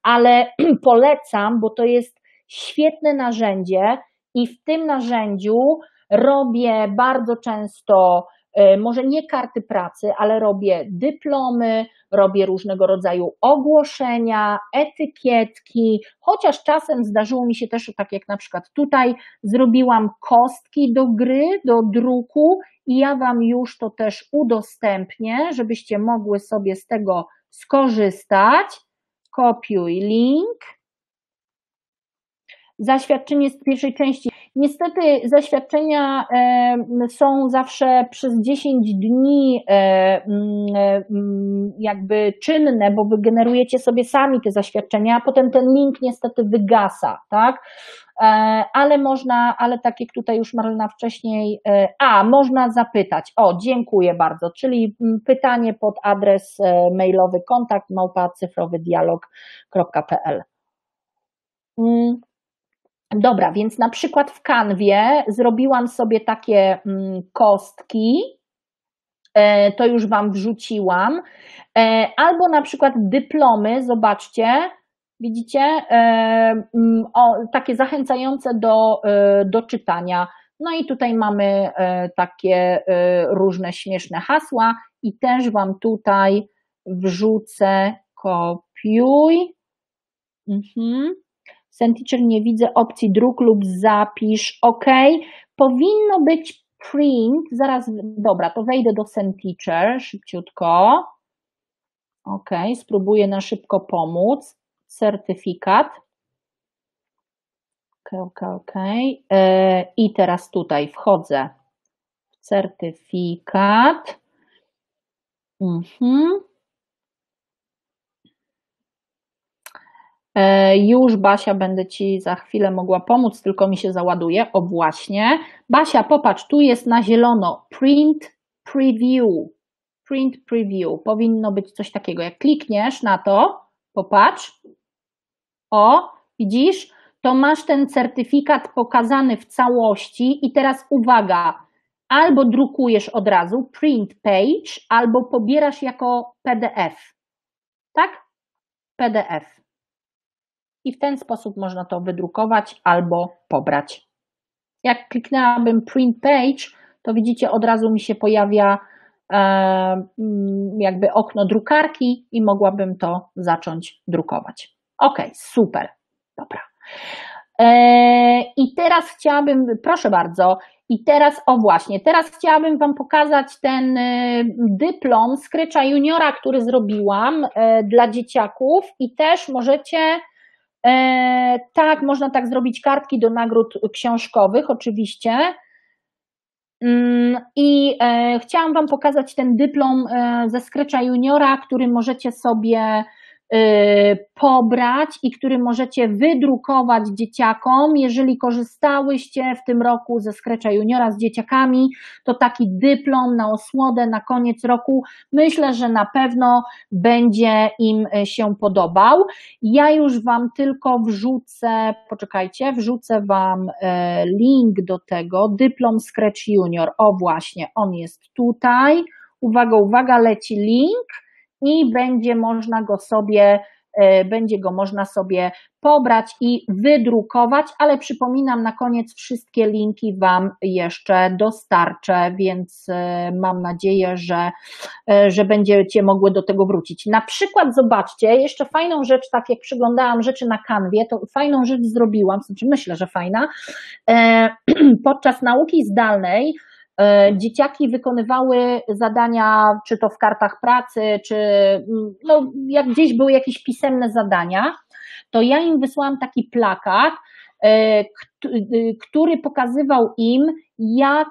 ale polecam, bo to jest świetne narzędzie i w tym narzędziu robię bardzo często, może nie karty pracy, ale robię dyplomy, robię różnego rodzaju ogłoszenia, etykietki, chociaż czasem zdarzyło mi się też, tak jak na przykład tutaj, zrobiłam kostki do gry, do druku i ja Wam już to też udostępnię, żebyście mogły sobie z tego skorzystać. Kopiuj link. Zaświadczenie z pierwszej części. Niestety zaświadczenia są zawsze przez dziesięć dni jakby czynne, bo wy generujecie sobie sami te zaświadczenia, a potem ten link niestety wygasa, tak? Ale można, ale tak jak tutaj już Marlena wcześniej, a można zapytać, o dziękuję bardzo, czyli pytanie pod adres mailowy kontakt małpa cyfrowy dialog kropka p l. Dobra, więc na przykład w Canwie zrobiłam sobie takie kostki, to już Wam wrzuciłam, albo na przykład dyplomy, zobaczcie, widzicie, o, takie zachęcające do, do czytania. No i tutaj mamy takie różne śmieszne hasła i też Wam tutaj wrzucę kopiuj. Mhm. SendTeacher nie widzę opcji druk lub zapisz, ok. Powinno być print, zaraz, dobra, to wejdę do SendTeacher szybciutko. Ok, spróbuję na szybko pomóc. Certyfikat. Ok, ok, ok. I teraz tutaj wchodzę w certyfikat. Mhm. Już, Basia, będę Ci za chwilę mogła pomóc, tylko mi się załaduje. O właśnie. Basia, popatrz, tu jest na zielono print preview. Print preview. Powinno być coś takiego. Jak klikniesz na to, popatrz. O, widzisz? To masz ten certyfikat pokazany w całości i teraz uwaga. Albo drukujesz od razu print page, albo pobierasz jako P D F. Tak? P D F. I w ten sposób można to wydrukować albo pobrać. Jak kliknęłabym print page, to widzicie, od razu mi się pojawia e, jakby okno drukarki i mogłabym to zacząć drukować. Ok, super, dobra. E, I teraz chciałabym, proszę bardzo, i teraz, o właśnie, teraz chciałabym Wam pokazać ten dyplom Scratcha Juniora, który zrobiłam e, dla dzieciaków i też możecie... E, tak, można tak zrobić kartki do nagród książkowych oczywiście i e, chciałam Wam pokazać ten dyplom e, ze Scratcha Juniora, który możecie sobie e, pobrać i który możecie wydrukować dzieciakom. Jeżeli korzystałyście w tym roku ze Scratcha Juniora z dzieciakami, to taki dyplom na osłodę na koniec roku, myślę, że na pewno będzie im się podobał. Ja już Wam tylko wrzucę, poczekajcie, wrzucę Wam link do tego, dyplom Scratch Junior, o właśnie, on jest tutaj, uwaga, uwaga, leci link i będzie można go sobie będzie go można sobie pobrać i wydrukować, ale przypominam, na koniec wszystkie linki Wam jeszcze dostarczę, więc mam nadzieję, że, że będziecie mogły do tego wrócić. Na przykład zobaczcie, jeszcze fajną rzecz, tak jak przyglądałam rzeczy na Canwie, to fajną rzecz zrobiłam, znaczy myślę, że fajna, podczas nauki zdalnej dzieciaki wykonywały zadania, czy to w kartach pracy, czy no, jak gdzieś były jakieś pisemne zadania, to ja im wysłałam taki plakat, który pokazywał im, jak,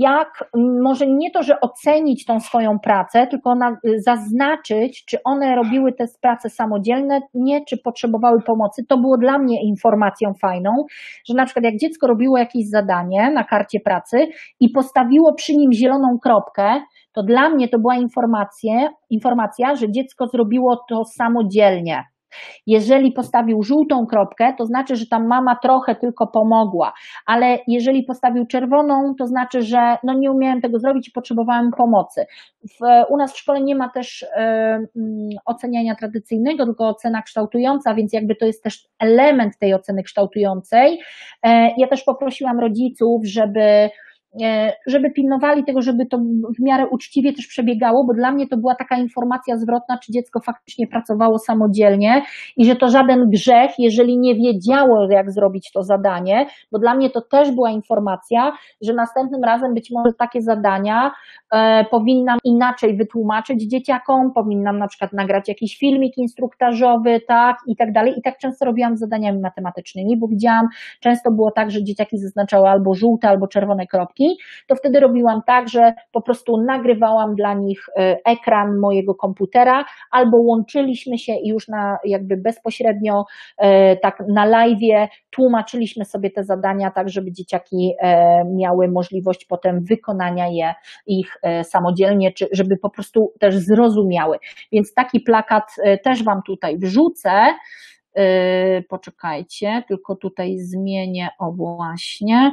jak może nie to, że ocenić tą swoją pracę, tylko zaznaczyć, czy one robiły te prace samodzielne, nie, czy potrzebowały pomocy. To było dla mnie informacją fajną, że na przykład jak dziecko robiło jakieś zadanie na karcie pracy i postawiło przy nim zieloną kropkę, to dla mnie to była informacja, informacja, że dziecko zrobiło to samodzielnie. Jeżeli postawił żółtą kropkę, to znaczy, że tam mama trochę tylko pomogła, ale jeżeli postawił czerwoną, to znaczy, że no nie umiałem tego zrobić i potrzebowałem pomocy. W, u nas w szkole nie ma też um, oceniania tradycyjnego, tylko ocena kształtująca, więc jakby to jest też element tej oceny kształtującej. E, ja też poprosiłam rodziców, żeby... żeby pilnowali tego, żeby to w miarę uczciwie też przebiegało, bo dla mnie to była taka informacja zwrotna, czy dziecko faktycznie pracowało samodzielnie i że to żaden grzech, jeżeli nie wiedziało, jak zrobić to zadanie, bo dla mnie to też była informacja, że następnym razem być może takie zadania e, powinnam inaczej wytłumaczyć dzieciakom, powinnam na przykład nagrać jakiś filmik instruktażowy, tak, i tak dalej. I tak często robiłam z zadaniami matematycznymi, bo widziałam, często było tak, że dzieciaki zaznaczały albo żółte, albo czerwone kropki, to wtedy robiłam tak, że po prostu nagrywałam dla nich ekran mojego komputera, albo łączyliśmy się i już na jakby bezpośrednio tak na live'ie tłumaczyliśmy sobie te zadania tak, żeby dzieciaki miały możliwość potem wykonania je ich samodzielnie, czy żeby po prostu też zrozumiały. Więc taki plakat też Wam tutaj wrzucę. Poczekajcie, tylko tutaj zmienię, o właśnie.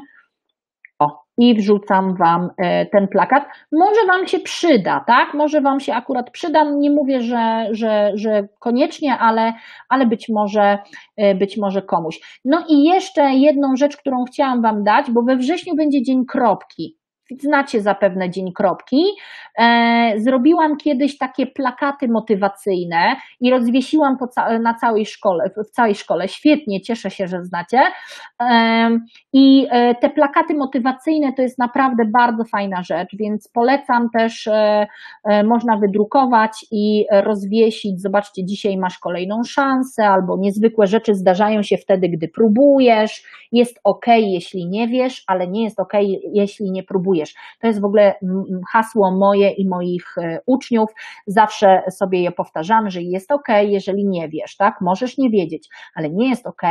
i wrzucam Wam ten plakat. Może Wam się przyda, tak? Może Wam się akurat przyda. Nie mówię, że, że, że koniecznie, ale, ale być może, być może komuś. No i jeszcze jedną rzecz, którą chciałam Wam dać, bo we wrześniu będzie Dzień Kropki. Znacie zapewne Dzień Kropki. Zrobiłam kiedyś takie plakaty motywacyjne i rozwiesiłam po ca- na całej szkole, w całej szkole. Świetnie, cieszę się, że znacie. I te plakaty motywacyjne to jest naprawdę bardzo fajna rzecz, więc polecam też, można wydrukować i rozwiesić. Zobaczcie, dzisiaj masz kolejną szansę, albo niezwykłe rzeczy zdarzają się wtedy, gdy próbujesz. Jest ok, jeśli nie wiesz, ale nie jest ok, jeśli nie próbujesz. To jest w ogóle hasło moje i moich uczniów. Zawsze sobie je powtarzam, że jest ok, jeżeli nie wiesz, tak? Możesz nie wiedzieć, ale nie jest ok,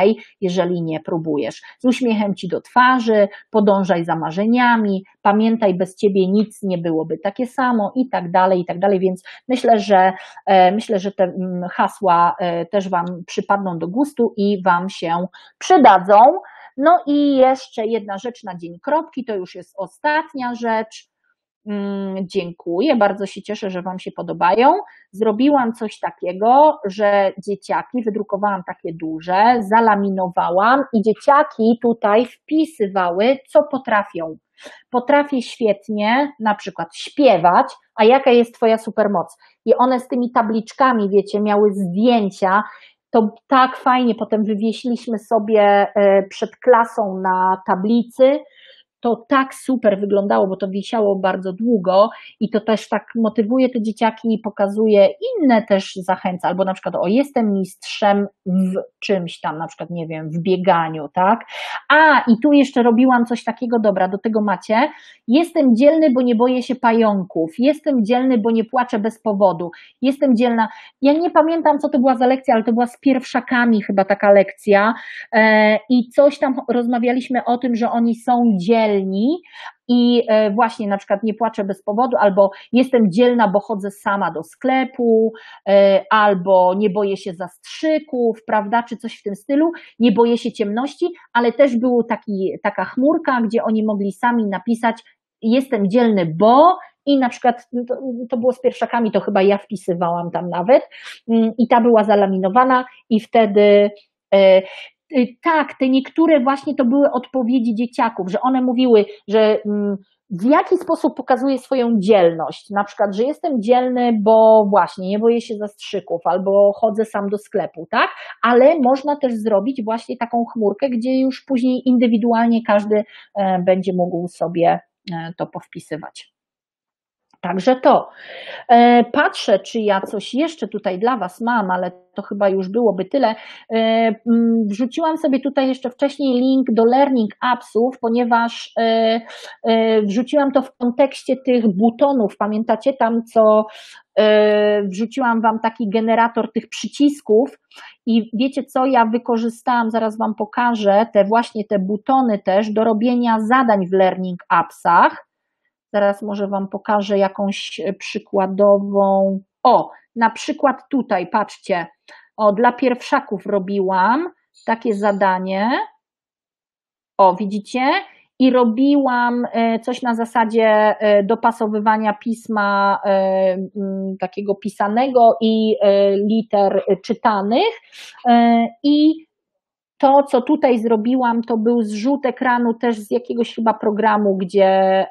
jeżeli nie próbujesz. Z uśmiechem ci do twarzy, podążaj za marzeniami, pamiętaj, bez ciebie nic nie byłoby takie samo i tak dalej, i tak dalej, więc myślę, że myślę, że te hasła też Wam przypadną do gustu i Wam się przydadzą. No i jeszcze jedna rzecz na Dzień Kropki, to już jest ostatnia rzecz. Dziękuję, bardzo się cieszę, że Wam się podobają. Zrobiłam coś takiego, że dzieciaki, wydrukowałam takie duże, zalaminowałam i dzieciaki tutaj wpisywały, co potrafią. Potrafię świetnie na przykład śpiewać, a jaka jest Twoja supermoc? I one z tymi tabliczkami, wiecie, miały zdjęcia. To tak fajnie, potem wywiesiliśmy sobie przed klasą na tablicy, to tak super wyglądało, bo to wisiało bardzo długo i to też tak motywuje te dzieciaki i pokazuje inne, też zachęca, albo na przykład o, jestem mistrzem w czymś tam, na przykład, nie wiem, w bieganiu, tak? A, i tu jeszcze robiłam coś takiego, dobra, do tego macie, jestem dzielny, bo nie boję się pająków, jestem dzielny, bo nie płaczę bez powodu, jestem dzielna, ja nie pamiętam, co to była za lekcja, ale to była z pierwszakami chyba taka lekcja i coś tam rozmawialiśmy o tym, że oni są dzielni, i właśnie na przykład nie płaczę bez powodu, albo jestem dzielna, bo chodzę sama do sklepu, albo nie boję się zastrzyków, prawda, czy coś w tym stylu, nie boję się ciemności, ale też była taka chmurka, gdzie oni mogli sami napisać, jestem dzielny, bo... I na przykład to było z pierwszakami, to chyba ja wpisywałam tam nawet i ta była zalaminowana i wtedy... Tak, te niektóre właśnie to były odpowiedzi dzieciaków, że one mówiły, że w jaki sposób pokazuje swoją dzielność, na przykład, że jestem dzielny, bo właśnie nie boję się zastrzyków, albo chodzę sam do sklepu, tak? Ale można też zrobić właśnie taką chmurkę, gdzie już później indywidualnie każdy będzie mógł sobie to powpisywać. Także to. Patrzę, czy ja coś jeszcze tutaj dla Was mam, ale to chyba już byłoby tyle. Wrzuciłam sobie tutaj jeszcze wcześniej link do Learning Appsów, ponieważ wrzuciłam to w kontekście tych butonów. Pamiętacie tam, co wrzuciłam Wam taki generator tych przycisków i wiecie co, ja wykorzystałam, zaraz Wam pokażę, te właśnie te butony też do robienia zadań w Learning Appsach. Zaraz może Wam pokażę jakąś przykładową. O, na przykład tutaj, patrzcie, o, dla pierwszaków robiłam takie zadanie. O, widzicie? I robiłam coś na zasadzie dopasowywania pisma takiego pisanego i liter czytanych i to, co tutaj zrobiłam, to był zrzut ekranu też z jakiegoś chyba programu, gdzie...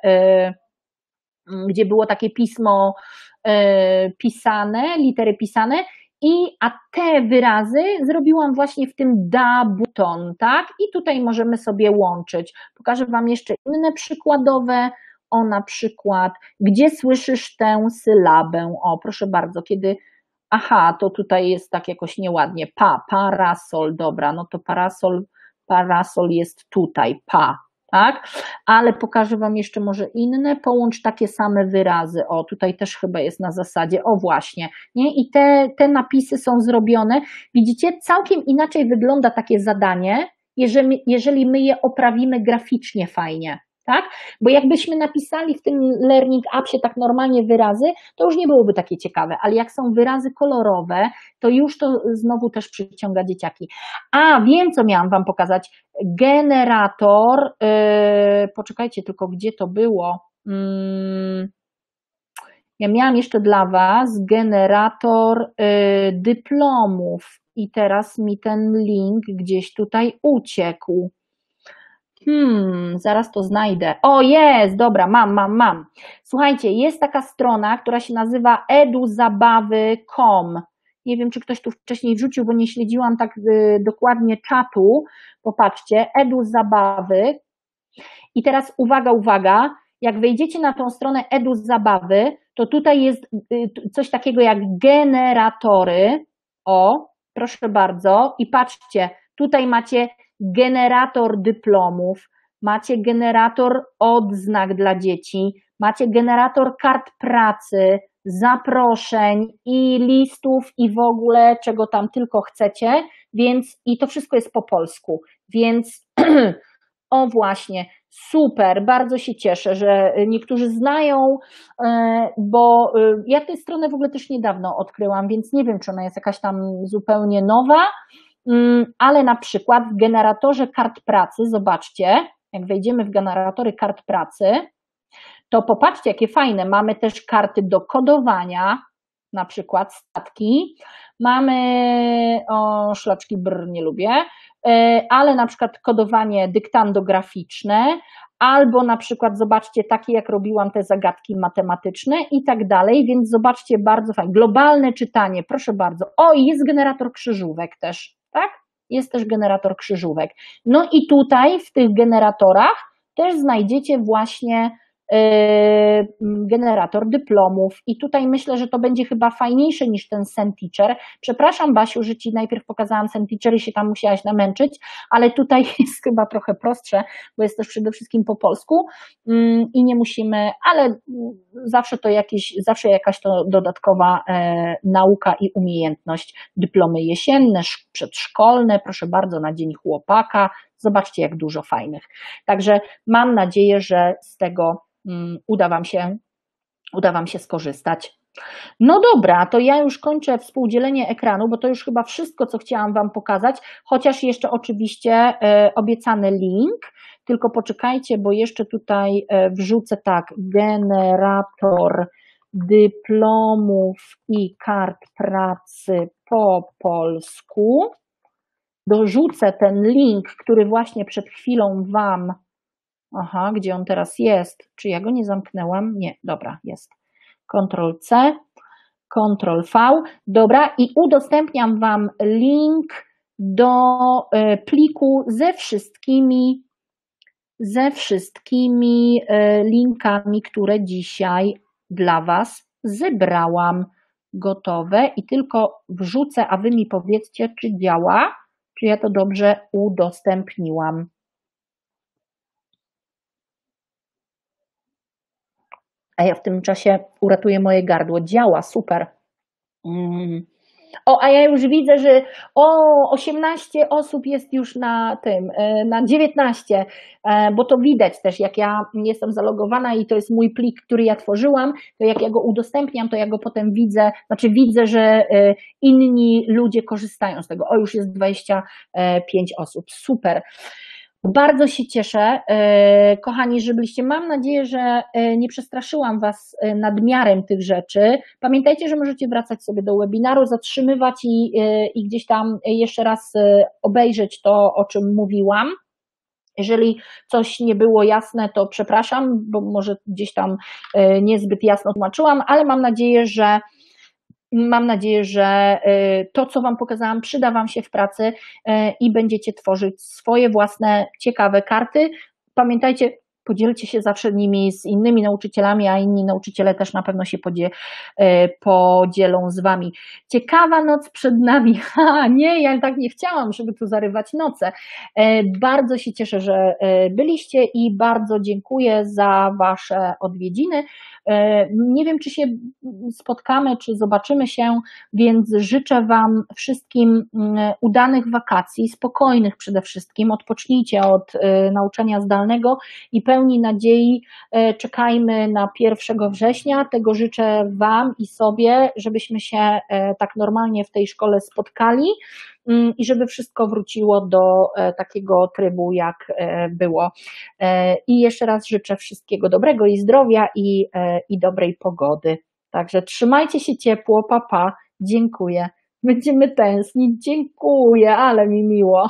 gdzie było takie pismo y, pisane, litery pisane, i a te wyrazy zrobiłam właśnie w tym da button, tak? I tutaj możemy sobie łączyć. Pokażę Wam jeszcze inne przykładowe, o na przykład, gdzie słyszysz tę sylabę, o proszę bardzo, kiedy, aha, to tutaj jest tak jakoś nieładnie, pa, parasol, dobra, no to parasol, parasol jest tutaj, pa. Tak, ale pokażę Wam jeszcze może inne, połącz takie same wyrazy, o tutaj też chyba jest na zasadzie, o właśnie, nie? I te, te napisy są zrobione, widzicie, całkiem inaczej wygląda takie zadanie, jeżeli, jeżeli my je oprawimy graficznie fajnie, tak? Bo jakbyśmy napisali w tym Learning Appsie tak normalnie wyrazy, to już nie byłoby takie ciekawe, ale jak są wyrazy kolorowe, to już to znowu też przyciąga dzieciaki. A, wiem, co miałam Wam pokazać. Generator, yy, poczekajcie tylko, gdzie to było? Yy, ja miałam jeszcze dla Was generator yy, dyplomów i teraz mi ten link gdzieś tutaj uciekł. Hmm, zaraz to znajdę. O, jest, dobra, mam, mam, mam. Słuchajcie, jest taka strona, która się nazywa eduzabawy kropka com. Nie wiem, czy ktoś tu wcześniej wrzucił, bo nie śledziłam tak y, dokładnie czatu. Popatrzcie, eduzabawy. I teraz uwaga, uwaga, jak wejdziecie na tą stronę eduzabawy, to tutaj jest y, coś takiego jak generatory. O, proszę bardzo. I patrzcie, tutaj macie generator dyplomów, macie generator odznak dla dzieci, macie generator kart pracy, zaproszeń i listów i w ogóle czego tam tylko chcecie, więc i to wszystko jest po polsku, więc o właśnie, super, bardzo się cieszę, że niektórzy znają, bo ja tę stronę w ogóle też niedawno odkryłam, więc nie wiem, czy ona jest jakaś tam zupełnie nowa, ale na przykład w generatorze kart pracy, zobaczcie, jak wejdziemy w generatory kart pracy, to popatrzcie, jakie fajne, mamy też karty do kodowania, na przykład statki, mamy, o, szlaczki brr, nie lubię, ale na przykład kodowanie dyktandograficzne, albo na przykład, zobaczcie, takie jak robiłam te zagadki matematyczne i tak dalej, więc zobaczcie, bardzo fajne, globalne czytanie, proszę bardzo, o, i jest generator krzyżówek też, tak? Jest też generator krzyżówek. No i tutaj w tych generatorach też znajdziecie właśnie yy, generator dyplomów i tutaj myślę, że to będzie chyba fajniejsze niż ten SendTeacher. Przepraszam, Basiu, że Ci najpierw pokazałam SendTeacher i się tam musiałaś namęczyć, ale tutaj jest chyba trochę prostsze, bo jest też przede wszystkim po polsku yy, i nie musimy, ale zawsze to jakieś, zawsze jakaś to dodatkowa e, nauka i umiejętność. Dyplomy jesienne, przedszkolne, proszę bardzo, na Dzień Chłopaka. Zobaczcie, jak dużo fajnych. Także mam nadzieję, że z tego um, uda Wam się, uda Wam się skorzystać. No dobra, to ja już kończę współdzielenie ekranu, bo to już chyba wszystko, co chciałam Wam pokazać, chociaż jeszcze oczywiście y, obiecany link, tylko poczekajcie, bo jeszcze tutaj y, wrzucę tak, generator dyplomów i kart pracy po polsku. Dorzucę ten link, który właśnie przed chwilą Wam, aha, gdzie on teraz jest, czy ja go nie zamknęłam? Nie, dobra, jest. Ctrl C, Ctrl V, dobra, i udostępniam Wam link do pliku ze wszystkimi, ze wszystkimi linkami, które dzisiaj dla Was zebrałam. Gotowe i tylko wrzucę, a Wy mi powiedzcie, czy działa, czy ja to dobrze udostępniłam. A ja w tym czasie uratuję moje gardło. Działa, super. Mm. O, a ja już widzę, że o, osiemnaście osób jest już na tym, na dziewiętnaście, bo to widać też, jak ja jestem zalogowana i to jest mój plik, który ja tworzyłam, to jak ja go udostępniam, to ja go potem widzę, znaczy widzę, że inni ludzie korzystają z tego. O, już jest dwadzieścia pięć osób, super. Bardzo się cieszę, kochani, że byliście. Mam nadzieję, że nie przestraszyłam Was nadmiarem tych rzeczy. Pamiętajcie, że możecie wracać sobie do webinaru, zatrzymywać i, i gdzieś tam jeszcze raz obejrzeć to, o czym mówiłam. Jeżeli coś nie było jasne, to przepraszam, bo może gdzieś tam niezbyt jasno tłumaczyłam, ale mam nadzieję, że Mam nadzieję, że to, co Wam pokazałam, przyda Wam się w pracy i będziecie tworzyć swoje własne ciekawe karty. Pamiętajcie, podzielcie się zawsze nimi z innymi nauczycielami, a inni nauczyciele też na pewno się podzie, podzielą z Wami. Ciekawa noc przed nami. Ha, nie, ja tak nie chciałam, żeby tu zarywać noce. Bardzo się cieszę, że byliście i bardzo dziękuję za Wasze odwiedziny. Nie wiem, czy się spotkamy, czy zobaczymy się, więc życzę Wam wszystkim udanych wakacji, spokojnych przede wszystkim. Odpocznijcie od nauczania zdalnego i pewnie pełni nadziei czekajmy na pierwszego września. Tego życzę Wam i sobie, żebyśmy się tak normalnie w tej szkole spotkali i żeby wszystko wróciło do takiego trybu, jak było. I jeszcze raz życzę wszystkiego dobrego i zdrowia i, i dobrej pogody. Także trzymajcie się ciepło, pa, pa. Dziękuję. Będziemy tęsknić. Dziękuję, ale mi miło.